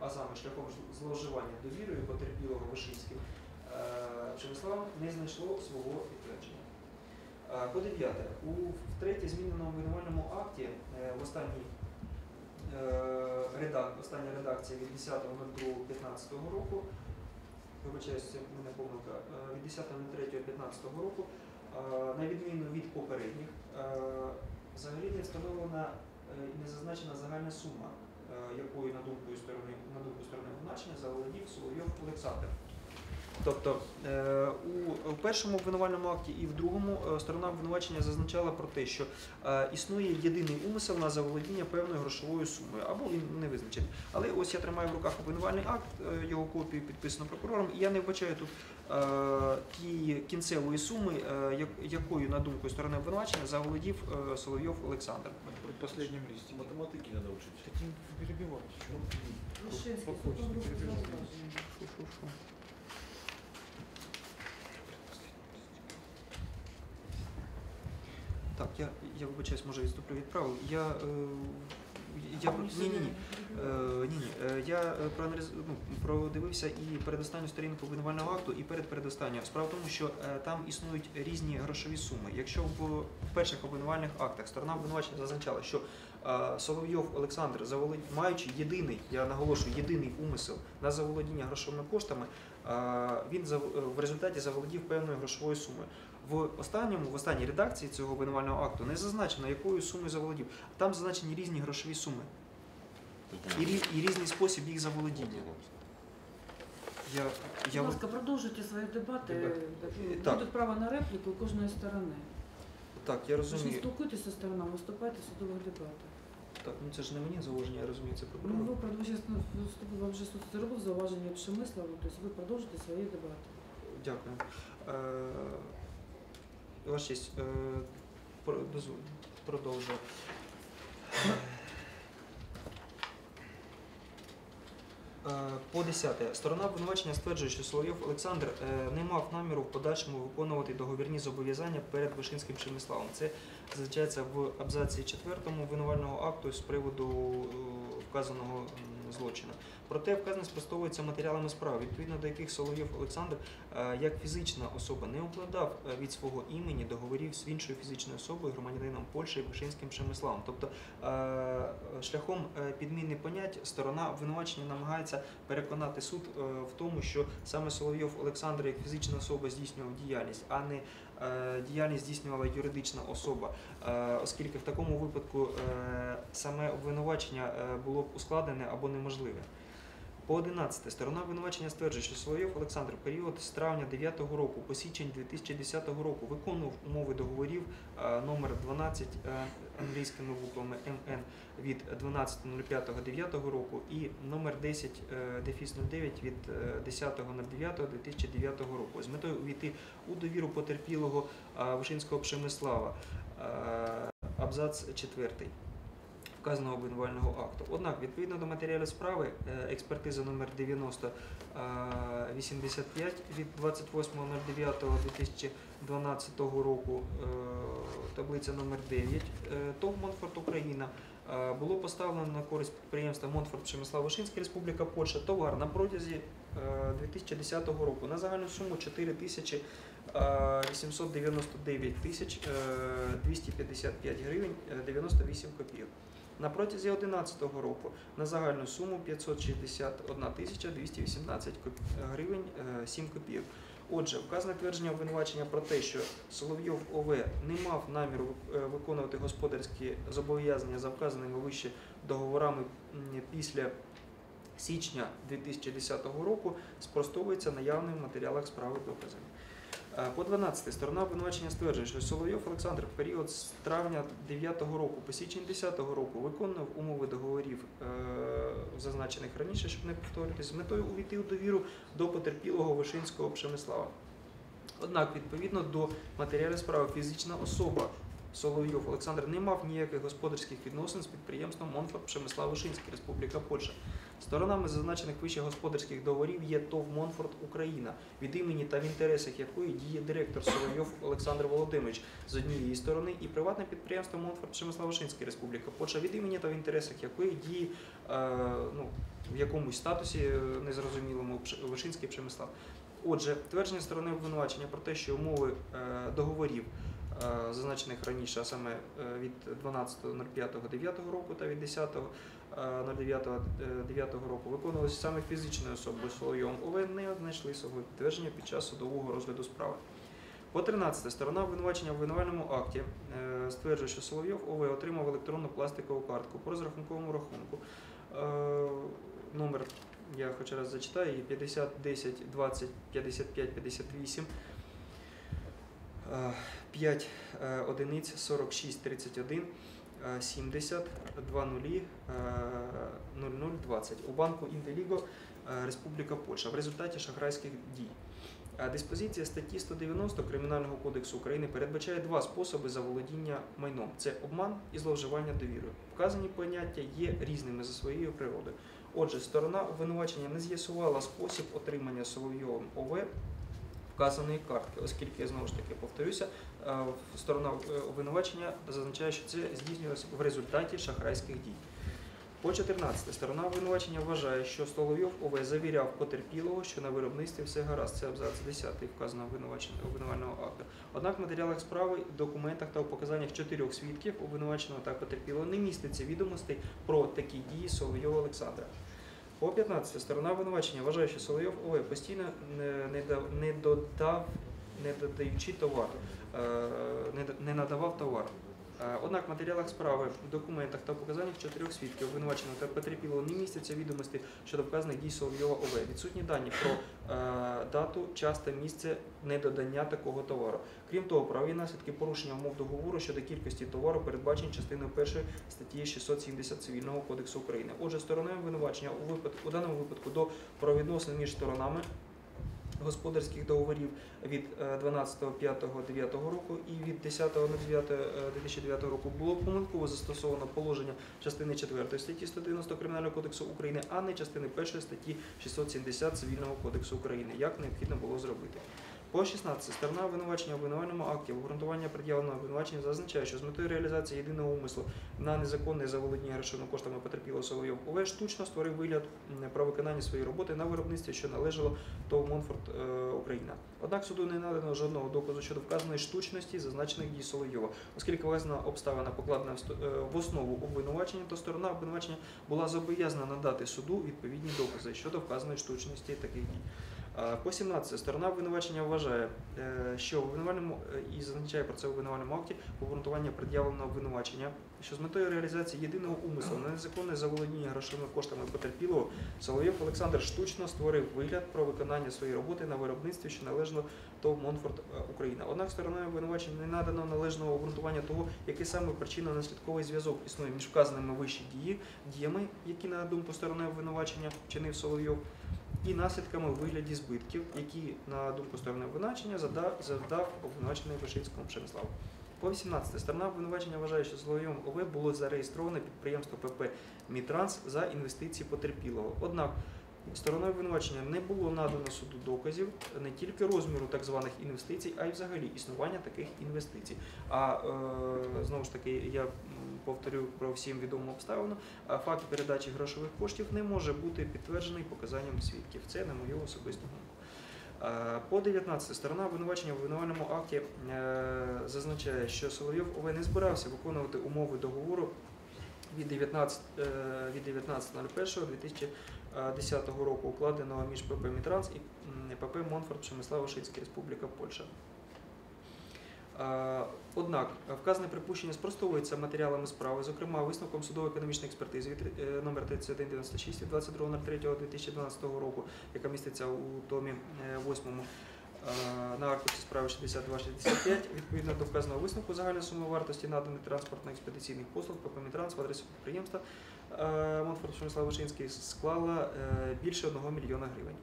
а саме шляхом зловживання довірою потерпілого Вишинським Чемиславом, не знайшло свого підтвердження. По 9-те. У втретє зміненому обвинувальному акті в останній редакції від 10.02.15 року, вибачаюсь, це мене помилка, від 10.03.15 року, на відміну від попередніх, взагалі не встановлена і не зазначена загальна сума, якою, на думку сторони обвинувачення, заволодів Соловйов Олександр. Тобто у першому обвинувальному акті і в другому сторона обвинувачення зазначала про те, що існує єдиний умисел на заволодіння певною грошовою сумою, або він не визначений. Але ось я тримаю в руках обвинувальний акт, його копію підписано прокурором, і я не вбачаю тут тієї кінцевої суми, якою, на думку сторони обвинувачення, заволодів Соловйов Олександр. В останньому листі. Математики треба вчитися. Таким перебивати. Вишинський. Так, я вибачаюсь, може відступлю від правил. Я продивився і передостанню сторінку обвинувального акту, і передостанню. Справа в тому, що там існують різні грошові суми. Якщо в перших обвинувальних актах сторона обвинувачення зазначала, що Соловйов Олександр, маючи єдиний, я наголошую, єдиний умисел на заволодіння грошовими коштами, він в результаті заволодів певною грошовою сумою. В останній редакції цього обвинувального акту не зазначено, якою сумою заволодів. Там зазначені різні грошові суми і різний спосіб їх заволодіння. Будь ласка, продовжуйте свої дебати. Буде право на репліку кожної сторони. Так, я розумію. Ви ж не спілкуйтеся зі сторонами, виступайте в судових дебатах. Так, ну це ж не мені зауваження, я розумію, це прокурор. Ну, вам вже суд зробив зауваження Пшемиславу, тобто ви продовжите свої дебати. Дякую. Ваша честь, продовжу. По 10. Сторона обвинувачення стверджує, що Соловйов Олександр не мав наміру в подальшому виконувати договірні зобов'язання перед Вишинським Чемиславом. Це зазначається в абзаці 4 винувального акту з приводу вказаного злочину. Проте вказане спростовується матеріалами справи, відповідно до яких Соловйов Олександр як фізична особа не укладав від свого імені договорів з іншою фізичною особою, громадянином Польщі Вишинським Чемиславом. Тобто шляхом підміни понять сторона обвинувачення намагається переконати суд в тому, що саме Соловйов Олександр як фізична особа здійснював діяльність, а не діяльність здійснювала юридична особа, оскільки в такому випадку саме обвинувачення було б ускладнене або неможливе. По 11. Сторона обвинувачення стверджує, що Соловйов Олександр в період з травня 2009 року по січень 2010 року виконував умови договорів номер 12 англійськими буквами МН від 12.05.2009 року і номер 10-09 від 10.09.2009 року з метою увійти у довіру потерпілого Вишинського Чемислава, абзац 4. Вказаного обвинувального акту. Однак, відповідно до матеріалів справи, експертиза номер 9085 від 28.09.2012 року, таблиця номер 9, ТОВ «Монфорт Україна», було поставлено на користь підприємства «Монфорт Чемислав Вишинський, Республіка Польща» товар на протязі 2010 року на загальну суму 4 899 255 гривень 98 копійок. На протязі 2011 року на загальну суму 561 218 гривень 7 копійок. Отже, вказане твердження обвинувачення про те, що Соловйов ОВ не мав наміру виконувати господарські зобов'язання за вказаними вище договорами після січня 2010 року, спростовується наявним в матеріалах справи доказами. По 12. Сторона обвинувачення стверджує, що Соловйов Олександр в період з травня 2009 року по січень 2010 року виконував умови договорів, зазначених раніше, щоб не повторитися, з метою увійти у довіру до потерпілого Вишинського Чемислава. Однак, відповідно до матеріалів справи, фізична особа Соловйов Олександр не мав ніяких господарських відносин з підприємством «Монфорт Чемислав Вишинський, Республіка Польща». Сторонами зазначених вище господарських договорів є ТОВ «Монфорт Україна», від імені та в інтересах якої діє директор Соловйов Олександр Володимирович з однієї сторони і приватне підприємство «Монфорт Чемислав Вишинський, Республіка Польща», від імені та в інтересах якої діє в якомусь статусі незрозумілому Вишинський Чемислав. Отже, твердження сторони обвинувачення про те, що умови договорів, зазначених раніше, а саме від 12.05.2009 року та від 10.09.2009 року, виконувалися саме фізичною особою Соловйовим ОВ, не знайшли свого підтвердження під час судового розгляду справи. По 13. Сторона обвинувачення в обвинувальному акті стверджує, що Соловйов ОВ отримав електронну пластикову картку по розрахунковому рахунку номер, я хоч раз зачитаю, 50 10 20 55 58, 5 одиниць 46 31 70 20 00 20 у банку «Інтеліго», Республіка Польща, в результаті шахрайських дій. Диспозиція статті 190 Кримінального кодексу України передбачає два способи заволодіння майном – це обман і зловживання довірою. Вказані поняття є різними за своєю природою. Отже, сторона обвинувачення не з'ясувала спосіб отримання Соловйовим ОВ вказаної картки, оскільки, знову ж таки, повторюся, сторона обвинувачення зазначає, що це здійснювалося в результаті шахрайських дій. По 14. Сторона обвинувачення вважає, що Соловйов ОВ завіряв потерпілого, що на виробництві все гаразд. Це абзац 10 вказаного обвинувального акту. Однак в матеріалах справи, документах та у показаннях 4 свідків обвинуваченого та потерпілого не міститься відомостей про такі дії Соловйова Олександра. По 15. Сторона обвинувачення вважає, що Соловйов ОВ постійно не надавав товар. Однак в матеріалах справи, документах та показаннях 4 свідків обвинуваченого та потерпілого не містяться відомості щодо вказаних дій Соловйова ОВ. Відсутні дані про дату, час та місце недодання такого товару. Крім того, правові наслідки порушення умов договору щодо кількості товару передбачені частиною 1 статті 670 Цивільного кодексу України. Отже, стороною обвинувачення у даному випадку до правовідносин між сторонами господарських договорів від 12.05.2009 року і від 10.09.2009 року було помилково застосовано положення частини 4 статті 190 Кримінального кодексу України, а не частини 1 статті 670 Цивільного кодексу України, як необхідно було зробити. По 16. Сторона обвинувачення в обвинувальному акті обґрунтування пред'явленого обвинувачення зазначає, що з метою реалізації єдиного умислу на незаконне заволодіння грошовими коштами потерпілого Соловйов О.В. штучно створив вигляд про виконання своєї роботи на виробництві, що належало ТОВ «Монфорд Україна». Однак суду не надано жодного доказу щодо вказаної штучності зазначених дій Соловйова, оскільки вказана обставина покладена в основу обвинувачення, то сторона обвинувачення була зобов'язана надати суду відповідні докази щодо вказаної штучності таких дій. По 17. Сторона обвинувачення вважає, що в обвинувальному і зазначає про це в обвинувальному акті обґрунтування пред'явленого обвинувачення, що з метою реалізації єдиного умислу на незаконне заволодіння грошовими коштами потерпілого Соловйов Олександр штучно створив вигляд про виконання своєї роботи на виробництві, що належало ТОВ «Монфорд Україна». Однак стороною обвинувачення не надано належного обґрунтування того, який саме причинно-наслідковий зв'язок існує між вказаними вище діями, які, на думку сторони обвинувачення, вчинив Соловйов, і наслідками у вигляді збитків, які, на думку сторони обвинувачення, завдав обвинувачений Вишинському Пшемиславу. По 18. Сторона обвинувачення вважає, що Соловйовим ОВ було зареєстроване підприємство ПП «Мітранс» за інвестиції потерпілого. Однак стороною обвинувачення не було надано суду доказів не тільки розміру так званих інвестицій, а й взагалі існування таких інвестицій. А знову ж таки, я повторю про всім відому обставину, факт передачі грошових коштів не може бути підтверджений показанням свідків. Це на мою особисту думку. По 19. Сторона обвинувачення в обвинувальному акті зазначає, що Соловйов ОВ не збирався виконувати умови договору від 19.01.2010 року, укладеного між ПП «Мітранс» і ПП «Монфорд Пшемислав Вишинський, Республіка Польща». Однак вказане припущення спростовується матеріалами справи, зокрема висновком судово-економічної експертизи номер 3196 від 22.03.2012 року, яка міститься у томі 8-му. На аркуші справи 62-65, відповідно до вказаного висновку, загальна сума вартості наданих транспортно-експедиційних послуг ПП «Мітранс» в адресу підприємства «Монфорд Пшемислав Вишинський» склала більше 1 мільйона гривень.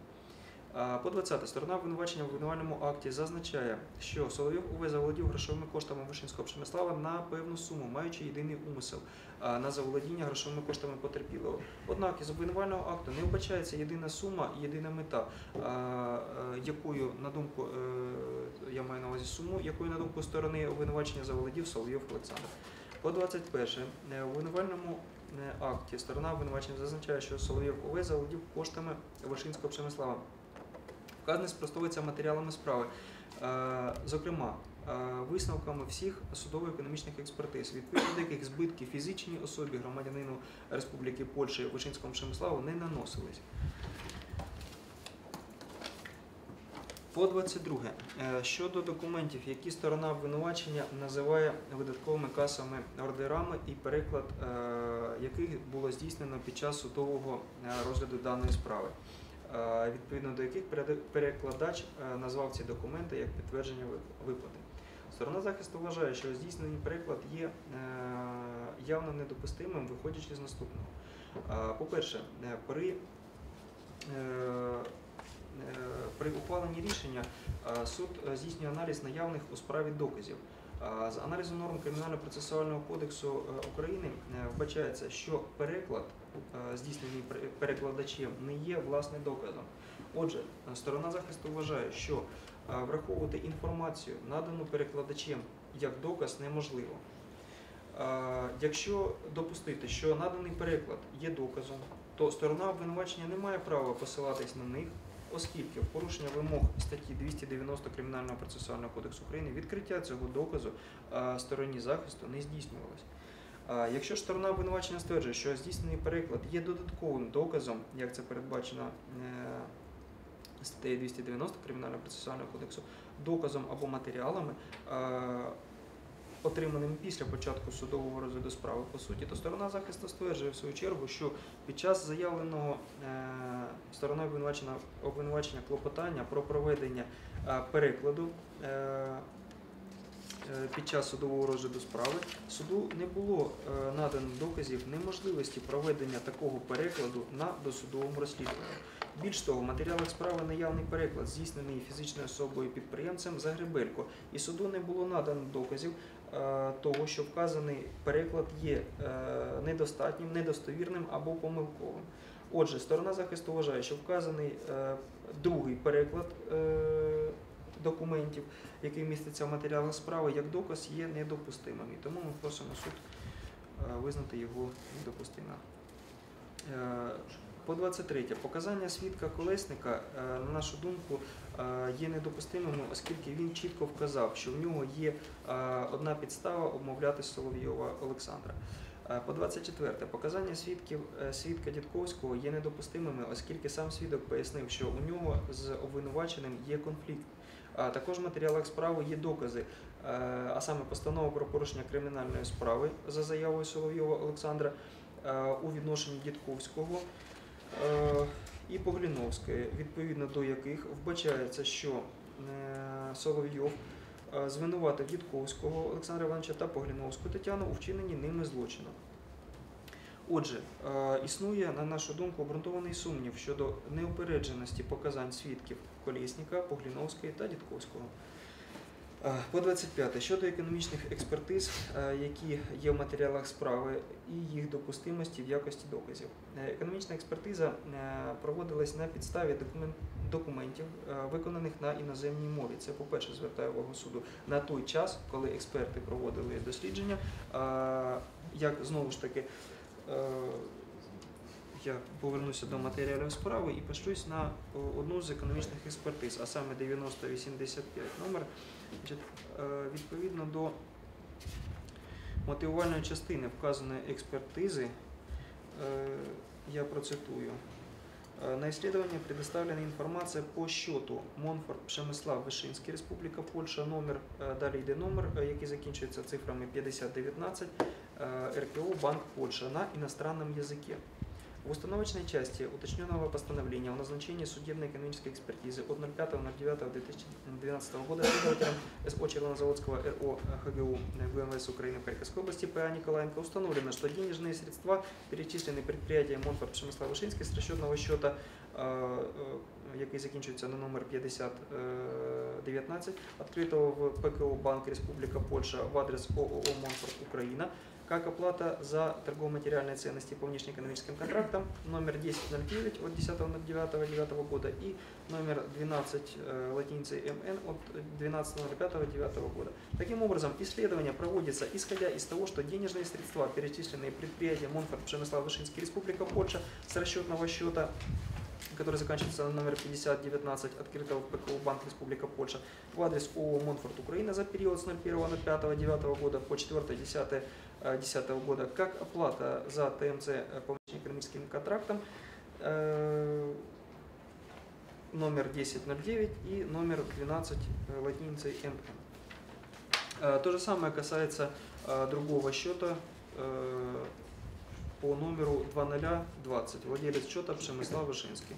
По 20. Сторона обвинувачення в обвинувальному акті зазначає, що Соловйов ОВ заволодів грошовими коштами Вишинського Пшемислава на певну суму, маючи єдиний умисел на заволодіння грошовими коштами потерпілого. Однак із обвинувального акту не вбачається єдина сума і єдина мета, якою, на думку, я маю на увазі суму, якою, на думку сторони обвинувачення, заволодів Соловйов Олександр. По 21. В обвинувальному акті сторона обвинувачення зазначає, що Соловйов ОВ заволодів коштами Вишинського Пшемислава. Вказане спростовується матеріалами справи, зокрема, висновками всіх судово-економічних експертиз, відповідно до яких збитки фізичній особі громадянину Республіки Польщі Вишинському Пшемиславу не наносились. По 22. Щодо документів, які сторона обвинувачення називає видатковими касовими ордерами і переклад яких було здійснено під час судового розгляду даної справи, відповідно до яких перекладач назвав ці документи як підтвердження виплати. Сторона захисту вважає, що здійснений переклад є явно недопустимим, виходячи з наступного. По-перше, при ухваленні рішення суд здійснює аналіз наявних у справі доказів. З аналізу норм Кримінально-процесуального кодексу України вбачається, що переклад, здійснений перекладачем, не є власним доказом. Отже, сторона захисту вважає, що враховувати інформацію, надану перекладачем, як доказ неможливо. Якщо допустити, що наданий переклад є доказом, то сторона обвинувачення не має права посилатись на них, оскільки в порушення вимог статті 290 Кримінального процесуального кодексу України відкриття цього доказу стороні захисту не здійснювалося. Якщо ж сторона обвинувачення стверджує, що здійснений переклад є додатковим доказом, як це передбачено статтею 290 Кримінального процесуального кодексу, доказом або матеріалами, отриманим після початку судового розгляду справи по суті, то сторона захисту стверджує в свою чергу, що під час заявленого стороною обвинувачення клопотання про проведення перекладу під час судового розгляду справи суду не було надано доказів неможливості проведення такого перекладу на досудовому розслідуванні. Більш того, в матеріалах справи наявний переклад, здійснений фізичною особою підприємцем Загребелько, і суду не було надано доказів того, що вказаний переклад є недостатнім, недостовірним або помилковим. Отже, сторона захисту вважає, що вказаний другий переклад документів, який міститься в матеріалах справи, як доказ є недопустимим. І тому ми просимо суд визнати його недопустимим. По 23. Показання свідка Колесника, на нашу думку, є недопустимими, оскільки він чітко вказав, що в нього є одна підстава обмовляти Соловйова Олександра. По 24. Показання свідка Дідковського є недопустимими, оскільки сам свідок пояснив, що у нього з обвинуваченим є конфлікт. Також в матеріалах справи є докази, а саме постанова про порушення кримінальної справи за заявою Соловйова Олександра у відношенні Дідковського і Погріновської, відповідно до яких вбачається, що Соловйов звинуватив Дідковського Олександра Івановича та Погліновську Тетяну у вчиненні ними злочину. Отже, існує, на нашу думку, обґрунтований сумнів щодо неупередженості показань свідків Колєсника, Погліновської та Дідковського. По 25. Щодо економічних експертиз, які є в матеріалах справи, і їх допустимості в якості доказів. Економічна експертиза проводилась на підставі документів, виконаних на іноземній мові. Це, по-перше, звертає увагу суду на той час, коли експерти проводили дослідження, як, знову ж таки, я повернуся до матеріалів справи і пошлюсь на одну з економічних експертиз, а саме 9085 номер. Відповідно до мотивувальної частини вказаної експертизи, я процитую. На исследование предоставлена информация по счету Монфорт Пшемислав Вишинський, Республіка Польща, номер, далі йде номер, який закінчується цифрами 5019, РКО Банк Польща на иностранном языке. В установочной части уточненного постановления о назначении судебно-экономической экспертизы от 05.09.2012 года следователем СО Чернозаводского РО ХГУ ГМВС Украины в Харьковской области П.А. Николаенко установлено, что денежные средства, перечисленные предприятием Монфорт Пшемислав Вишинський с расчетного счета, який закінчується на номер 5019, відкритого в ПКО «Банк Республіка Польща» в адрес ООО «Монфорт Украина», как оплата за торгово-материальные ценности по внешнеэкономическим контрактам номер 1009 от 10.09.09 года и номер 12 латиницы МН от 12.05.09 года. Таким образом, исследование проводится исходя из того, что денежные средства, перечисленные предприятием Монфорт Пшемислав Вишинський Республика Польша с расчетного счета, который заканчивается на номер 5019 открытого в ПКО Банк Республика Польша в адрес ООО «Монфорт Украина» за период с 01.05.09 года по 4.10.10 года как оплата за ТМЦ по экономическим контрактам номер 1009 и номер 12 латиницей ММ. То же самое касается другого счета по номеру 0020, владелец счета Пшемислав Вишинський.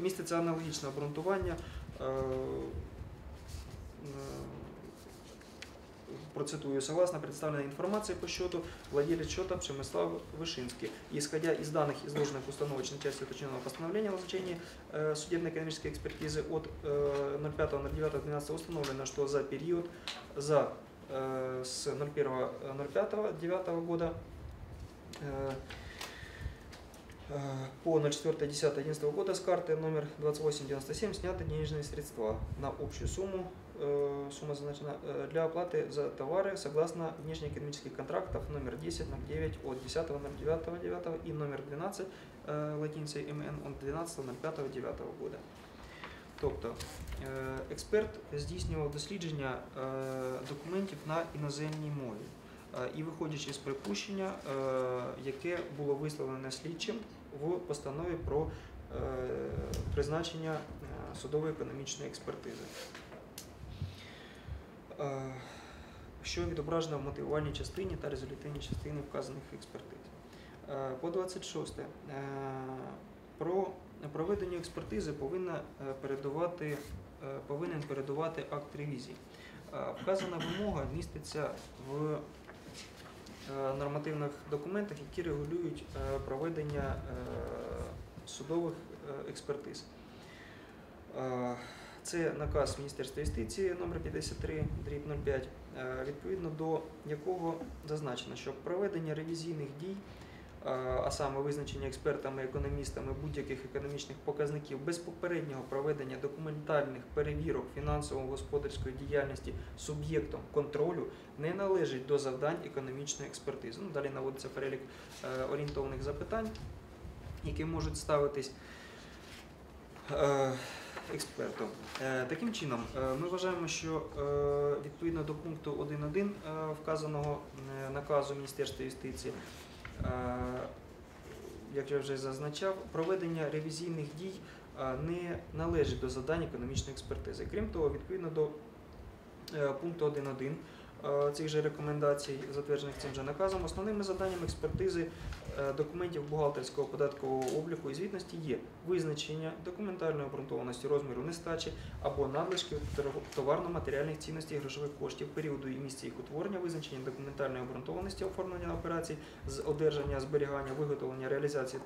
Міститься аналогічне обґрунтування, процитую, согласно представленной информации по счету, владелец счета Пшемислав Вишинский. Исходя из данных, изложенных в установочной части уточненного постановления о назначении судебно-экономической экспертизы от 05.09.12 установлено, что за период с 01.05.09 года по 04.10.11 года с карты номер 2897 сняты денежные средства на общую сумму, сумма значена, для оплаты за товары согласно внешнеэкономических контрактов номер 1009 от 10.09.09 и номер 12 латиницей МН от 12.05.09 года. Тобто експерт здійснював дослідження документів на іноземній мові і виходячи з припущення, яке було висловлене слідчим в постанові про призначення судово-економічної експертизи, що відображено в мотивувальній частині та результативній частині вказаних експертиз. По 26. Про проведенню експертизи повинен передувати акт ревізії. Вказана вимога міститься в нормативних документах, які регулюють проведення судових експертиз. Це наказ Міністерства юстиції номер 53/05, відповідно до якого зазначено, що проведення ревізійних дій, а саме визначення експертами-економістами будь-яких економічних показників без попереднього проведення документальних перевірок фінансово-господарської діяльності суб'єктом контролю не належить до завдань економічної експертизи. Далі наводиться перелік орієнтовних запитань, які можуть ставитись експертом. Таким чином, ми вважаємо, що відповідно до пункту 1.1 вказаного наказу Міністерства юстиції, як я вже зазначав, проведення ревізійних дій не належить до завдань економічної експертизи. Крім того, відповідно до пункту 1.1 цих же рекомендацій, затверджених цим же наказом, основними завданням експертизи документів бухгалтерського податкового обліку і звітності є визначення документальної обґрунтованості розміру нестачі або надлишків товарно-матеріальних цінностей грошових коштів, періоду і місця їх утворення, визначення документальної обґрунтованості оформлення операцій з одержання, зберігання, виготовлення, реалізації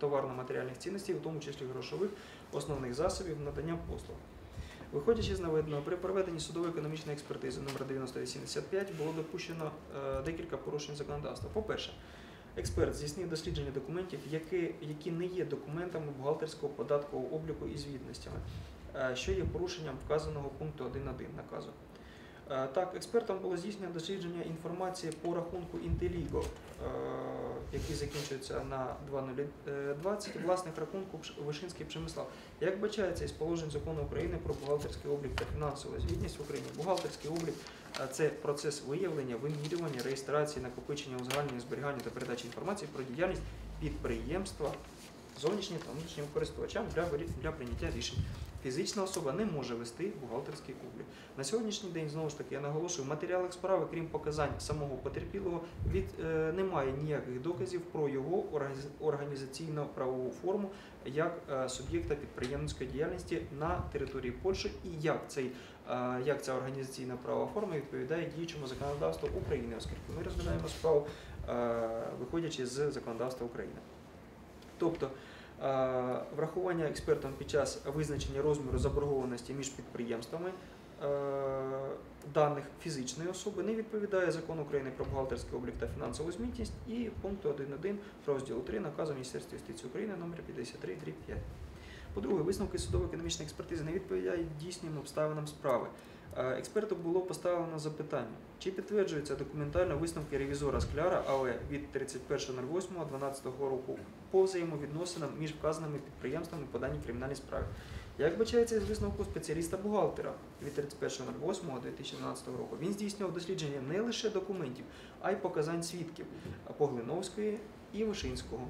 товарно-матеріальних цінностей, у тому числі грошових, основних засобів, надання послуг. Виходячи з наведеного, при проведенні судової економічної експертизи номер 9085 було допущено декілька порушень законодавства. По-перше, експерт здійснив дослідження документів, які не є документами бухгалтерського податкового обліку і звітностями, що є порушенням вказаного пункту 1.1 наказу. Так, експертам було здійснено дослідження інформації по рахунку Inteligo, який закінчується на 2020, власних рахунку Вишинський Пшемислав. Як бачається із положень Закону України про бухгалтерський облік та фінансову звітність в Україні, бухгалтерський облік – це процес виявлення, вимірювання, реєстрації, накопичення, узагальнення, зберігання та передачі інформації про діяльність підприємства зовнішнім та внутрішнім користувачам для прийняття рішень. Фізична особа не може вести бухгалтерський облік. На сьогоднішній день, знову ж таки, я наголошую, в матеріалах справи, крім показань самого потерпілого, немає ніяких доказів про його організаційно-правову форму як суб'єкта підприємницької діяльності на території Польщі і як ця організаційно-правова форма відповідає діючому законодавству України, оскільки ми розглядаємо справу, виходячи з законодавства України. Тобто, врахування експертом під час визначення розміру заборгованості між підприємствами даних фізичної особи не відповідає Закону України про бухгалтерський облік та фінансову звітність і пункту 1.1 розділу 3 наказу Міністерства юстиції України номер 53/5. По-друге, висновки судово-економічної експертизи не відповідають дійсним обставинам справи. Експерту було поставлено запитання, чи підтверджуються документально висновки ревізора Скляра АО від 31.08.2012 року по взаємовідносинам між вказаними підприємствами по даній кримінальній справі. Як бачається із висновку спеціаліста-бухгалтера від 31.08.2012 року, він здійснював дослідження не лише документів, а й показань свідків Поглиновської і Вишинського.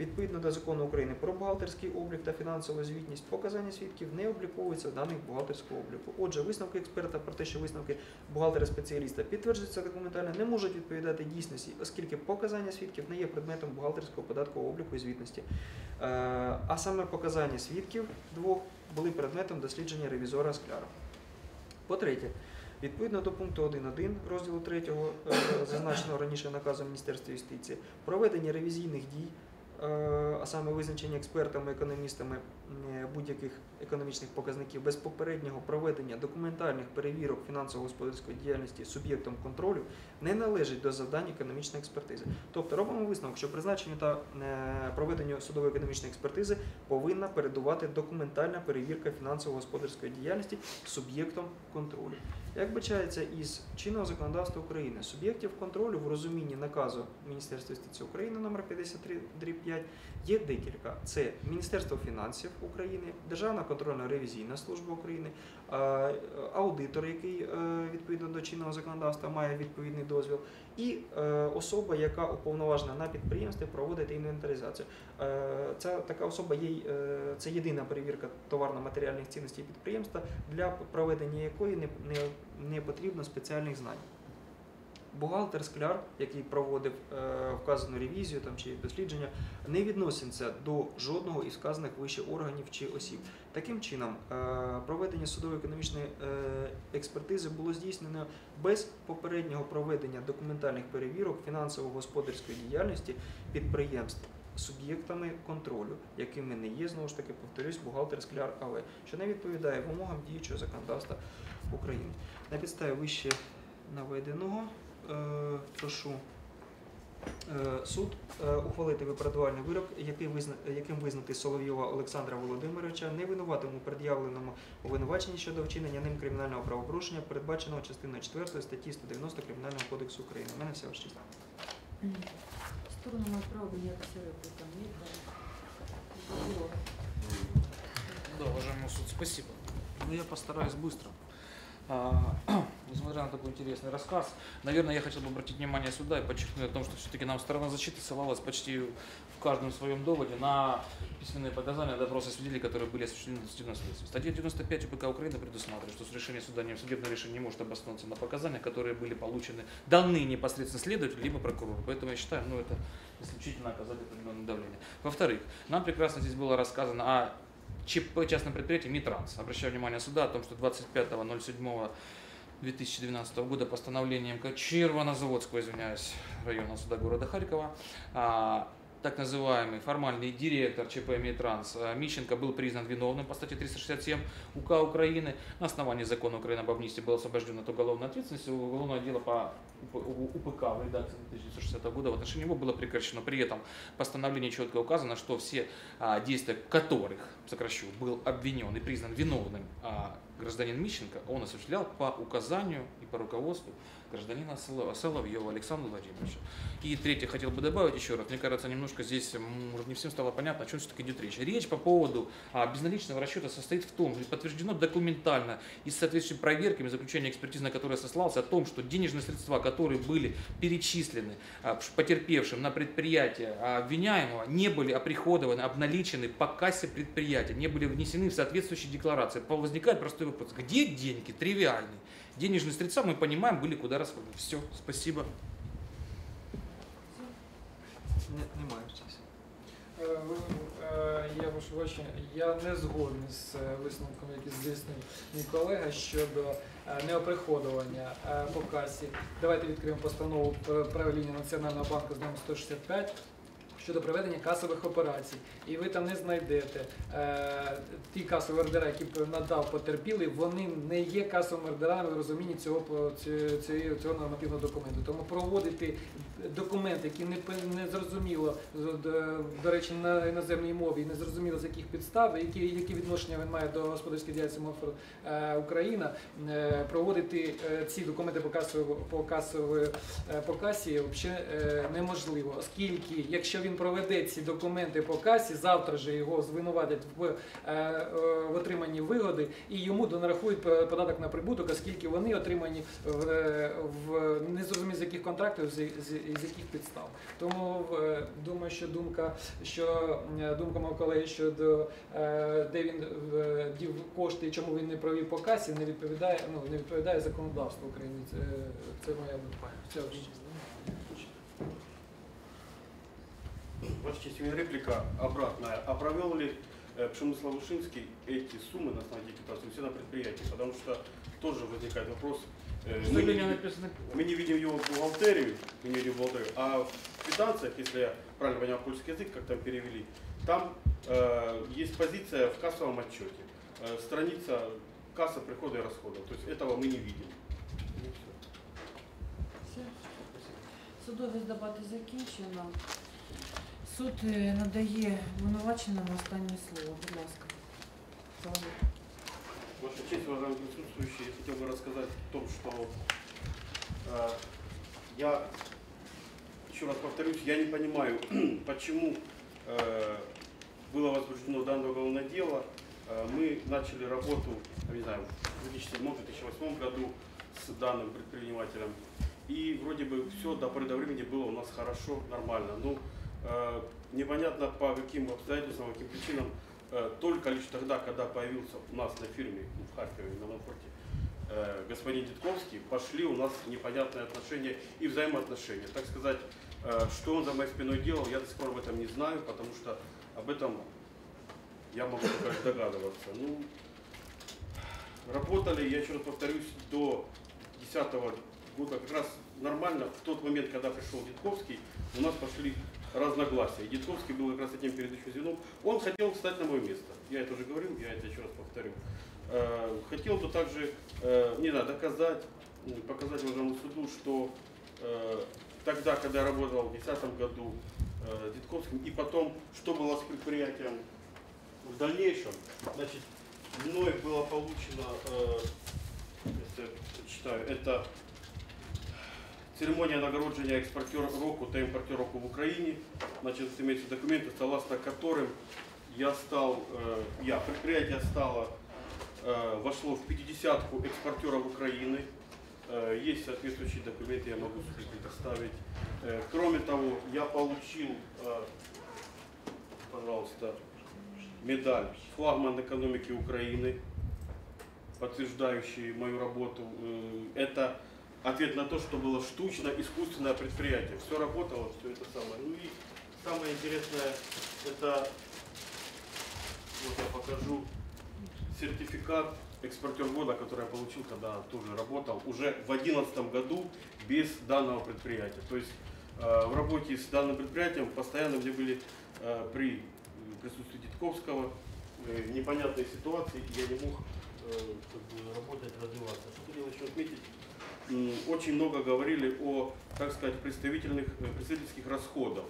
Відповідно до Закону України про бухгалтерський облік та фінансову звітність, показання свідків не обліковуються в даних бухгалтерського обліку. Отже, висновки експерта про те, що висновки бухгалтера-спеціаліста підтверджуються документально, не можуть відповідати дійсності, оскільки показання свідків не є предметом бухгалтерського податкового обліку і звітності. А саме показання свідків двох були предметом дослідження ревізора Скляра. По-третє, відповідно до пункту 1.1 розділу 3, зазначеного раніше наказом Міністерства юстиції, проведення ревізійних дій, а саме визначення експертами-економістами будь-яких економічних показників без попереднього проведення документальних перевірок фінансово-господарської діяльності суб'єктом контролю не належить до завдань економічної експертизи. Тобто робимо висновок, що призначенню та проведенню судово-економічної експертизи повинна передувати документальна перевірка фінансово-господарської діяльності суб'єктом контролю. Як бачається із чинного законодавства України, суб'єктів контролю в розумінні наказу Міністерства юстиції України номер 53/5 є декілька. Це Міністерство фінансів України, Державна контрольно-ревізійна служба України, аудитор, який відповідно до чинного законодавства має відповідний дозвіл, і особа, яка уповноважена на підприємстві проводити інвентаризацію. Така особа є, це єдина перевірка товарно-матеріальних цінностей підприємства, для проведення якої не потрібно спеціальних знань. Бухгалтер Скляр, який проводив вказану ревізію чи дослідження, не відноситься до жодного із вказаних вище органів чи осіб. Таким чином, проведення судово-економічної експертизи було здійснено без попереднього проведення документальних перевірок фінансово-господарської діяльності підприємств суб'єктами контролю, якими не є, знову ж таки, повторюсь, бухгалтер, скляр, але що не відповідає вимогам діючого законодавства України. На підставі вище наведеного прошу суд ухвалити виправдувальний вирок, яким визнати Соловйова Олександра Володимировича невинуватим у пред'явленому обвинуваченні щодо вчинення ним кримінального правопорушення, передбаченого частиною 4 статті 190 Кримінального кодексу України. У мене все ваше чисто. Сторону має право виявитися репліками. Да, уважаемый суд, спасибо. Ну, я постараюсь быстро. Несмотря на такой интересный рассказ, наверное, я хотел бы обратить внимание сюда и подчеркнуть о том, что все-таки нам сторона защиты ссылалась почти в каждом своем доводе на письменные показания, допросы свидетелей, которые были осуществлены в судебном следствии. Статья 95 УПК Украины предусматривает, что судебное решение не может обосноваться на показаниях, которые были получены, даны непосредственно следователю либо прокурору. Поэтому я считаю, это исключительно оказать определенное давление. Во-вторых, нам прекрасно здесь было рассказано о ЧП частном предприятии «Митранс». Обращаю внимание суда о том, что 25.07.2012 года постановлением Червонозаводского, извиняюсь, районного суда города Харькова, так называемый формальный директор ЧП «Митранс» Мищенко был признан виновным по статье 367 УК Украины. На основании закона Украины об амнистии был освобожден от уголовной ответственности. Уголовное дело по УПК в редакции 1960 года в отношении его было прекращено. При этом постановление четко указано, что все действия, которых, сокращу, был обвинен и признан виновным гражданин Мищенко, он осуществлял по указанию и по руководству гражданина Соловьева Александра Владимировича. И третье, хотел бы добавить еще раз, мне кажется, немножко здесь, может, не всем стало понятно, о чем все-таки идет речь. Речь по поводу безналичного расчета состоит в том, что подтверждено документально и с соответствующими проверками заключения экспертизы, на которые сослался, о том, что денежные средства, которые были перечислены потерпевшим на предприятие обвиняемого, не были оприходованы, обналичены по кассе предприятия, не были внесены в соответствующие декларации. Возникает простой вопрос, где деньги тривиальные? Денежные средства, мы понимаем, были куда расходованы. Все, спасибо. Немає часу. Я прошу вибачення, я не згоден з висновком, який здійснив мій колега щодо неоприходування по касі. Давайте відкриємо постанову правління Національного банку з номером 165 щодо проведення касових операцій. І ви там не знайдете ті касові ордери, які надав потерпілий, вони не є касовими ордерами в розумінні цього нормативного документу. Тому проводити документ, який не зрозуміло, до речі, на іноземній мові, не зрозуміло з яких підстав, які відношення він має до господарської діяльності Україна, проводити ці документи по касі взагалі неможливо, оскільки, якщо він проведе ці документи по касі, завтра же його звинуватять в отриманні вигоди і йому донарахують податок на прибуток, оскільки вони отримані в незрозуміло з яких контрактів, з яких підстав. Тому думаю, що думка мого колеги щодо де він дів кошти і чому він не провів по касі, не відповідає законодавству України. Це моя думка. Все, Ваша честь, у меня реплика обратная. А провел ли Пшемыслов-Ушинский эти суммы на основании декларации все на предприятии? Потому что тоже возникает вопрос. Мы не видим его в бухгалтерию, а в квитанциях, если я правильно понимаю польский язык, как там перевели, там есть позиция в кассовом отчете, страница касса прихода и расходов. То есть этого мы не видим. Судові дебати закінчено. Суд надає обвинуваченому останнє слово. Будь ласка. Ваша честь, уважаемые присутствующие, я хотел бы рассказать о том, что я, еще раз повторюсь, я не понимаю, почему было возбуждено данное уголовное дело. Мы начали работу, не знаю, в 2007-2008 году с данным предпринимателем. И вроде бы все до поры до времени было у нас хорошо, нормально. Но непонятно по каким обстоятельствам, каким причинам, только лишь тогда, когда появился у нас на фирме в Харькове, на Монфорте, господин Дедковский, пошли у нас непонятные отношения и взаимоотношения. Так сказать, что он за моей спиной делал, я до сих пор об этом не знаю, потому что об этом я могу только догадываться. Ну, работали, я еще раз повторюсь, до 10-го года как раз нормально. В тот момент, когда пришел Дедковский, у нас пошли разногласия. И Дедковский был как раз этим перед еще звеном. Он хотел встать на мое место. Я это уже говорил, я это еще раз повторю. Хотел бы также, не знаю, доказать, показать Уважаемому суду, что тогда, когда я работал в 2010 году Дедковским, и потом, что было с предприятием в дальнейшем, значит, мной было получено, если я читаю, это церемония нагородження експортера року та імпортера року в Україні, значить, имеются документы, согласно которым я стал, предприятие стало, вошло в 50-ку экспортеров Украины. Есть соответствующие документы, я могу предоставить. Кроме того, я получил, пожалуйста, медаль «Флагман экономики Украины», подтверждающий мою работу. Это ответ на то, что было штучно, искусственное предприятие. Все работало, все это самое. Ну и самое интересное, это, вот я покажу, сертификат экспортер года, который я получил, когда тоже работал, уже в 2011 году без данного предприятия. То есть в работе с данным предприятием постоянно мне были при присутствии Дедковского непонятные ситуации, и я не мог работать, развиваться. Что хотел еще отметить? Очень много говорили о, так сказать, представительских расходах.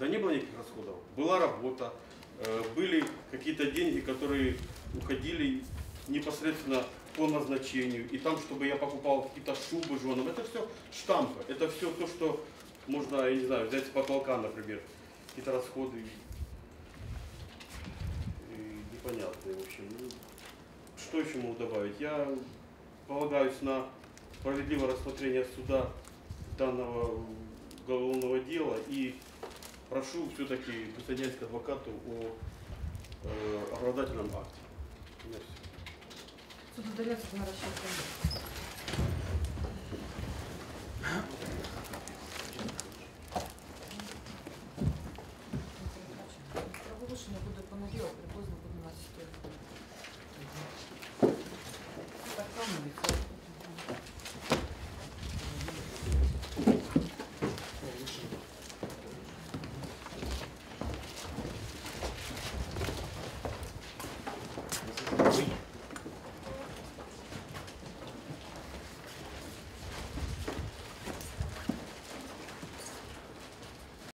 Да не было никаких расходов. Была работа, были какие-то деньги, которые уходили непосредственно по назначению. И там, чтобы я покупал какие-то шубы женам, это все штампы. Это все то, что можно, я не знаю, взять с потолка, например. Какие-то расходы и непонятные, в общем. Что еще могу добавить? Я полагаюсь на справедливое рассмотрение суда данного уголовного дела и прошу все-таки присоединяться к адвокату о оправдательном акте. Суд сдается на расчет. Правовышення буде понеділок, приблизно буде на 4. Так само.